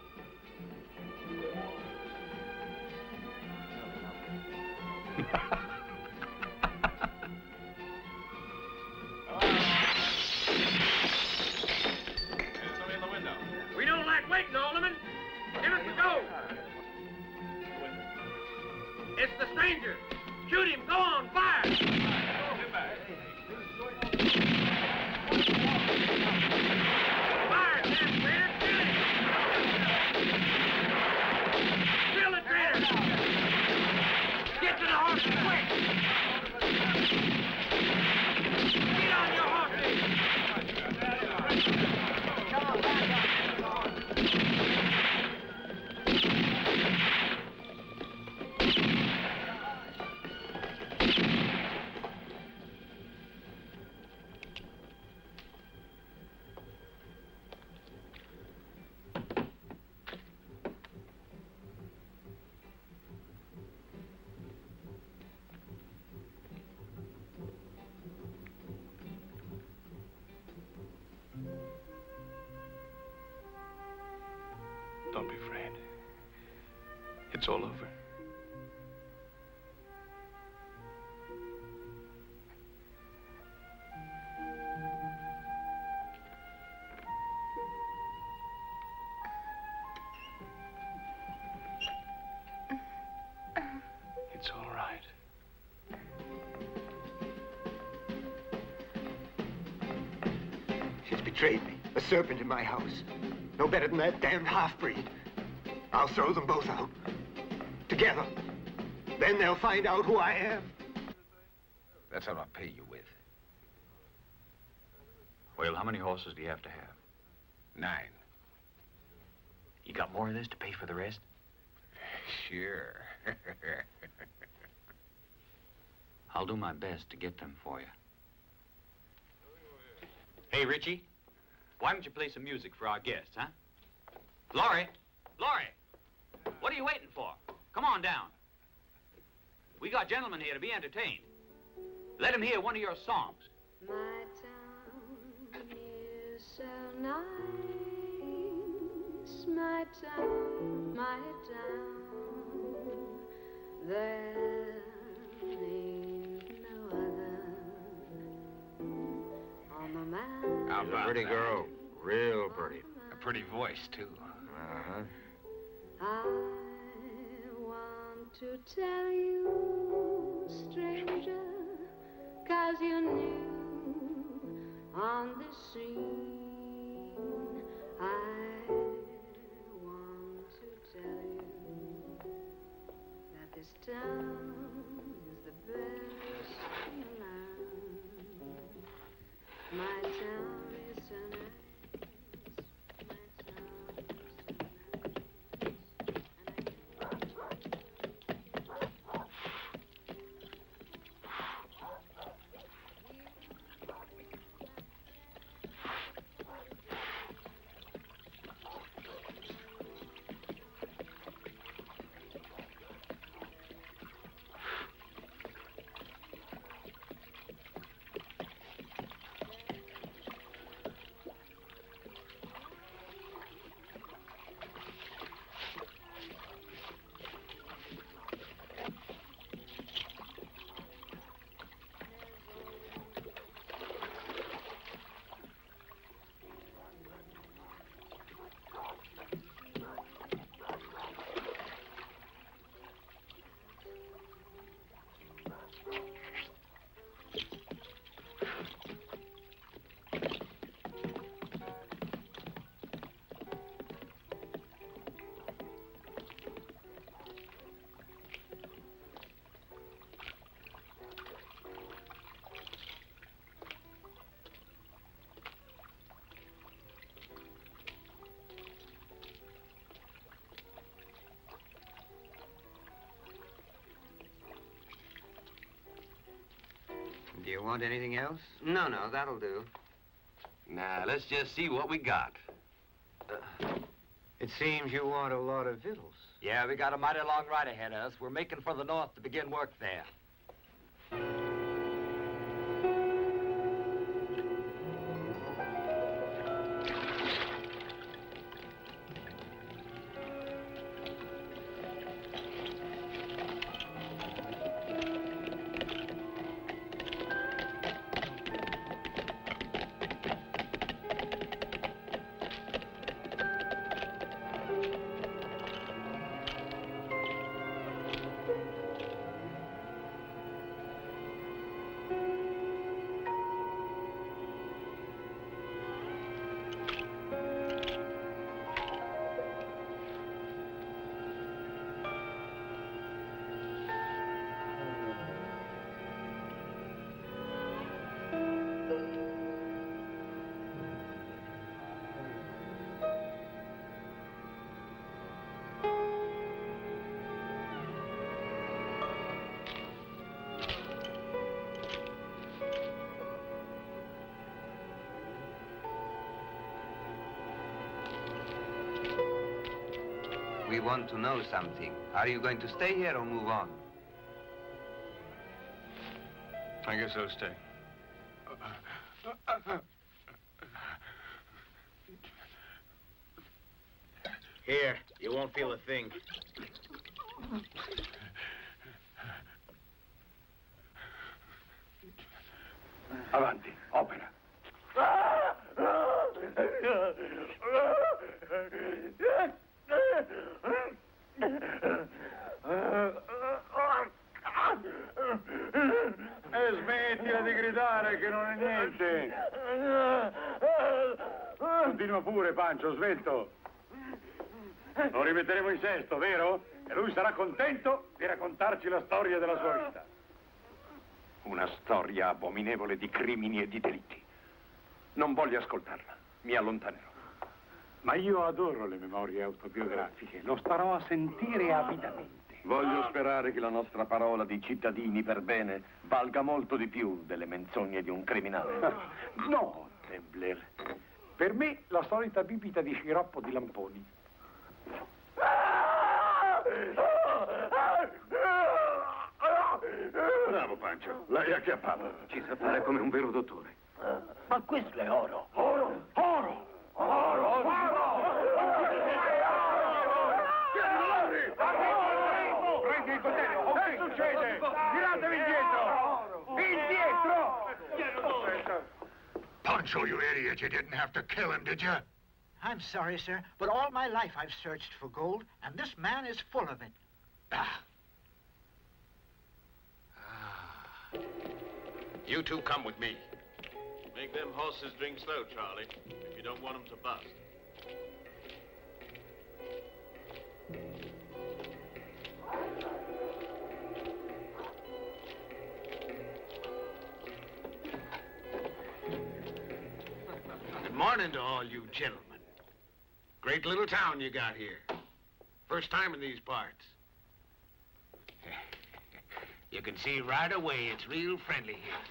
It's all over. It's all right. She's betrayed me, a serpent in my house. No better than that damned half-breed. I'll throw them both out. Together. Then they'll find out who I am. That's what I'll pay you with. Well, how many horses do you have to have? Nine. You got more of this to pay for the rest? Sure. I'll do my best to get them for you. Hey, Richie, why don't you play some music for our guests, huh? Laurie, Laurie, what are you waiting for? Come on down. We got gentlemen here to be entertained. Let them hear one of your songs. My town is so nice, my town, my town. There ain't no other on the mountain. How about that? Pretty girl, real pretty. A pretty voice too. Uh huh. To tell you, stranger, 'cause you're new on the scene. I want to tell you that this town is the best in the land. My town is so nice. You want anything else? No, no, that'll do. Now, let's just see what we got. Uh, it seems you want a lot of victuals. Yeah, we got a mighty long ride ahead of us. We're making for the north to begin work there. We want to know something. Are you going to stay here or move on? I guess I'll stay. Here, you won't feel a thing. Avanti, opera. Smettila di gridare che non è niente. Continua pure, Pancho, svelto. Lo rimetteremo in sesto, vero? E lui sarà contento di raccontarci la storia della sua vita. Una storia abominevole di crimini e di delitti. Non voglio ascoltarla, mi allontanerò. Ma io adoro le memorie autobiografiche, lo starò a sentire avidamente. Voglio sperare che la nostra parola di cittadini per bene valga molto di più delle menzogne di un criminale. No, Templar. Per me la solita bibita di sciroppo di lamponi. Bravo, Pancho. L'hai acchiappato. Ci sa fare come un vero dottore. Ma questo è oro. Oro? Oro! Oro! Che succede? Tiratevi indietro! Indietro! Pancho, you idiot, you didn't have to kill him, did you? I'm sorry, sir, but all my life I've searched for gold, and this man is full of it. Ah. Ah. You two come with me. Make them horses drink slow, Charlie, if you don't want them to bust. Morning to all you gentlemen. Great little town you got here. First time in these parts. You can see right away it's real friendly here.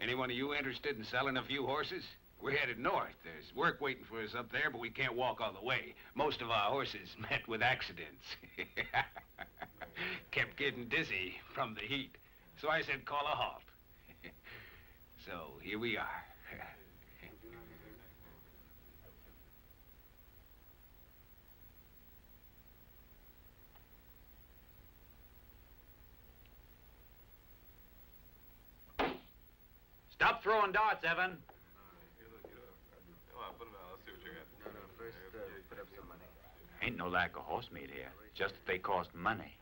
Any one of you interested in selling a few horses? We're headed north. There's work waiting for us up there, but we can't walk all the way. Most of our horses met with accidents. Kept getting dizzy from the heat. So I said, call a halt. So here we are. Stop throwing darts, Evan. Come on, put them out. Let's see what you got. No, no, first, uh, put up some money. Ain't no lack of horse meat here. Just that they cost money.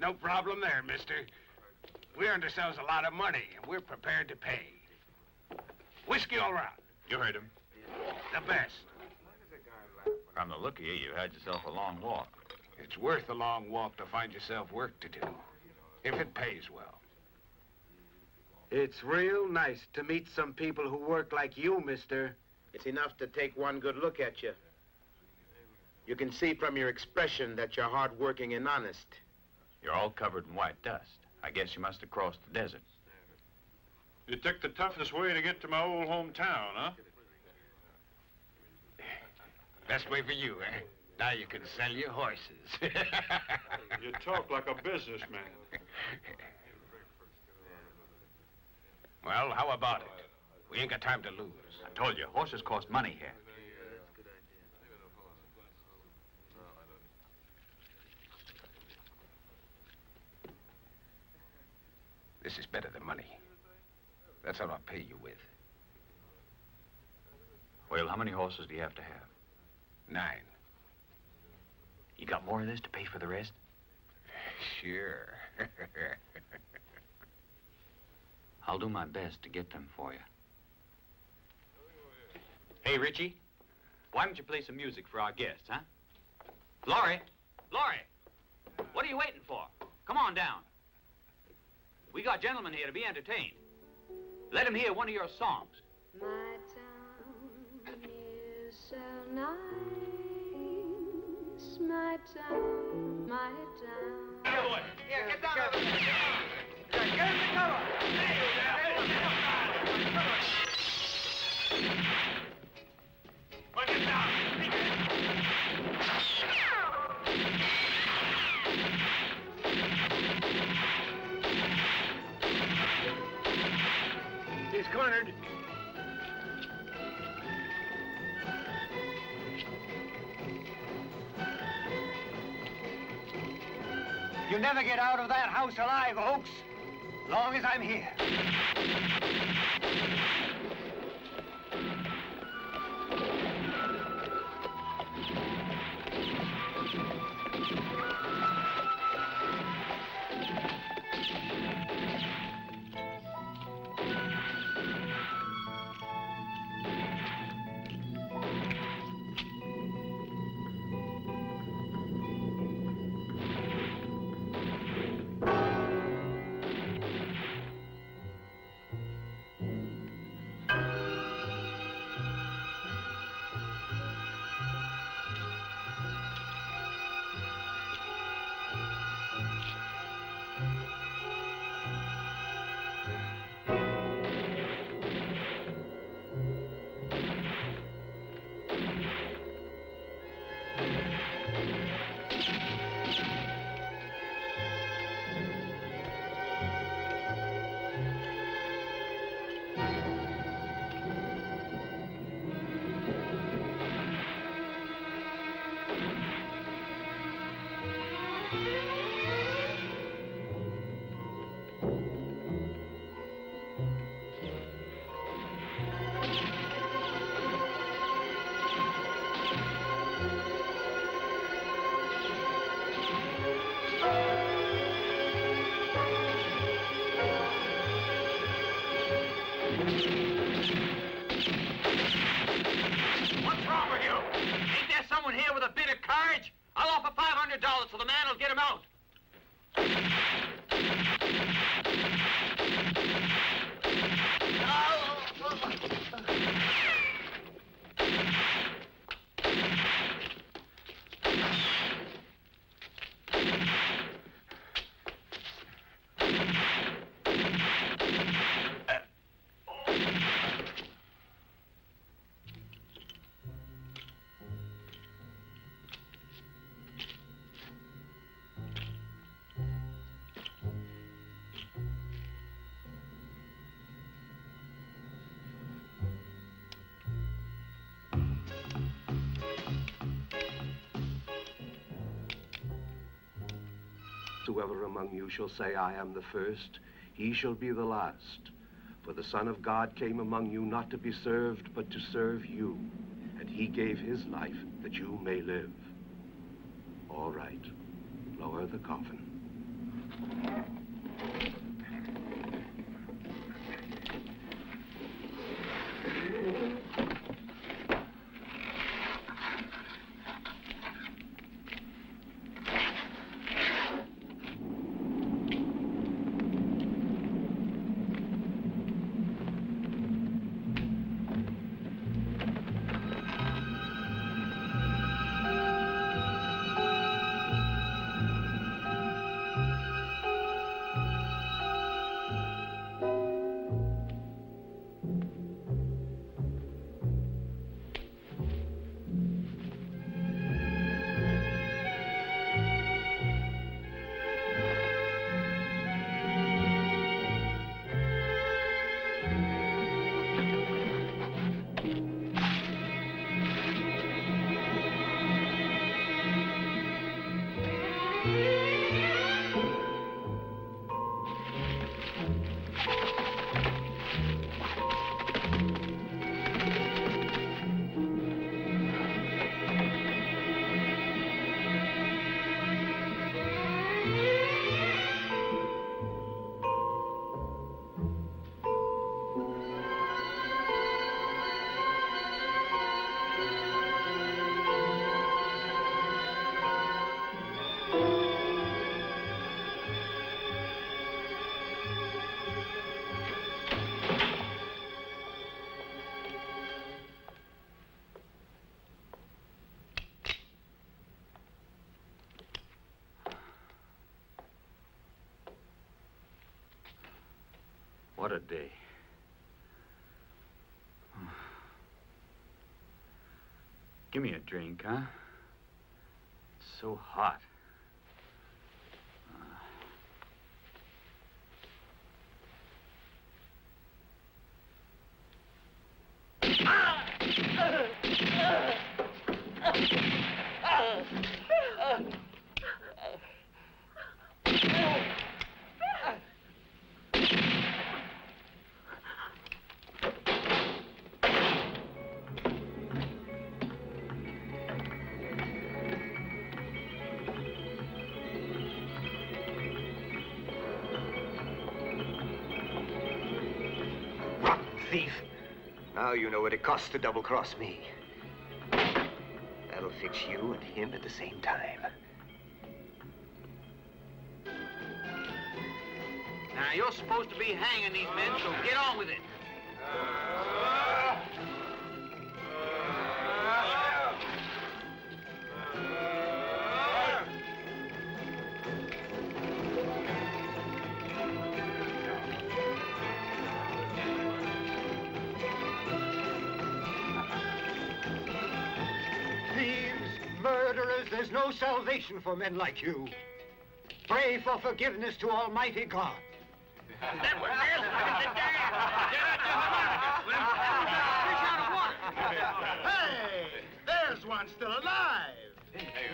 No problem there, mister. We earned ourselves a lot of money, and we're prepared to pay. Whiskey all round. You heard him. The best. From the look of you, you had yourself a long walk. It's worth a long walk to find yourself work to do. If it pays well. It's real nice to meet some people who work like you, mister. It's enough to take one good look at you. You can see from your expression that you're hardworking and honest. You're all covered in white dust. I guess you must have crossed the desert. You took the toughest way to get to my old hometown, huh? Best way for you, eh? Now you can sell your horses. You talk like a businessman. Well, how about it? We ain't got time to lose. I told you, horses cost money here. This is better than money. That's all I'll pay you with. Well, how many horses do you have to have? Nine. You got more of this to pay for the rest? Sure. I'll do my best to get them for you. Hey, Richie, why don't you play some music for our guests, huh? Laurie, Laurie, what are you waiting for? Come on down. We got gentlemen here to be entertained. Let them hear one of your songs. My town is so nice. My town, my town. Hey, boy. Here, get down. Get, get, get in the cover. Hey, get down. Cornered. You never get out of that house alive, Oakes, long as I'm here. Whoever among you shall say, I am the first, he shall be the last. For the Son of God came among you not to be served, but to serve you. And he gave his life that you may live. All right, lower the coffin. What a day. Give me a drink, huh? It's so hot. Uh. Now you know what it costs to double-cross me. That'll fix you and him at the same time. Now, you're supposed to be hanging these men, so get on with it. There's no salvation for men like you. Pray for forgiveness to Almighty God. That was real. Look at the dam. Get out just a minute. Fish out of water. Hey, there's one still alive. Hey,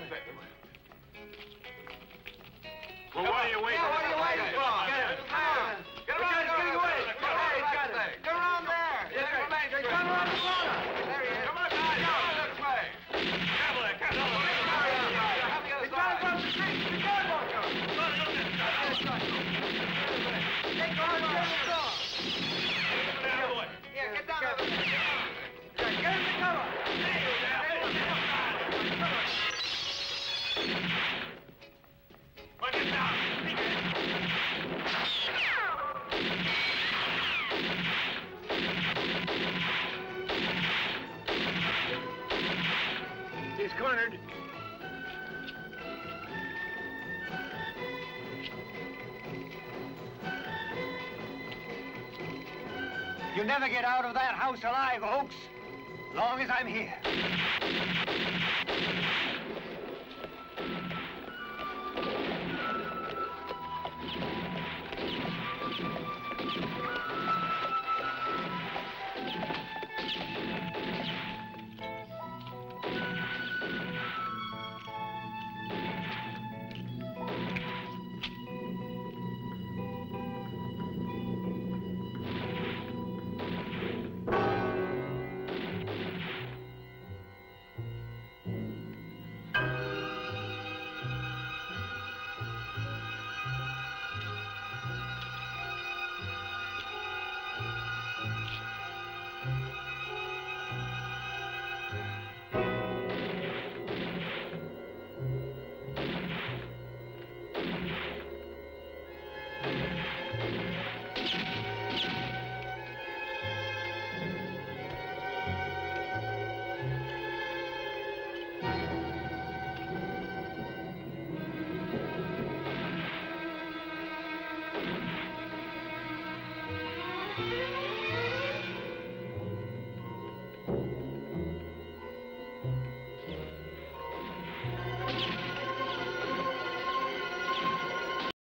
well, what are you waiting for? What are you waiting for? Get him. Get him. Get him away. Get around there. Get around the water. There he is. Come on, go this way. Cavalier, Cavalier. Cornered. You never get out of that house alive, Oakes, long as I'm here.